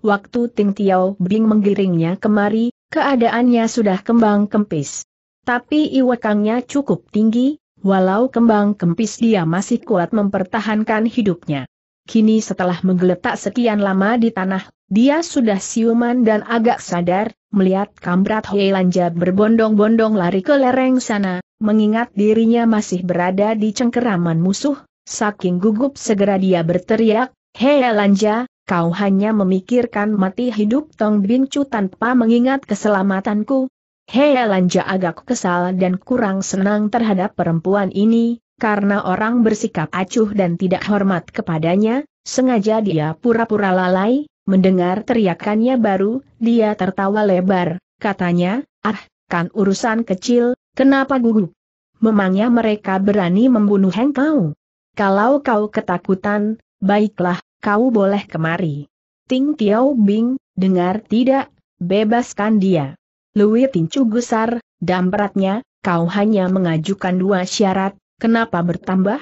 Waktu Ting Tiao Bing menggiringnya kemari, keadaannya sudah kembang kempis. Tapi iwakangnya cukup tinggi, walau kembang kempis dia masih kuat mempertahankan hidupnya. Kini setelah menggeletak sekian lama di tanah, dia sudah siuman dan agak sadar, melihat kambrat Hei Lanja berbondong-bondong lari ke lereng sana. Mengingat dirinya masih berada di cengkeraman musuh, saking gugup segera dia berteriak, "Hei Lanja, kau hanya memikirkan mati hidup Tong Bing Chu tanpa mengingat keselamatanku." Hei Lanja agak kesal dan kurang senang terhadap perempuan ini, Karena orang bersikap acuh dan tidak hormat kepadanya, sengaja dia pura-pura lalai. Mendengar teriakannya baru, dia tertawa lebar, katanya, "Ah, kan urusan kecil, kenapa gugup? Memangnya mereka berani membunuh engkau? Kalau kau ketakutan, baiklah, kau boleh kemari." Ting Tiao Bing, dengar tidak, bebaskan dia. Lui Tincu gusar, dampratnya, kau hanya mengajukan dua syarat. Kenapa bertambah?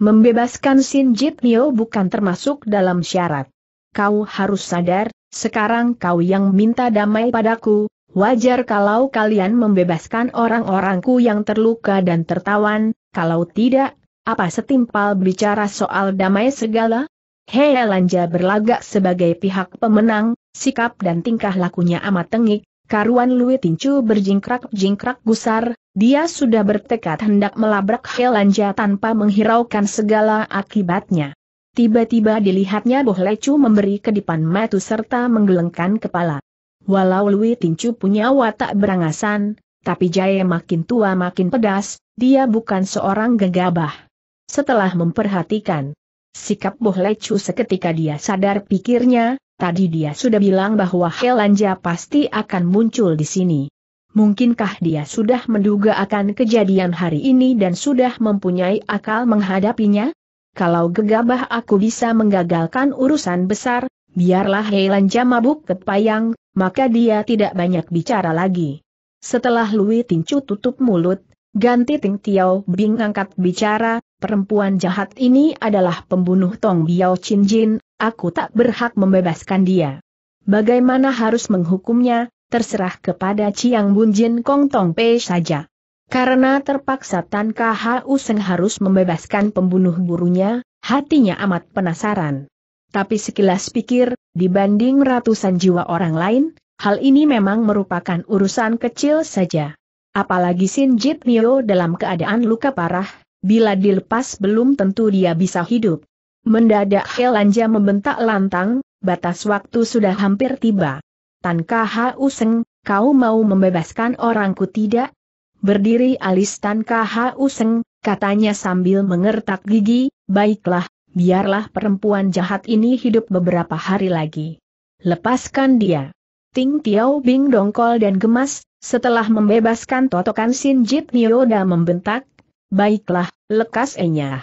Membebaskan Sin Jit Nio bukan termasuk dalam syarat. Kau harus sadar, sekarang kau yang minta damai padaku. Wajar kalau kalian membebaskan orang-orangku yang terluka dan tertawan. Kalau tidak, apa setimpal bicara soal damai segala? Hei Lanja berlagak sebagai pihak pemenang, sikap dan tingkah lakunya amat tengik. Karuan Lui Tincu berjingkrak-jingkrak gusar. Dia sudah bertekad hendak melabrak Helanja tanpa menghiraukan segala akibatnya. Tiba-tiba dilihatnya Boh Lecu memberi kedipan mata serta menggelengkan kepala. Walau Lui Tincu punya watak berangasan, tapi jahe makin tua makin pedas, dia bukan seorang gegabah. Setelah memperhatikan sikap Boh Lecu seketika dia sadar pikirnya, tadi dia sudah bilang bahwa Helanja pasti akan muncul di sini. Mungkinkah dia sudah menduga akan kejadian hari ini dan sudah mempunyai akal menghadapinya? Kalau gegabah aku bisa menggagalkan urusan besar, biarlah Helanja mabuk kepayang, maka dia tidak banyak bicara lagi. Setelah Lui Tincu tutup mulut, ganti Ting Tiao Bing angkat bicara, perempuan jahat ini adalah pembunuh Tong Biao Chin Jin, aku tak berhak membebaskan dia. Bagaimana harus menghukumnya? Terserah kepada Chiang Bun Jin Kong Tong Pei saja. Karena terpaksa Tan Khu Seng harus membebaskan pembunuh gurunya, hatinya amat penasaran. Tapi sekilas pikir, dibanding ratusan jiwa orang lain, hal ini memang merupakan urusan kecil saja. Apalagi Sin Jit Nio dalam keadaan luka parah, bila dilepas belum tentu dia bisa hidup. Mendadak Helanja membentak lantang, batas waktu sudah hampir tiba. Tan Khu Seng, kau mau membebaskan orangku tidak? Berdiri alis Tan Khu Seng, katanya sambil mengertak gigi, baiklah, biarlah perempuan jahat ini hidup beberapa hari lagi. Lepaskan dia. Ting Tiao Bing dongkol dan gemas, setelah membebaskan totokan Sin Jit Nio dan membentak, baiklah, lekas enyah.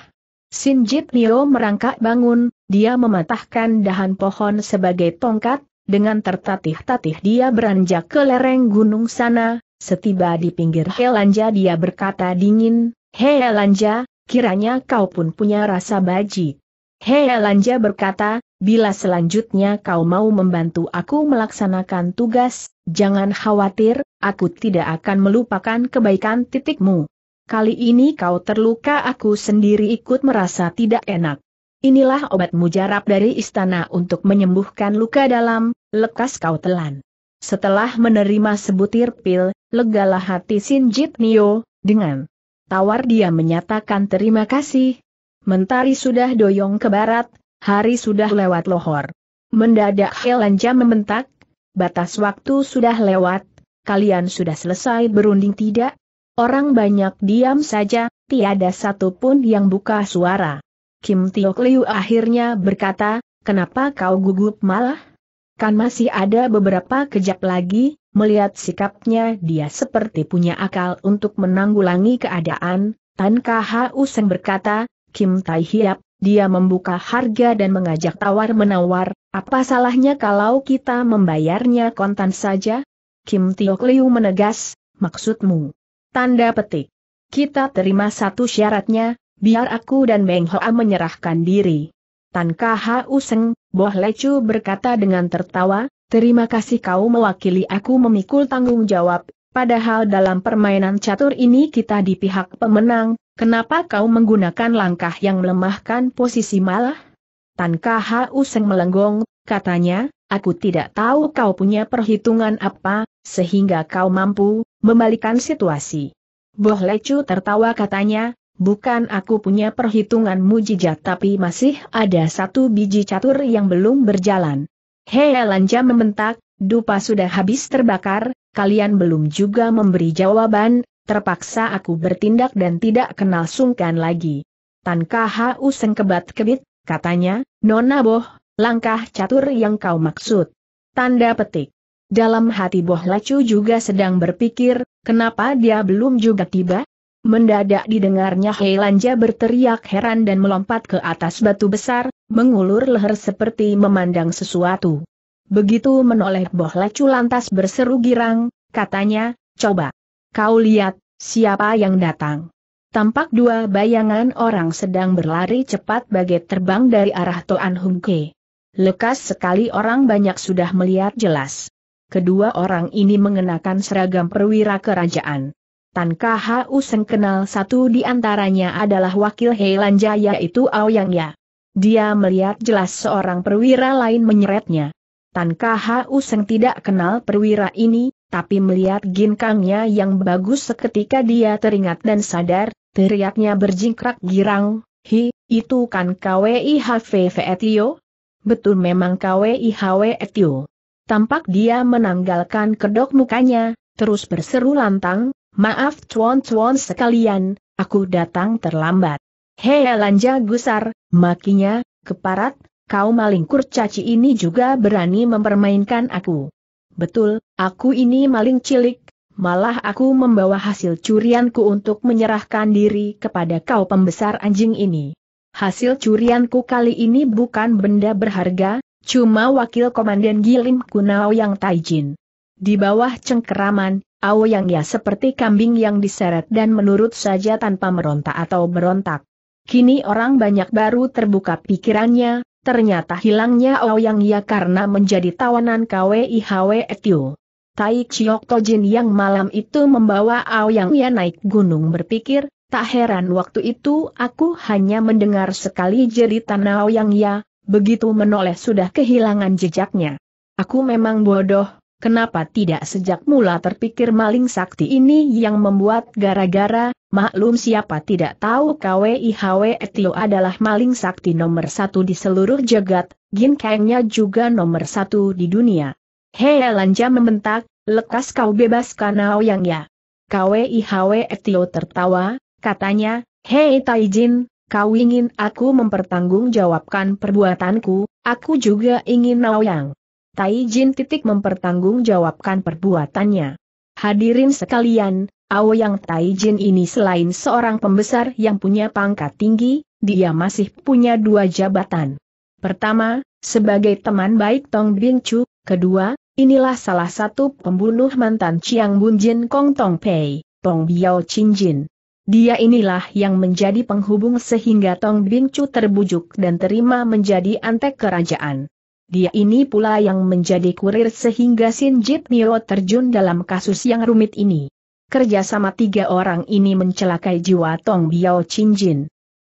Sin Jit Nio merangkak bangun, dia mematahkan dahan pohon sebagai tongkat. Dengan tertatih-tatih dia beranjak ke lereng gunung sana, setiba di pinggir Helanja dia berkata dingin, "Hei Helanja, kiranya kau pun punya rasa baji." Hei Helanja berkata, "Bila selanjutnya kau mau membantu aku melaksanakan tugas, jangan khawatir, aku tidak akan melupakan kebaikan titikmu. Kali ini kau terluka aku sendiri ikut merasa tidak enak. Inilah obat mujarab dari istana untuk menyembuhkan luka dalam. Lekas kau telan." Setelah menerima sebutir pil, legalah hati Sin Jit Nio. Dengan tawar dia menyatakan terima kasih. Mentari sudah doyong ke barat, hari sudah lewat lohor. Mendadak Helanja membentak, batas waktu sudah lewat, kalian sudah selesai berunding tidak? Orang banyak diam saja, tiada satupun yang buka suara. Kim Tio Kliu akhirnya berkata, kenapa kau gugup malah? Kan masih ada beberapa kejap lagi. Melihat sikapnya dia seperti punya akal untuk menanggulangi keadaan. Tan Khu Seng berkata, Kim Tai Hiap, dia membuka harga dan mengajak tawar-menawar. Apa salahnya kalau kita membayarnya kontan saja? Kim Tio Kliu menegas, maksudmu? Tanda petik. Kita terima satu syaratnya, biar aku dan Meng Hoa menyerahkan diri. Tan Khu Seng, Boh Lecu berkata dengan tertawa, terima kasih kau mewakili aku memikul tanggung jawab, padahal dalam permainan catur ini kita di pihak pemenang, kenapa kau menggunakan langkah yang melemahkan posisi malah? Tan Khu Seng melenggong, katanya, aku tidak tahu kau punya perhitungan apa, sehingga kau mampu membalikan situasi. Boh Lecu tertawa katanya, bukan aku punya perhitungan mujizat tapi masih ada satu biji catur yang belum berjalan. Hei Lanja membentak, dupa sudah habis terbakar, kalian belum juga memberi jawaban, terpaksa aku bertindak dan tidak kenal sungkan lagi. Tan Kau Seng kebat-kebit, katanya, Nona Boh, langkah catur yang kau maksud. Tanda petik. Dalam hati Boh Lacu juga sedang berpikir, kenapa dia belum juga tiba? Mendadak didengarnya Hei Lanja berteriak heran dan melompat ke atas batu besar, mengulur leher seperti memandang sesuatu. Begitu menoleh Boh Lacu lantas berseru girang, katanya, coba. Kau lihat, siapa yang datang? Tampak dua bayangan orang sedang berlari cepat bagai terbang dari arah Toan Hung Ke. Lekas sekali orang banyak sudah melihat jelas. Kedua orang ini mengenakan seragam perwira kerajaan. Tan Kau Seng kenal satu di antaranya adalah wakil Hei Lanja yaitu Aoyang Ya. Dia melihat jelas seorang perwira lain menyeretnya. Tan Kau Seng tidak kenal perwira ini, tapi melihat ginkangnya yang bagus seketika dia teringat dan sadar. Teriaknya berjingkrak girang, hi, itu kan KWIHV Etio? Betul memang KWIHW Etio. Tampak dia menanggalkan kedok mukanya, terus berseru lantang, maaf cuan-cuan sekalian, aku datang terlambat. Hei Lanja gusar, makinya, keparat, kau maling kurcaci ini juga berani mempermainkan aku. Betul, aku ini maling cilik. Malah aku membawa hasil curianku untuk menyerahkan diri kepada kau pembesar anjing ini. Hasil curianku kali ini bukan benda berharga, cuma wakil komandan Gilim Kunao yang Taijin. Di bawah cengkeraman, Aoyang Ya seperti kambing yang diseret dan menurut saja tanpa meronta atau berontak. Kini orang banyak baru terbuka pikirannya, ternyata hilangnya Aoyang Ya karena menjadi tawanan KWIHW Etio. Tai Chiok Tojin yang malam itu membawa Aoyang Ya naik gunung berpikir, tak heran waktu itu aku hanya mendengar sekali jeritan Aoyang Ya, begitu menoleh sudah kehilangan jejaknya. Aku memang bodoh, kenapa tidak sejak mula terpikir maling sakti ini yang membuat gara-gara, maklum siapa tidak tahu KWIHW Etio adalah maling sakti nomor 1 di seluruh jagat, ginkangnya juga nomor 1 di dunia. Hei Lanja membentak, lekas kau bebaskan Aoyang Ya. KWIHW Etio tertawa, katanya, hei Taijin, kau ingin aku mempertanggungjawabkan perbuatanku, aku juga ingin Aoyang. Taijin mempertanggungjawabkan perbuatannya. Hadirin sekalian, Aoyang Taijin ini selain seorang pembesar yang punya pangkat tinggi, dia masih punya 2 jabatan. Pertama, sebagai teman baik Tong Bingcu, kedua, inilah salah satu pembunuh mantan Chiang Bun Jin Kong Tong Pei, Tong Biao Chin Jin. Dia inilah yang menjadi penghubung sehingga Tong Bingcu terbujuk dan terima menjadi antek kerajaan. Dia ini pula yang menjadi kurir sehingga Sin Jit Nio terjun dalam kasus yang rumit ini. Kerjasama 3 orang ini mencelakai jiwa Tong Biao Chin Jin.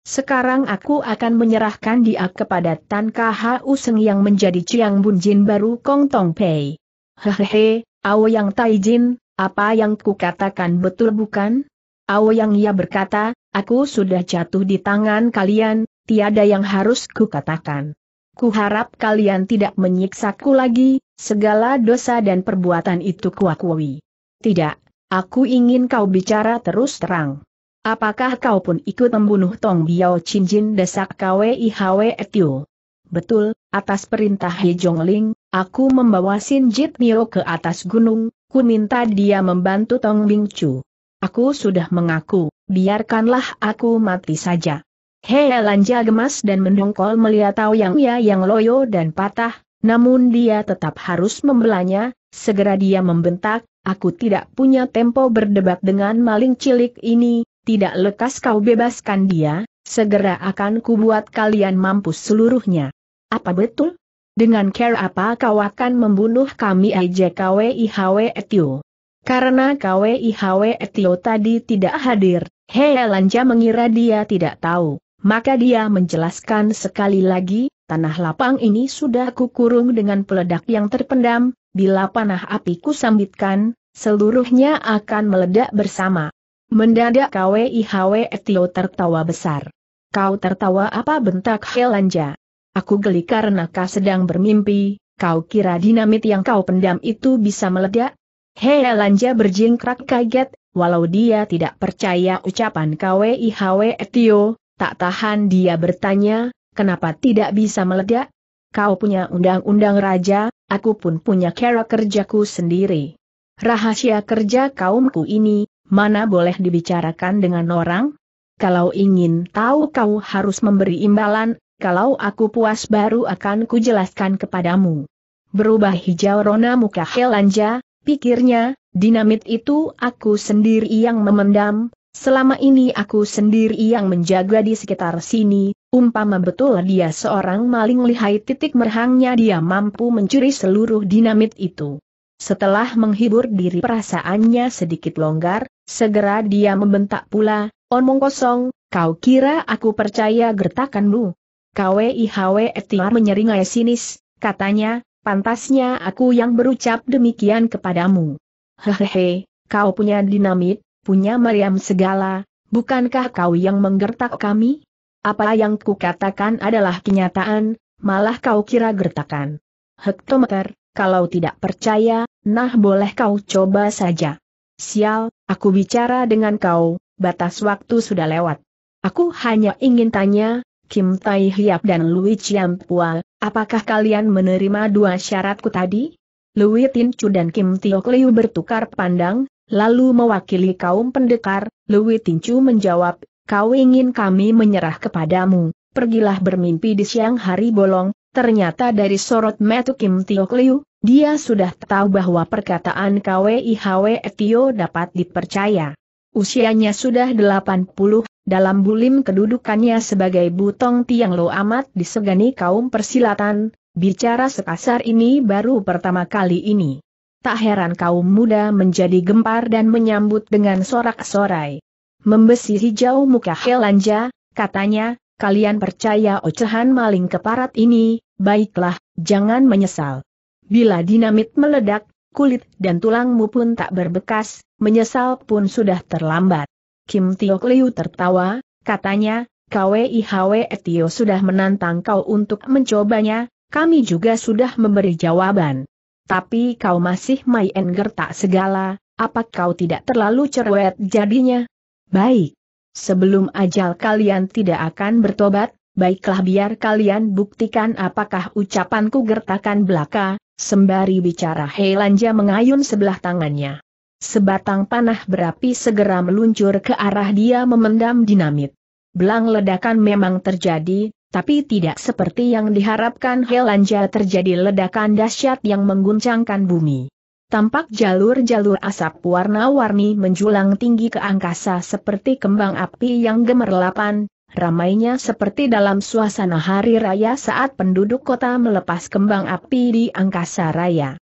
Sekarang aku akan menyerahkan dia kepada Tan Kau Seng yang menjadi Chiang Bun Jin baru Kong Tong Pei. Hehehe, Aoyang Taijin, apa yang kukatakan betul bukan? Aoyang Ya berkata, aku sudah jatuh di tangan kalian, tiada yang harus kukatakan. Kuharap kalian tidak menyiksaku lagi, segala dosa dan perbuatan itu kuakui. Tidak, aku ingin kau bicara terus terang. Apakah kau pun ikut membunuh Tong Biao Chin Jin desak KWIHW Etio? Betul, atas perintah He Jongling, aku membawa Sin Jit Nio ke atas gunung, ku minta dia membantu Tong Bingcu. Aku sudah mengaku, biarkanlah aku mati saja. Hei Lanja gemas dan mendongkol melihat Aoyang Ya yang loyo dan patah, namun dia tetap harus membelanya, segera dia membentak, aku tidak punya tempo berdebat dengan maling cilik ini. Tidak lekas kau bebaskan dia, segera akan kubuat kalian mampus seluruhnya. Apa betul? Dengan cara apa kau akan membunuh kami aja KWIHW Etio? Karena KWIHW Etio tadi tidak hadir, Hei Lanja mengira dia tidak tahu. Maka dia menjelaskan sekali lagi, tanah lapang ini sudah kukurung dengan peledak yang terpendam, bila panah api kusambitkan, seluruhnya akan meledak bersama. Mendadak KWIHW Etio tertawa besar. Kau tertawa apa bentak Hei Lanja? Aku geli karena kau sedang bermimpi, kau kira dinamit yang kau pendam itu bisa meledak? Hei Lanja berjingkrak kaget, walau dia tidak percaya ucapan Kwihwe Tio, tak tahan dia bertanya, kenapa tidak bisa meledak? Kau punya undang-undang raja, aku pun punya cara kerjaku sendiri. Rahasia kerja kaumku ini, mana boleh dibicarakan dengan orang? Kalau ingin tahu kau harus memberi imbalan, kalau aku puas baru akan kujelaskan kepadamu. Berubah hijau rona muka Helanja, pikirnya, dinamit itu aku sendiri yang memendam, selama ini aku sendiri yang menjaga di sekitar sini, umpama betul dia seorang maling lihai titik merhangnya dia mampu mencuri seluruh dinamit itu. Setelah menghibur diri perasaannya sedikit longgar, segera dia membentak pula, omong kosong, kau kira aku percaya gertakanmu? Kwihwe Etiar menyeringai sinis, katanya, pantasnya aku yang berucap demikian kepadamu. Hehehe, kau punya dinamit, punya meriam segala, bukankah kau yang menggertak kami? Apa yang kukatakan adalah kenyataan, malah kau kira gertakan. Hektometer, kalau tidak percaya, nah boleh kau coba saja. Sial, aku bicara dengan kau, batas waktu sudah lewat. Aku hanya ingin tanya, Kim Tai Hiap dan Lui Chiam Pua, apakah kalian menerima dua syaratku tadi? Lui Tin Chu dan Kim Tiok Liu bertukar pandang, lalu mewakili kaum pendekar, Lui Tin Chu menjawab, kau ingin kami menyerah kepadamu, pergilah bermimpi di siang hari bolong. Ternyata dari sorot mata Kim Tiok Liu, dia sudah tahu bahwa perkataan Kwihwe Tio dapat dipercaya. Usianya sudah 80, dalam bulim kedudukannya sebagai butong tiang lo amat disegani kaum persilatan, bicara sekasar ini baru pertama kali ini. Tak heran kaum muda menjadi gempar dan menyambut dengan sorak-sorai. Membesi hijau muka Helanja, katanya, kalian percaya ocehan maling keparat ini, baiklah, jangan menyesal. Bila dinamit meledak, kulit dan tulangmu pun tak berbekas, menyesal pun sudah terlambat. Kim Tiok Liu tertawa, katanya, Kwihwe Tio sudah menantang kau untuk mencobanya, kami juga sudah memberi jawaban. Tapi kau masih main gertak segala, apa kau tidak terlalu cerewet jadinya? Baik. Sebelum ajal kalian tidak akan bertobat, baiklah biar kalian buktikan apakah ucapanku gertakan belaka, sembari bicara Helanja mengayun sebelah tangannya. Sebatang panah berapi segera meluncur ke arah dia memendam dinamit. Belang ledakan memang terjadi, tapi tidak seperti yang diharapkan Helanja terjadi ledakan dahsyat yang mengguncangkan bumi. Tampak jalur-jalur asap warna-warni menjulang tinggi ke angkasa seperti kembang api yang gemerlapan, ramainya seperti dalam suasana hari raya saat penduduk kota melepas kembang api di angkasa raya.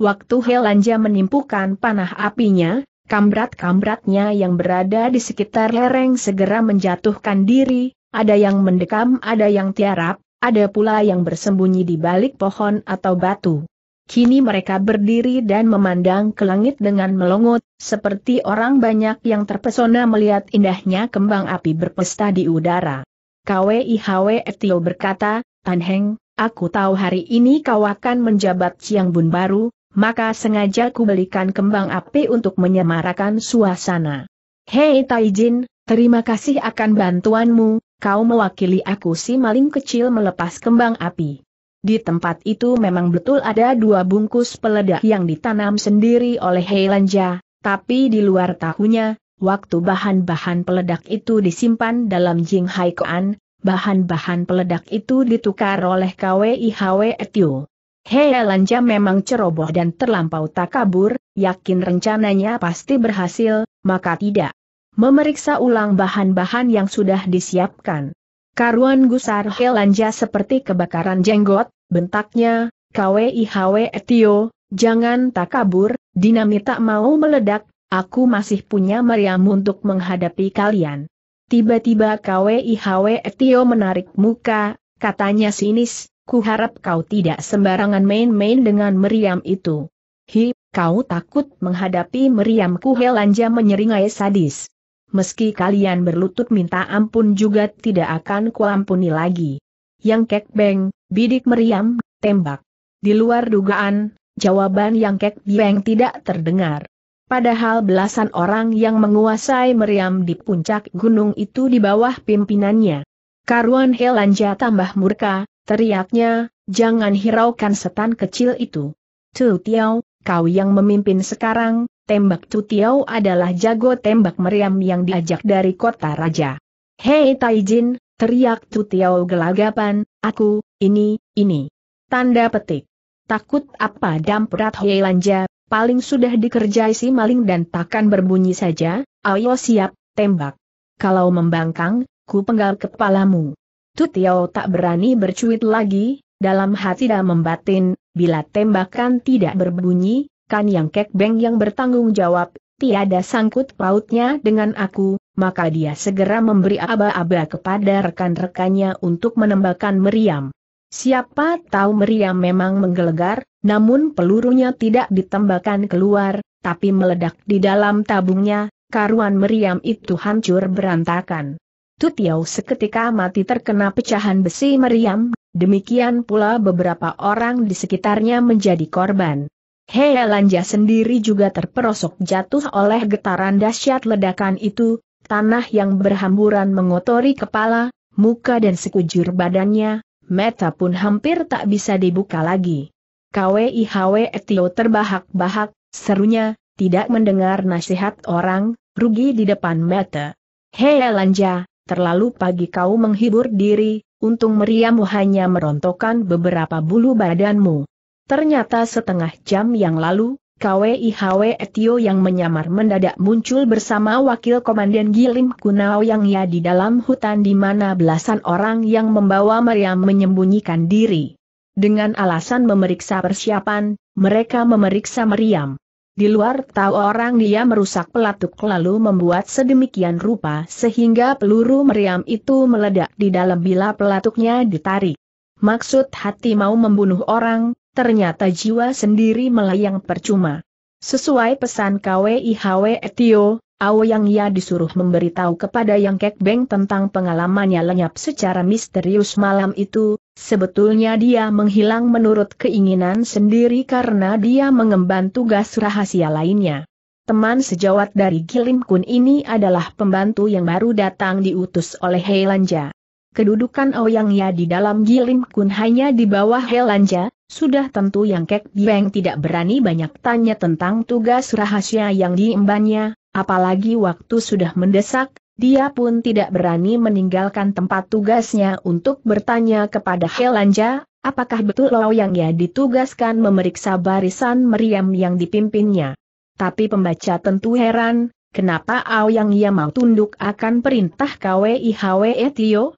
Waktu Helanja menimpukan panah apinya, kambrat-kambratnya yang berada di sekitar lereng segera menjatuhkan diri, ada yang mendekam, ada yang tiarap, ada pula yang bersembunyi di balik pohon atau batu. Kini mereka berdiri dan memandang ke langit dengan melongot, seperti orang banyak yang terpesona melihat indahnya kembang api berpesta di udara. Kwihwe Tio berkata, Tan Heng, aku tahu hari ini kau akan menjabat Chiang Bun baru, maka sengaja ku belikan kembang api untuk menyemarakan suasana. Hei Taijin, terima kasih akan bantuanmu, kau mewakili aku si maling kecil melepas kembang api. Di tempat itu memang betul ada dua bungkus peledak yang ditanam sendiri oleh Helanja, tapi di luar tahunya, waktu bahan-bahan peledak itu disimpan dalam Jing Hai Koan, bahan-bahan peledak itu ditukar oleh Kwihwe Tio. Helanja memang ceroboh dan terlampau takabur, yakin rencananya pasti berhasil, maka tidak memeriksa ulang bahan-bahan yang sudah disiapkan. Karuan gusar Helanja seperti kebakaran jenggot, bentaknya, Kwihwe Tio, jangan takabur, dinamit tak mau meledak, aku masih punya meriam untuk menghadapi kalian. Tiba-tiba Kwihwe Tio menarik muka, katanya sinis, kuharap kau tidak sembarangan main-main dengan meriam itu. Hi, kau takut menghadapi meriamku? Helanja menyeringai sadis. Meski kalian berlutut minta ampun juga tidak akan kuampuni lagi. Yang Kek Beng, bidik meriam, tembak. Di luar dugaan, jawaban Yang Kek Beng tidak terdengar. Padahal belasan orang yang menguasai meriam di puncak gunung itu di bawah pimpinannya. Karuan Helanja tambah murka, teriaknya, "Jangan hiraukan setan kecil itu. Tu Tiao, kau yang memimpin sekarang, tembak Tu Tiao adalah jago tembak meriam yang diajak dari kota raja." "Hei Taijin," teriak Tu Tiao gelagapan, "aku, ini." Tanda petik. Takut apa damprat Helanja? Paling sudah dikerjai si maling dan takkan berbunyi saja. Ayo siap, tembak. Kalau membangkang, ku penggal kepalamu." Tu Tiao tak berani bercuit lagi, dalam hati dah membatin, bila tembakan tidak berbunyi, kan yang kekbeng yang bertanggung jawab, tiada sangkut pautnya dengan aku, maka dia segera memberi aba-aba kepada rekan-rekannya untuk menembakkan meriam. Siapa tahu meriam memang menggelegar, namun pelurunya tidak ditembakkan keluar, tapi meledak di dalam tabungnya, karuan meriam itu hancur berantakan. Tu Tiao seketika mati terkena pecahan besi meriam, demikian pula beberapa orang di sekitarnya menjadi korban. Helanja sendiri juga terperosok jatuh oleh getaran dahsyat ledakan itu, tanah yang berhamburan mengotori kepala, muka dan sekujur badannya. Mata pun hampir tak bisa dibuka lagi. Kwihwe Tio terbahak-bahak, serunya, tidak mendengar nasihat orang, rugi di depan mata. "Hei Lanja, terlalu pagi kau menghibur diri, untung meriammu hanya merontokkan beberapa bulu badanmu. Ternyata setengah jam yang lalu, Kwihwe Tio yang menyamar mendadak muncul bersama wakil komandan Gilim Kunao yang ya di dalam hutan di mana belasan orang yang membawa meriam menyembunyikan diri. Dengan alasan memeriksa persiapan, mereka memeriksa meriam. Di luar tahu orang dia merusak pelatuk lalu membuat sedemikian rupa sehingga peluru meriam itu meledak di dalam bila pelatuknya ditarik. Maksud hati mau membunuh orang, ternyata jiwa sendiri melayang percuma." Sesuai pesan Kwihwe Tio, Aoyang Ya disuruh memberitahu kepada Yang Kek Beng tentang pengalamannya lenyap secara misterius malam itu. Sebetulnya dia menghilang menurut keinginan sendiri karena dia mengemban tugas rahasia lainnya. Teman sejawat dari Gilim Kun ini adalah pembantu yang baru datang diutus oleh Helanja. Kedudukan Aoyang Ya di dalam Gilim Kun hanya di bawah Helanja. Sudah tentu Yang Kek Beng tidak berani banyak tanya tentang tugas rahasia yang diembannya, apalagi waktu sudah mendesak, dia pun tidak berani meninggalkan tempat tugasnya untuk bertanya kepada Helanja, apakah betul Aoyang Ya ditugaskan memeriksa barisan meriam yang dipimpinnya. Tapi pembaca tentu heran, kenapa Aoyang Ya mau tunduk akan perintah Kwihwe Tio?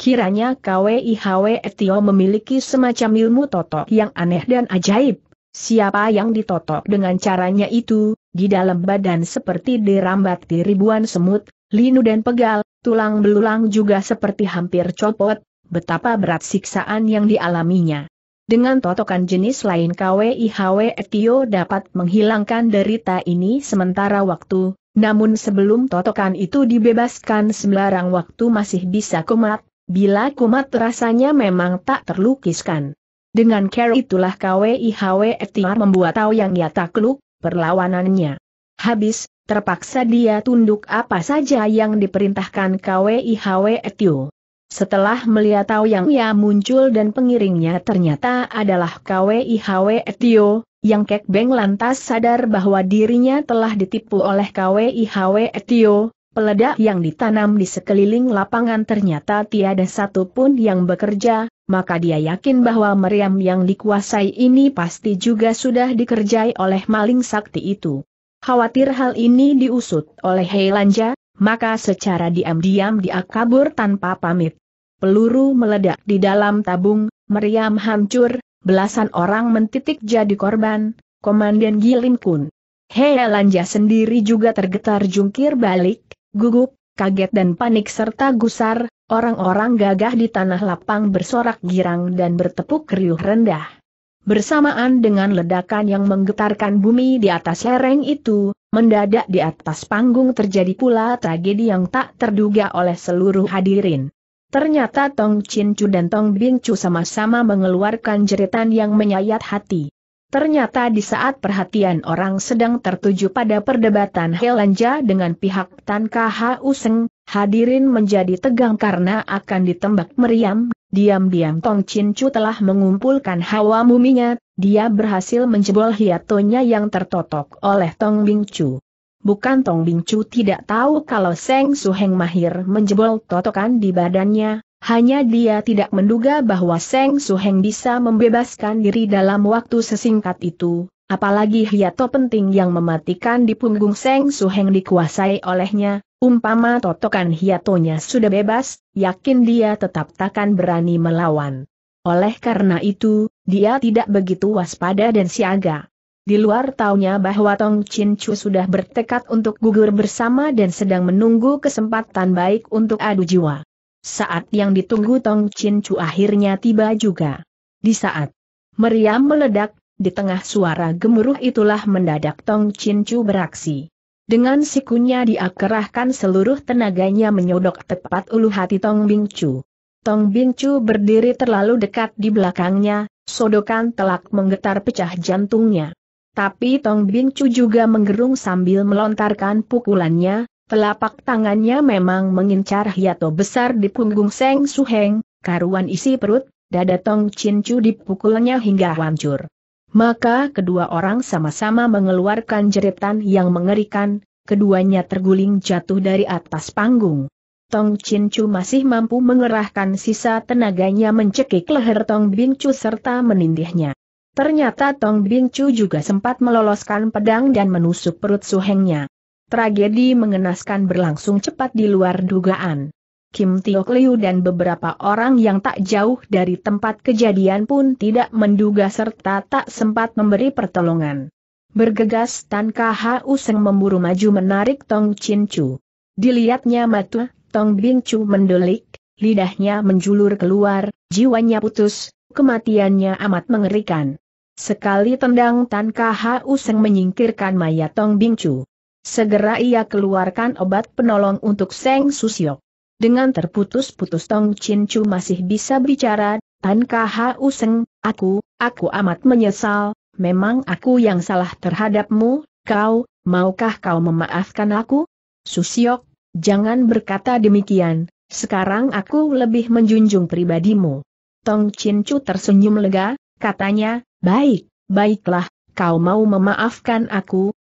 Kiranya Kwihwe Tio memiliki semacam ilmu totok yang aneh dan ajaib. Siapa yang ditotok dengan caranya itu, di dalam badan seperti dirambat di ribuan semut, linu dan pegal, tulang belulang juga seperti hampir copot, betapa berat siksaan yang dialaminya. Dengan totokan jenis lain Kwihwe Tio dapat menghilangkan derita ini sementara waktu, namun sebelum totokan itu dibebaskan sembarang waktu masih bisa kumat. Bila kumat rasanya memang tak terlukiskan. Dengan cara itulah Kwihwe Tio membuat Aoyang Ya takluk perlawanannya. Habis, terpaksa dia tunduk apa saja yang diperintahkan Kwihwe Tio. Setelah melihat Aoyang Ya muncul dan pengiringnya ternyata adalah Kwihwe Tio, Yang Kek Beng lantas sadar bahwa dirinya telah ditipu oleh Kwihwe Tio. Peledak yang ditanam di sekeliling lapangan ternyata tiada satupun yang bekerja, maka dia yakin bahwa meriam yang dikuasai ini pasti juga sudah dikerjai oleh maling sakti itu. Khawatir hal ini diusut oleh Helanja, maka secara diam-diam dia kabur tanpa pamit. Peluru meledak di dalam tabung, meriam hancur, belasan orang mentitik jadi korban, Komandan Gilim Kun. Helanja sendiri juga tergetar jungkir balik, gugup, kaget dan panik serta gusar, orang-orang gagah di tanah lapang bersorak girang dan bertepuk riuh rendah. Bersamaan dengan ledakan yang menggetarkan bumi di atas lereng itu, mendadak di atas panggung terjadi pula tragedi yang tak terduga oleh seluruh hadirin. Ternyata Tong Chin Chu dan Tong Bing Chu sama-sama mengeluarkan jeritan yang menyayat hati. Ternyata di saat perhatian orang sedang tertuju pada perdebatan Helanja dengan pihak Tan Khu Seng, hadirin menjadi tegang karena akan ditembak meriam. Diam-diam Tong Chin Chu telah mengumpulkan hawa muminya, dia berhasil menjebol hiatonya yang tertotok oleh Tong Bing Chu. Bukan Tong Bing Chu tidak tahu kalau Seng Suheng mahir menjebol totokan di badannya. Hanya dia tidak menduga bahwa Seng Suheng bisa membebaskan diri dalam waktu sesingkat itu, apalagi hiato penting yang mematikan di punggung Seng Suheng dikuasai olehnya. Umpama totokan hiatonya sudah bebas, yakin dia tetap takkan berani melawan. Oleh karena itu, dia tidak begitu waspada dan siaga. Di luar taunya bahwa Tong Chin Chu sudah bertekad untuk gugur bersama dan sedang menunggu kesempatan baik untuk adu jiwa. Saat yang ditunggu Tong Chin Chu akhirnya tiba juga. Di saat meriam meledak, di tengah suara gemuruh itulah mendadak Tong Chin Chu beraksi. Dengan sikunya dia kerahkan seluruh tenaganya menyodok tepat ulu hati Tong Bing Chu. Tong Bing Chu berdiri terlalu dekat di belakangnya, sodokan telak menggetar pecah jantungnya. Tapi Tong Bing Chu juga menggerung sambil melontarkan pukulannya. Telapak tangannya memang mengincar hiato besar di punggung Seng Suheng, karuan isi perut, dada Tong Chin Chu dipukulnya hingga hancur. Maka kedua orang sama-sama mengeluarkan jeritan yang mengerikan, keduanya terguling jatuh dari atas panggung. Tong Chin Chu masih mampu mengerahkan sisa tenaganya mencekik leher Tong Bing Chu serta menindihnya. Ternyata Tong Bing Chu juga sempat meloloskan pedang dan menusuk perut Suhengnya. Tragedi mengenaskan berlangsung cepat di luar dugaan. Kim Tiok Liu dan beberapa orang yang tak jauh dari tempat kejadian pun tidak menduga serta tak sempat memberi pertolongan. Bergegas Tan Khu Seng memburu maju menarik Tong Chin Chu. Dilihatnya mata Tong Bing Chu mendelik, lidahnya menjulur keluar, jiwanya putus, kematiannya amat mengerikan. Sekali tendang Tan Khu Seng menyingkirkan mayat Tong Bing Chu. Segera ia keluarkan obat penolong untuk Seng Susiok. Dengan terputus-putus Tong Chin Chu masih bisa bicara, Tan Khu Seng, aku amat menyesal, memang aku yang salah terhadapmu, maukah kau memaafkan aku? Susiok, jangan berkata demikian, sekarang aku lebih menjunjung pribadimu. Tong Chin Chu tersenyum lega, katanya, baiklah. Kau mau memaafkan aku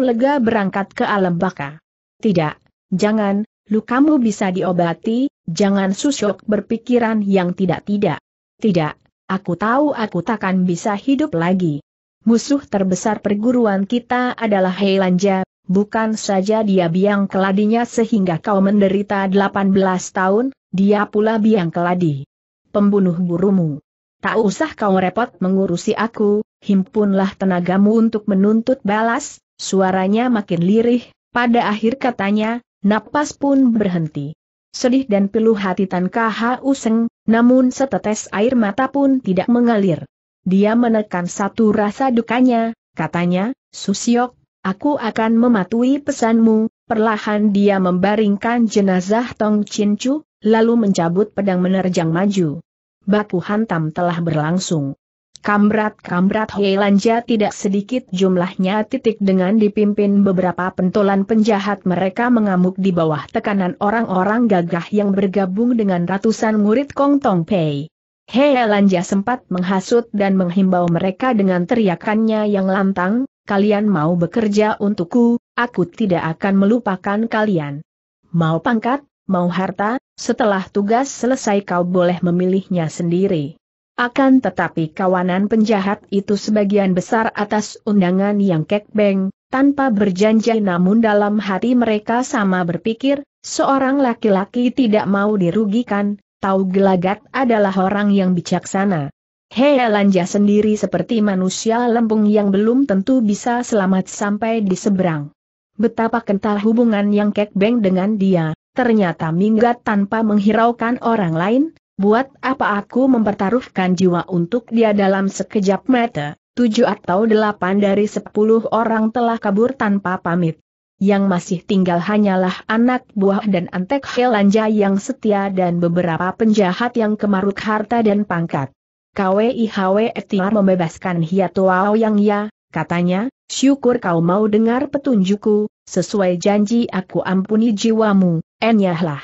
lega berangkat ke alam baka. Tidak, jangan, lukamu bisa diobati, jangan Susiok berpikiran yang tidak-tidak. Tidak, aku tahu aku takkan bisa hidup lagi. Musuh terbesar perguruan kita adalah Helanja, bukan saja dia biang keladinya sehingga kau menderita 18 tahun, dia pula biang keladi. Pembunuh gurumu. Tak usah kau repot mengurusi aku. Himpunlah tenagamu untuk menuntut balas, suaranya makin lirih, pada akhir katanya, napas pun berhenti. Sedih dan pilu hati Tan Khu Seng, namun setetes air mata pun tidak mengalir. Dia menekan satu rasa dukanya, katanya, Susiok, aku akan mematuhi pesanmu. Perlahan dia membaringkan jenazah Tong Chin Chu, lalu mencabut pedang menerjang maju. Baku hantam telah berlangsung. Kamrat-kamrat Helanja tidak sedikit jumlahnya titik dengan dipimpin beberapa pentolan penjahat mereka mengamuk di bawah tekanan orang-orang gagah yang bergabung dengan ratusan murid Kong Tong Pei. Helanja sempat menghasut dan menghimbau mereka dengan teriakannya yang lantang, kalian mau bekerja untukku, aku tidak akan melupakan kalian. Mau pangkat, mau harta, setelah tugas selesai kau boleh memilihnya sendiri. Akan tetapi kawanan penjahat itu sebagian besar atas undangan yang kekbeng, tanpa berjanji namun dalam hati mereka sama berpikir, seorang laki-laki tidak mau dirugikan, tahu gelagat adalah orang yang bijaksana. Helanja sendiri seperti manusia lempung yang belum tentu bisa selamat sampai di seberang. Betapa kental hubungan yang kekbeng dengan dia, ternyata minggat tanpa menghiraukan orang lain. Buat apa aku mempertaruhkan jiwa untuk dia dalam sekejap mata, 7 atau 8 dari 10 orang telah kabur tanpa pamit. Yang masih tinggal hanyalah anak buah dan antek Helanja yang setia dan beberapa penjahat yang kemaruk harta dan pangkat. Kwihwe Ikhtiar membebaskan Hiatoao Yang Ya, katanya, syukur kau mau dengar petunjukku, sesuai janji aku ampuni jiwamu, enyahlah.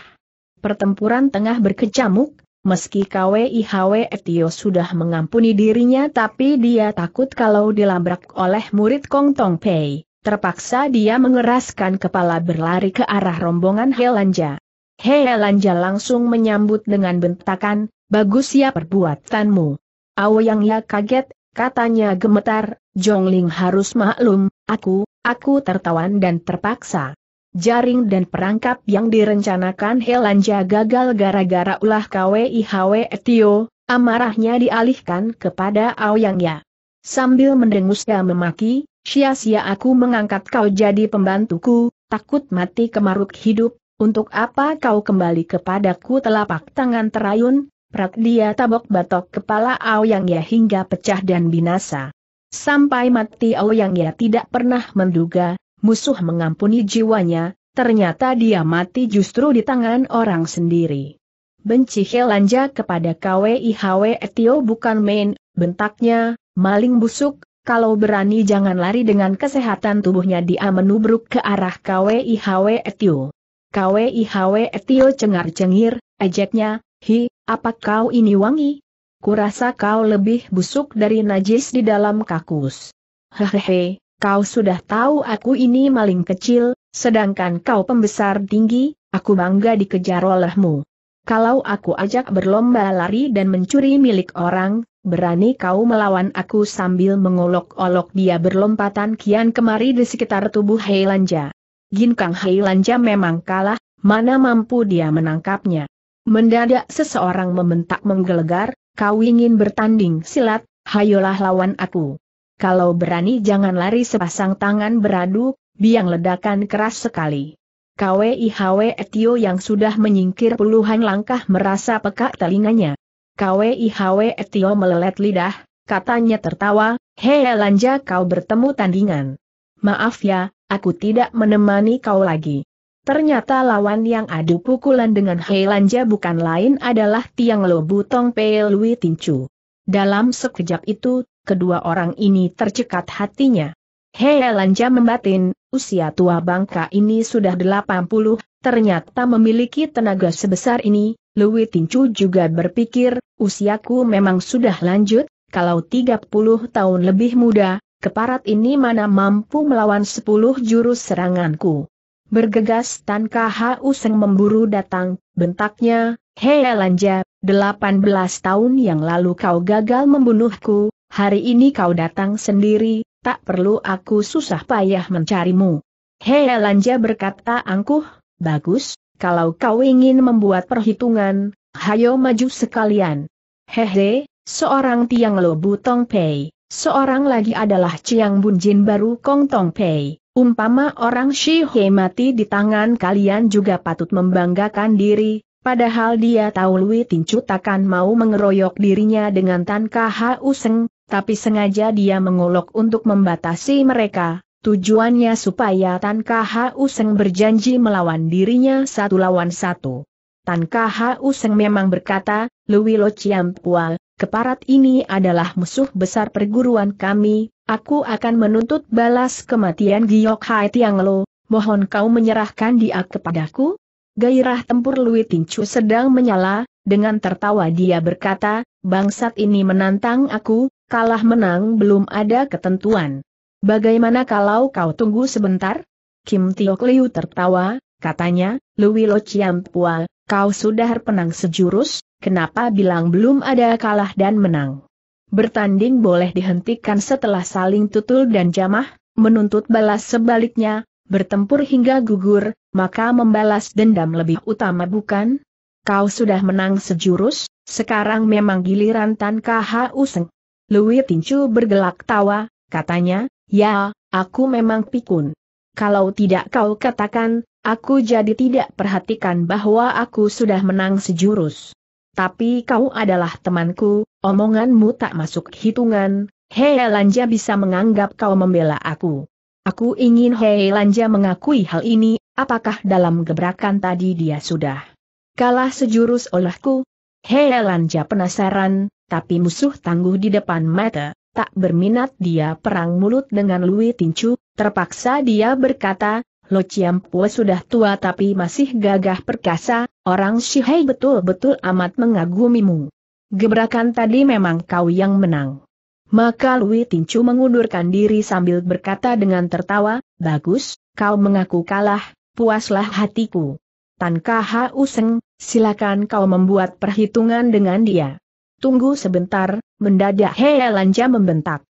Pertempuran tengah berkecamuk, meski Kwihwe Tio sudah mengampuni dirinya tapi dia takut kalau dilabrak oleh murid Kong Tong Pei. Terpaksa dia mengeraskan kepala berlari ke arah rombongan Helanja. Helanja langsung menyambut dengan bentakan, bagus ya perbuatanmu. Aoyang Ya kaget, katanya gemetar, Jongling harus maklum, aku tertawan dan terpaksa. Jaring dan perangkap yang direncanakan Helanja gagal gara-gara ulah Kwihwe Tio, amarahnya dialihkan kepada Aoyang Ya. Sambil mendengus dia memaki, sia-sia aku mengangkat kau jadi pembantuku, takut mati kemaruk hidup, untuk apa kau kembali kepadaku telapak tangan terayun, prak dia tabok batok kepala Aoyang Ya hingga pecah dan binasa. Sampai mati Aoyang Ya tidak pernah menduga, musuh mengampuni jiwanya, ternyata dia mati justru di tangan orang sendiri. Benci Helanja kepada Kwihwe Tio bukan main, bentaknya, maling busuk. Kalau berani jangan lari dengan kesehatan tubuhnya. Dia menubruk ke arah Kwihwe Tio. Kwihwe Tio cengar-cengir, ejeknya, hi, apa kau ini wangi? Kurasa kau lebih busuk dari najis di dalam kakus. Hehehe, kau sudah tahu aku ini maling kecil, sedangkan kau pembesar tinggi, aku bangga dikejar olehmu. Kalau aku ajak berlomba lari dan mencuri milik orang, berani kau melawan aku sambil mengolok-olok dia berlompatan kian kemari di sekitar tubuh Helanja. Ginkang Helanja memang kalah, mana mampu dia menangkapnya. Mendadak seseorang membentak menggelegar, kau ingin bertanding silat, hayolah lawan aku. Kalau berani jangan lari. Sepasang tangan beradu, biang ledakan keras sekali. Kwihwe Tio yang sudah menyingkir puluhan langkah merasa pekak telinganya. Kwihwe Tio melelet lidah, katanya tertawa, Helanja kau bertemu tandingan. Maaf ya, aku tidak menemani kau lagi. Ternyata lawan yang adu pukulan dengan Helanja bukan lain adalah Tiang Lo Butong Pei Lui Tincu. Dalam sekejap itu, kedua orang ini tercekat hatinya. Helanja membatin, usia tua bangka ini sudah 80, ternyata memiliki tenaga sebesar ini. Lui Tincu juga berpikir, usiaku memang sudah lanjut, kalau 30 tahun lebih muda, keparat ini mana mampu melawan 10 jurus seranganku. Bergegas Tan Khu Seng memburu datang, bentaknya, Helanja, 18 tahun yang lalu kau gagal membunuhku, hari ini kau datang sendiri, tak perlu aku susah payah mencarimu. Helanja berkata angkuh, bagus. Kalau kau ingin membuat perhitungan, hayo maju sekalian. Hehe, seorang Tiang Lo Butong Pei, seorang lagi adalah Chiang Bun Jin baru Kong Tong Pei. Umpama orang Shi He mati di tangan kalian juga patut membanggakan diri, padahal dia tahu Lui Tincu takkan mau mengeroyok dirinya dengan Tan Khu Seng, tapi sengaja dia mengolok untuk membatasi mereka. Tujuannya supaya Tan Khu Seng berjanji melawan dirinya satu lawan satu. Tan Khu Seng memang berkata, Lui Lo Chiam Pual, keparat ini adalah musuh besar perguruan kami, aku akan menuntut balas kematian Giok Hai Tiang Lo, mohon kau menyerahkan dia kepadaku? Gairah tempur Lui Tincu sedang menyala, dengan tertawa dia berkata, bangsat ini menantang aku, kalah menang belum ada ketentuan. Bagaimana kalau kau tunggu sebentar? Kim Tiok Liu tertawa, katanya, Lui Lo Chiam Pual, kau sudah penang sejurus, kenapa bilang belum ada kalah dan menang? Bertanding boleh dihentikan setelah saling tutul dan jamah, menuntut balas sebaliknya, bertempur hingga gugur, maka membalas dendam lebih utama bukan? Kau sudah menang sejurus, sekarang memang giliran Tan Khu Seng. Lui Tincu bergelak tawa, katanya, ya, aku memang pikun. Kalau tidak kau katakan, aku jadi tidak perhatikan bahwa aku sudah menang sejurus. Tapi kau adalah temanku, omonganmu tak masuk hitungan, Helanja bisa menganggap kau membela aku. Aku ingin Helanja mengakui hal ini, apakah dalam gebrakan tadi dia sudah kalah sejurus olehku? Helanja penasaran, tapi musuh tangguh di depan mata, tak berminat dia perang mulut dengan Lui Tincu, terpaksa dia berkata, Lo Ciampue sudah tua tapi masih gagah perkasa, orang Shihei betul-betul amat mengagumimu. Gebrakan tadi memang kau yang menang. Maka Lui Tincu mengundurkan diri sambil berkata dengan tertawa, bagus, kau mengaku kalah, puaslah hatiku. Tan Kau Seng, silakan kau membuat perhitungan dengan dia. Tunggu sebentar, mendadak Hei Lanja membentak.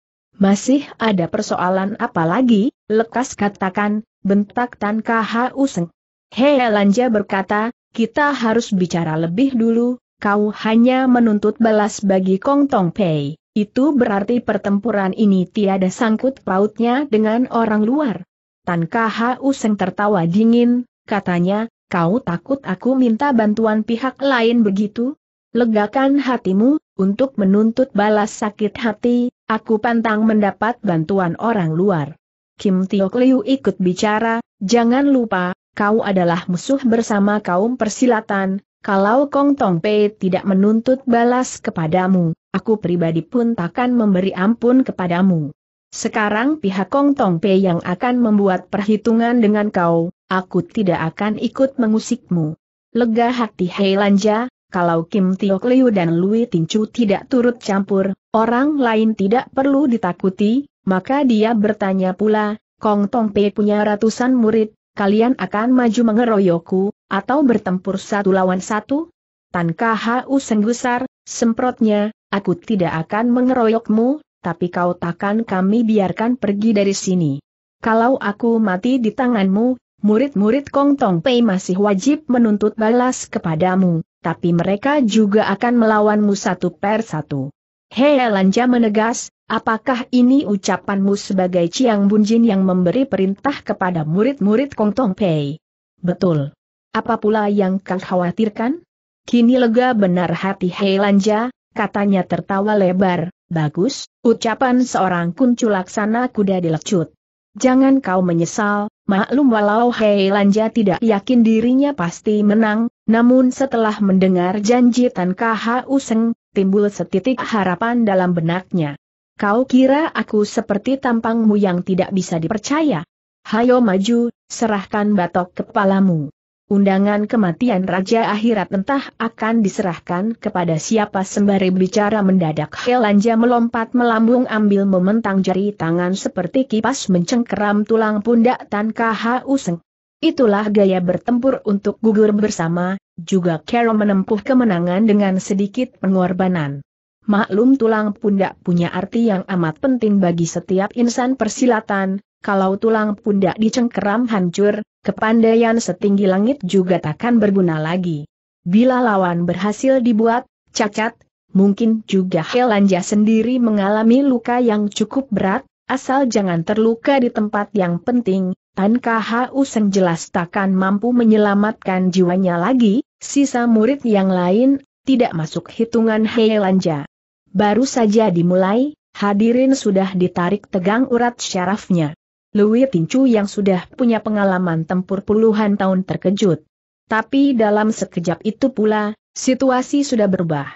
Masih ada persoalan apa lagi, lekas katakan. Bentak Tan Kau Seng. Hei Lanja berkata, kita harus bicara lebih dulu, kau hanya menuntut balas bagi Kong Tong Pei, itu berarti pertempuran ini tiada sangkut pautnya dengan orang luar. Tan Kau Seng tertawa dingin, katanya, kau takut aku minta bantuan pihak lain begitu? Legakan hatimu, untuk menuntut balas sakit hati, aku pantang mendapat bantuan orang luar. Kim Tiok Liu ikut bicara, jangan lupa, kau adalah musuh bersama kaum persilatan, kalau Kong Tong Pei tidak menuntut balas kepadamu, aku pribadi pun takkan memberi ampun kepadamu. Sekarang pihak Kong Tong Pei yang akan membuat perhitungan dengan kau, aku tidak akan ikut mengusikmu. Lega hati Hei Lanja, kalau Kim Tiok Liu dan Lui Tincu tidak turut campur, orang lain tidak perlu ditakuti. Maka dia bertanya pula, Kong Tong Pei punya ratusan murid, kalian akan maju mengeroyokku, atau bertempur satu lawan satu? Tan Kau Seng gusar, semprotnya, aku tidak akan mengeroyokmu, tapi kau takkan kami biarkan pergi dari sini. Kalau aku mati di tanganmu, murid-murid Kong Tong Pei masih wajib menuntut balas kepadamu, tapi mereka juga akan melawanmu satu per satu. Hei Lanja menegas, apakah ini ucapanmu sebagai Chiang Bunjin yang memberi perintah kepada murid-murid Kong Tong Pei? Betul. Apa pula yang kau khawatirkan? Kini lega benar hati Hei Lanja, katanya tertawa lebar, bagus, ucapan seorang kuncu laksana kuda dilecut. Jangan kau menyesal, maklum walau Hei Lanja tidak yakin dirinya pasti menang, namun setelah mendengar janji Tan Kau Seng, timbul setitik harapan dalam benaknya. Kau kira aku seperti tampangmu yang tidak bisa dipercaya? Hayo maju, serahkan batok kepalamu. Undangan kematian Raja Akhirat entah akan diserahkan kepada siapa. Sembari bicara mendadak Hei Lanja melompat melambung ambil mementang jari tangan seperti kipas mencengkeram tulang pundak Tan Kau Seng. Itulah gaya bertempur untuk gugur bersama, juga Kero menempuh kemenangan dengan sedikit pengorbanan. Maklum tulang pundak punya arti yang amat penting bagi setiap insan persilatan, kalau tulang pundak dicengkeram hancur, kepandaian setinggi langit juga takkan berguna lagi. Bila lawan berhasil dibuat cacat, mungkin juga Hei Lanja sendiri mengalami luka yang cukup berat, asal jangan terluka di tempat yang penting, Tan Kau Seng jelas takkan mampu menyelamatkan jiwanya lagi, sisa murid yang lain tidak masuk hitungan Hei Lanja. Baru saja dimulai, hadirin sudah ditarik tegang urat syarafnya. Lui Tincu yang sudah punya pengalaman tempur puluhan tahun terkejut. Tapi dalam sekejap itu pula, situasi sudah berubah.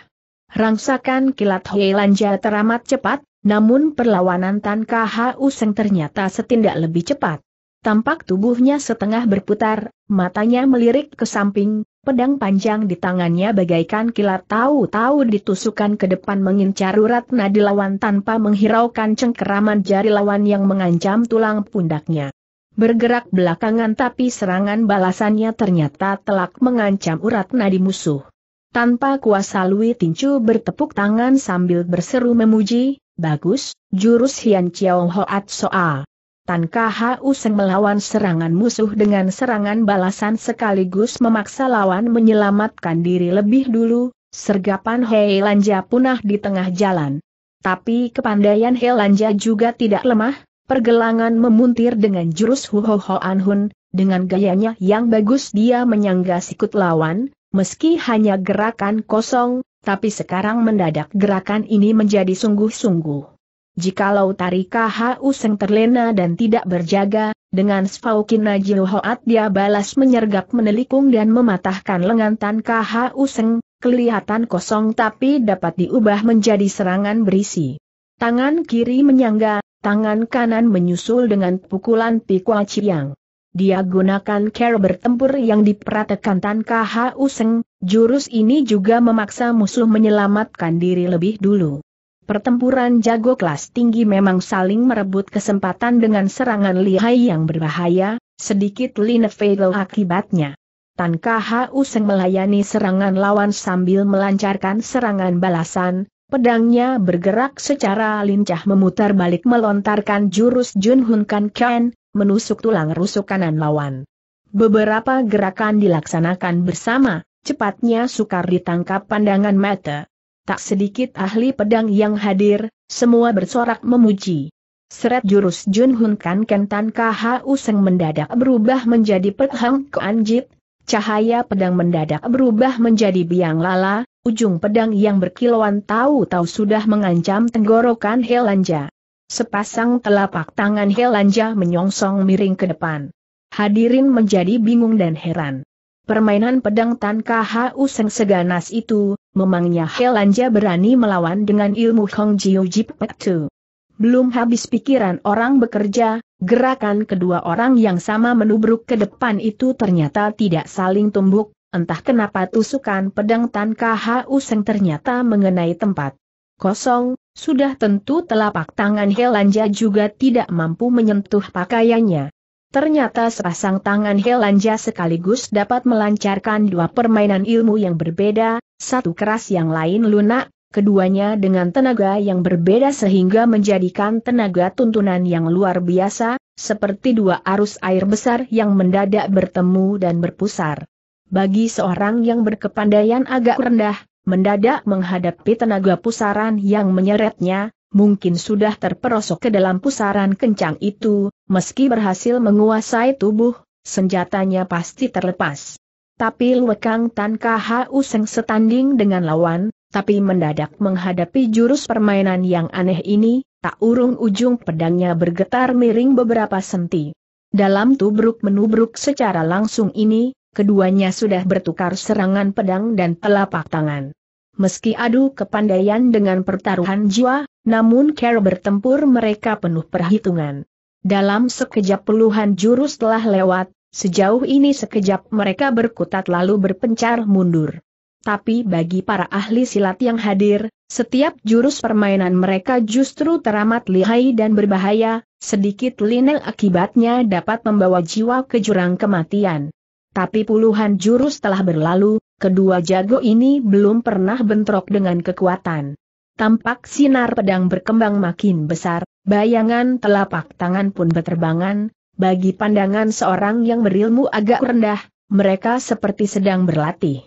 Rangsakan kilat Hei Lanja teramat cepat, namun perlawanan Tan Kau Seng ternyata setindak lebih cepat. Tampak tubuhnya setengah berputar, matanya melirik ke samping, pedang panjang di tangannya bagaikan kilat tahu-tahu ditusukan ke depan mengincar urat nadi lawan tanpa menghiraukan cengkeraman jari lawan yang mengancam tulang pundaknya. Bergerak belakangan tapi serangan balasannya ternyata telak mengancam urat nadi musuh. Tanpa kuasa Lui Tincu bertepuk tangan sambil berseru memuji, bagus, jurus Hian Chiao Hoat Soa. Tan Kau Seng melawan serangan musuh dengan serangan balasan sekaligus memaksa lawan menyelamatkan diri lebih dulu, sergapan Hei Lanja punah di tengah jalan. Tapi kepandaian Hei Lanja juga tidak lemah, pergelangan memuntir dengan jurus Hu Ho Hoan Hun, dengan gayanya yang bagus dia menyangga sikut lawan, meski hanya gerakan kosong, tapi sekarang mendadak gerakan ini menjadi sungguh-sungguh. Jikalau Tan Kau Seng terlena dan tidak berjaga, dengan Spaukinna Jiu Hoat dia balas menyergap menelikung dan mematahkan lengan Tan Kau Seng, kelihatan kosong tapi dapat diubah menjadi serangan berisi. Tangan kiri menyangga, tangan kanan menyusul dengan pukulan Pikua Chiang. Dia gunakan cara bertempur yang dipraktekkan Tan Khu Seng, jurus ini juga memaksa musuh menyelamatkan diri lebih dulu. Pertempuran jago kelas tinggi memang saling merebut kesempatan dengan serangan lihai yang berbahaya, sedikit linefeil akibatnya. Tan Khu Seng melayani serangan lawan sambil melancarkan serangan balasan. Pedangnya bergerak secara lincah memutar balik melontarkan jurus Jun Hun Kan Ken, menusuk tulang rusuk kanan lawan. Beberapa gerakan dilaksanakan bersama, cepatnya sukar ditangkap pandangan mata. Tak sedikit ahli pedang yang hadir, semua bersorak memuji. Seret jurus Jun Hun Kan Ken Tan Khu Seng mendadak berubah menjadi Pehang Kuan Jit. Cahaya pedang mendadak berubah menjadi biang lala, ujung pedang yang berkilauan tahu-tahu sudah mengancam tenggorokan Helanja. Sepasang telapak tangan Helanja menyongsong miring ke depan. Hadirin menjadi bingung dan heran. Permainan pedang Tan Khu Seng seganas itu, memangnya Helanja berani melawan dengan ilmu Hong Jiu Jip Petu. Belum habis pikiran orang bekerja, gerakan kedua orang yang sama menubruk ke depan itu ternyata tidak saling tumbuk, entah kenapa tusukan pedang Tan Khu Seng ternyata mengenai tempat kosong, sudah tentu telapak tangan Helanja juga tidak mampu menyentuh pakaiannya. Ternyata sepasang tangan Helanja sekaligus dapat melancarkan dua permainan ilmu yang berbeda, satu keras yang lain lunak. Keduanya dengan tenaga yang berbeda sehingga menjadikan tenaga tuntunan yang luar biasa, seperti dua arus air besar yang mendadak bertemu dan berpusar. Bagi seorang yang berkepandaian agak rendah, mendadak menghadapi tenaga pusaran yang menyeretnya, mungkin sudah terperosok ke dalam pusaran kencang itu, meski berhasil menguasai tubuh, senjatanya pasti terlepas. Tapi lekang Tan Khu Seng setanding dengan lawan, tapi mendadak menghadapi jurus permainan yang aneh ini, tak urung ujung pedangnya bergetar miring beberapa senti. Dalam tubruk-menubruk secara langsung ini, keduanya sudah bertukar serangan pedang dan telapak tangan. Meski adu kepandaian dengan pertaruhan jiwa, namun cara bertempur mereka penuh perhitungan. Dalam sekejap puluhan jurus telah lewat, sejauh ini sekejap mereka berkutat lalu berpencar mundur. Tapi bagi para ahli silat yang hadir, setiap jurus permainan mereka justru teramat lihai dan berbahaya, sedikit linel akibatnya dapat membawa jiwa ke jurang kematian. Tapi puluhan jurus telah berlalu, kedua jago ini belum pernah bentrok dengan kekuatan. Tampak sinar pedang berkembang makin besar, bayangan telapak tangan pun berterbangan, bagi pandangan seorang yang berilmu agak rendah, mereka seperti sedang berlatih.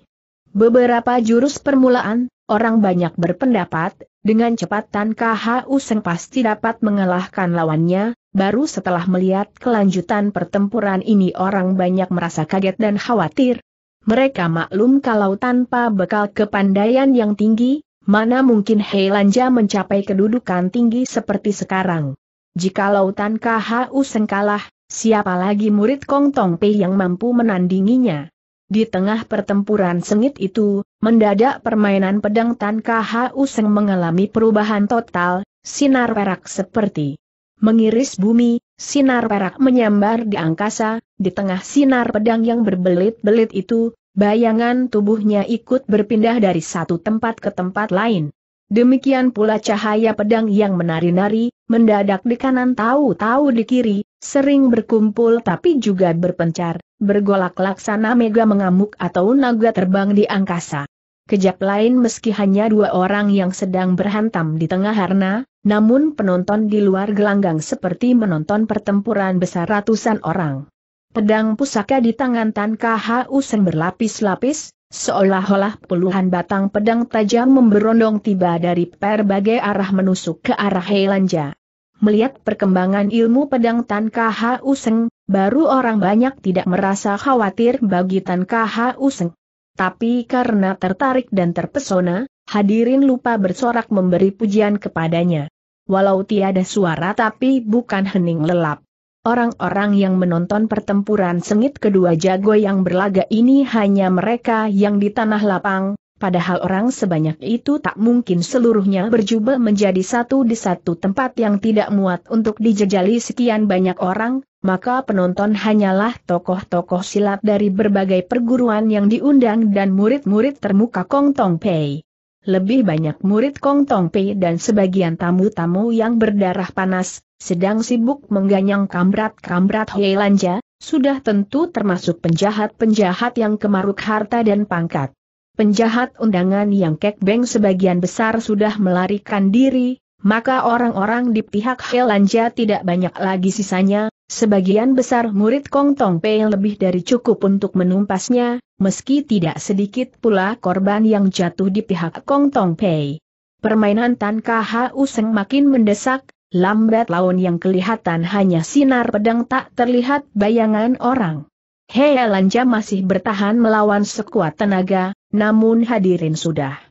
Beberapa jurus permulaan, orang banyak berpendapat, dengan cepat Tan Khu Seng pasti dapat mengalahkan lawannya, baru setelah melihat kelanjutan pertempuran ini orang banyak merasa kaget dan khawatir. Mereka maklum kalau tanpa bekal kepandaian yang tinggi, mana mungkin Helanja mencapai kedudukan tinggi seperti sekarang. Jikalau Tan Khu Seng kalah, siapa lagi murid Kong Tong Pei yang mampu menandinginya? Di tengah pertempuran sengit itu, mendadak permainan pedang Tan Khu Seng mengalami perubahan total, sinar perak seperti mengiris bumi, sinar perak menyambar di angkasa, di tengah sinar pedang yang berbelit-belit itu, bayangan tubuhnya ikut berpindah dari satu tempat ke tempat lain. Demikian pula cahaya pedang yang menari-nari, mendadak di kanan tahu-tahu di kiri, sering berkumpul tapi juga berpencar, bergolak laksana mega mengamuk atau naga terbang di angkasa. Kejap lain meski hanya dua orang yang sedang berhantam di tengah arena, namun penonton di luar gelanggang seperti menonton pertempuran besar ratusan orang. Pedang pusaka di tangan Tan Khu Seng berlapis-lapis, seolah-olah puluhan batang pedang tajam memberondong tiba dari berbagai arah menusuk ke arah Helanja. Melihat perkembangan ilmu pedang Tan Khu Seng, baru orang banyak tidak merasa khawatir bagi Tan Khu Seng. Tapi karena tertarik dan terpesona, hadirin lupa bersorak memberi pujian kepadanya. Walau tiada suara tapi bukan hening lelap. Orang-orang yang menonton pertempuran sengit kedua jago yang berlaga ini hanya mereka yang di tanah lapang, Padahal orang sebanyak itu tak mungkin seluruhnya berjubel menjadi satu di satu tempat yang tidak muat untuk dijejali sekian banyak orang, maka penonton hanyalah tokoh-tokoh silat dari berbagai perguruan yang diundang dan murid-murid termuka Kong Tong Pei. Lebih banyak murid Kong Tong Pei dan sebagian tamu-tamu yang berdarah panas, sedang sibuk mengganyang kamrat-kamrat Hei Lanja, sudah tentu termasuk penjahat-penjahat yang kemaruk harta dan pangkat. Penjahat undangan yang kekbeng sebagian besar sudah melarikan diri, maka orang-orang di pihak Hei Lanja tidak banyak lagi sisanya, sebagian besar murid Kong Tong Pei lebih dari cukup untuk menumpasnya, meski tidak sedikit pula korban yang jatuh di pihak Kong Tong Pei. Permainan Tan Khu Seng makin mendesak, lambat laun yang kelihatan hanya sinar pedang tak terlihat bayangan orang. Hei Lanja masih bertahan melawan sekuat tenaga, namun hadirin sudah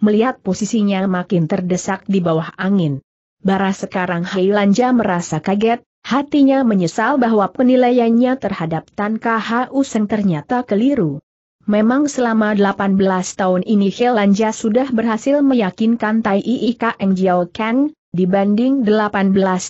melihat posisinya makin terdesak di bawah angin. Bara sekarang Hei Lanja merasa kaget, hatinya menyesal bahwa penilaiannya terhadap Tan Khu Seng ternyata keliru. Memang selama 18 tahun ini Hei Lanja sudah berhasil meyakinkan Tai Ikang Jiao Kang, dibanding 18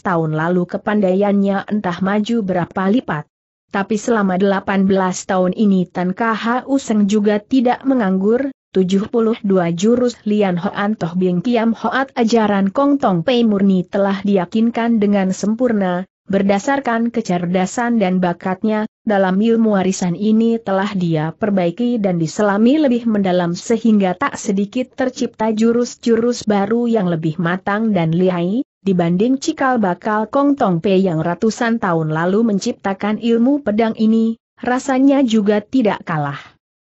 tahun lalu kepandaiannya entah maju berapa lipat. Tapi selama 18 tahun ini Tan Khu Seng juga tidak menganggur, 72 jurus Lian Hoan Toh Bing Kiam Hoat ajaran Kong Tong Pei murni telah diyakinkan dengan sempurna, berdasarkan kecerdasan dan bakatnya, dalam ilmu warisan ini telah dia perbaiki dan diselami lebih mendalam sehingga tak sedikit tercipta jurus-jurus baru yang lebih matang dan lihai, dibanding cikal bakal Kong Tong Pei yang ratusan tahun lalu menciptakan ilmu pedang ini, rasanya juga tidak kalah.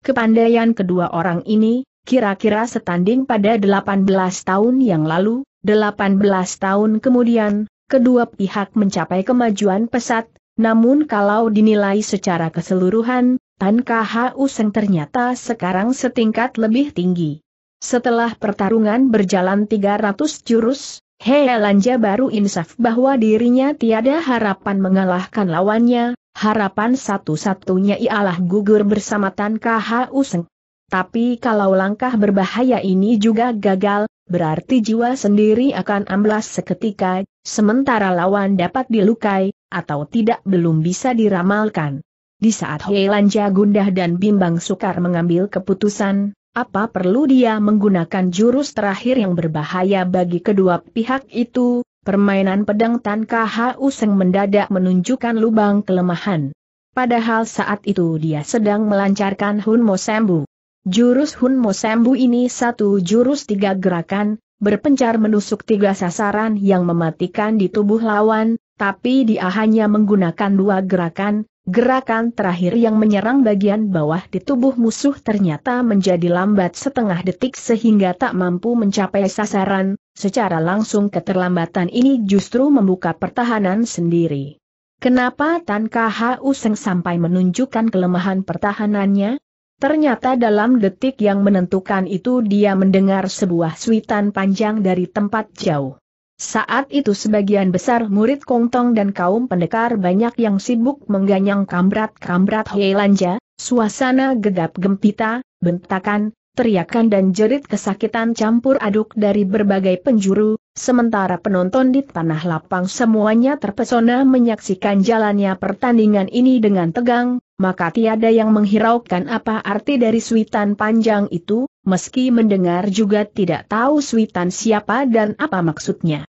Kepandaian kedua orang ini, kira-kira setanding pada 18 tahun yang lalu, 18 tahun kemudian, kedua pihak mencapai kemajuan pesat, namun kalau dinilai secara keseluruhan, Tan Khu Seng ternyata sekarang setingkat lebih tinggi. Setelah pertarungan berjalan 300 jurus, Hei Lanja baru insaf bahwa dirinya tiada harapan mengalahkan lawannya, harapan satu-satunya ialah gugur bersama Tan Khu Seng. Tapi kalau langkah berbahaya ini juga gagal, berarti jiwa sendiri akan amblas seketika, sementara lawan dapat dilukai, atau tidak belum bisa diramalkan. Di saat Hei Lanja gundah dan bimbang sukar mengambil keputusan, apa perlu dia menggunakan jurus terakhir yang berbahaya bagi kedua pihak itu, permainan pedang Tan Khu Seng mendadak menunjukkan lubang kelemahan. Padahal saat itu dia sedang melancarkan Hun Mo Sembu. Jurus Hun Mo Sembu ini satu jurus tiga gerakan, berpencar menusuk tiga sasaran yang mematikan di tubuh lawan, tapi dia hanya menggunakan dua gerakan. Gerakan terakhir yang menyerang bagian bawah di tubuh musuh ternyata menjadi lambat setengah detik sehingga tak mampu mencapai sasaran, secara langsung keterlambatan ini justru membuka pertahanan sendiri. Kenapa Tan Khu Seng sampai menunjukkan kelemahan pertahanannya? Ternyata dalam detik yang menentukan itu dia mendengar sebuah suitan panjang dari tempat jauh. Saat itu sebagian besar murid Kong Tong dan kaum pendekar banyak yang sibuk mengganyang kamrat-kamrat Hei Lanja, suasana gegap gempita, bentakan, teriakan dan jerit kesakitan campur aduk dari berbagai penjuru, sementara penonton di tanah lapang semuanya terpesona menyaksikan jalannya pertandingan ini dengan tegang, maka tiada yang menghiraukan apa arti dari suitan panjang itu, meski mendengar juga tidak tahu suitan siapa dan apa maksudnya.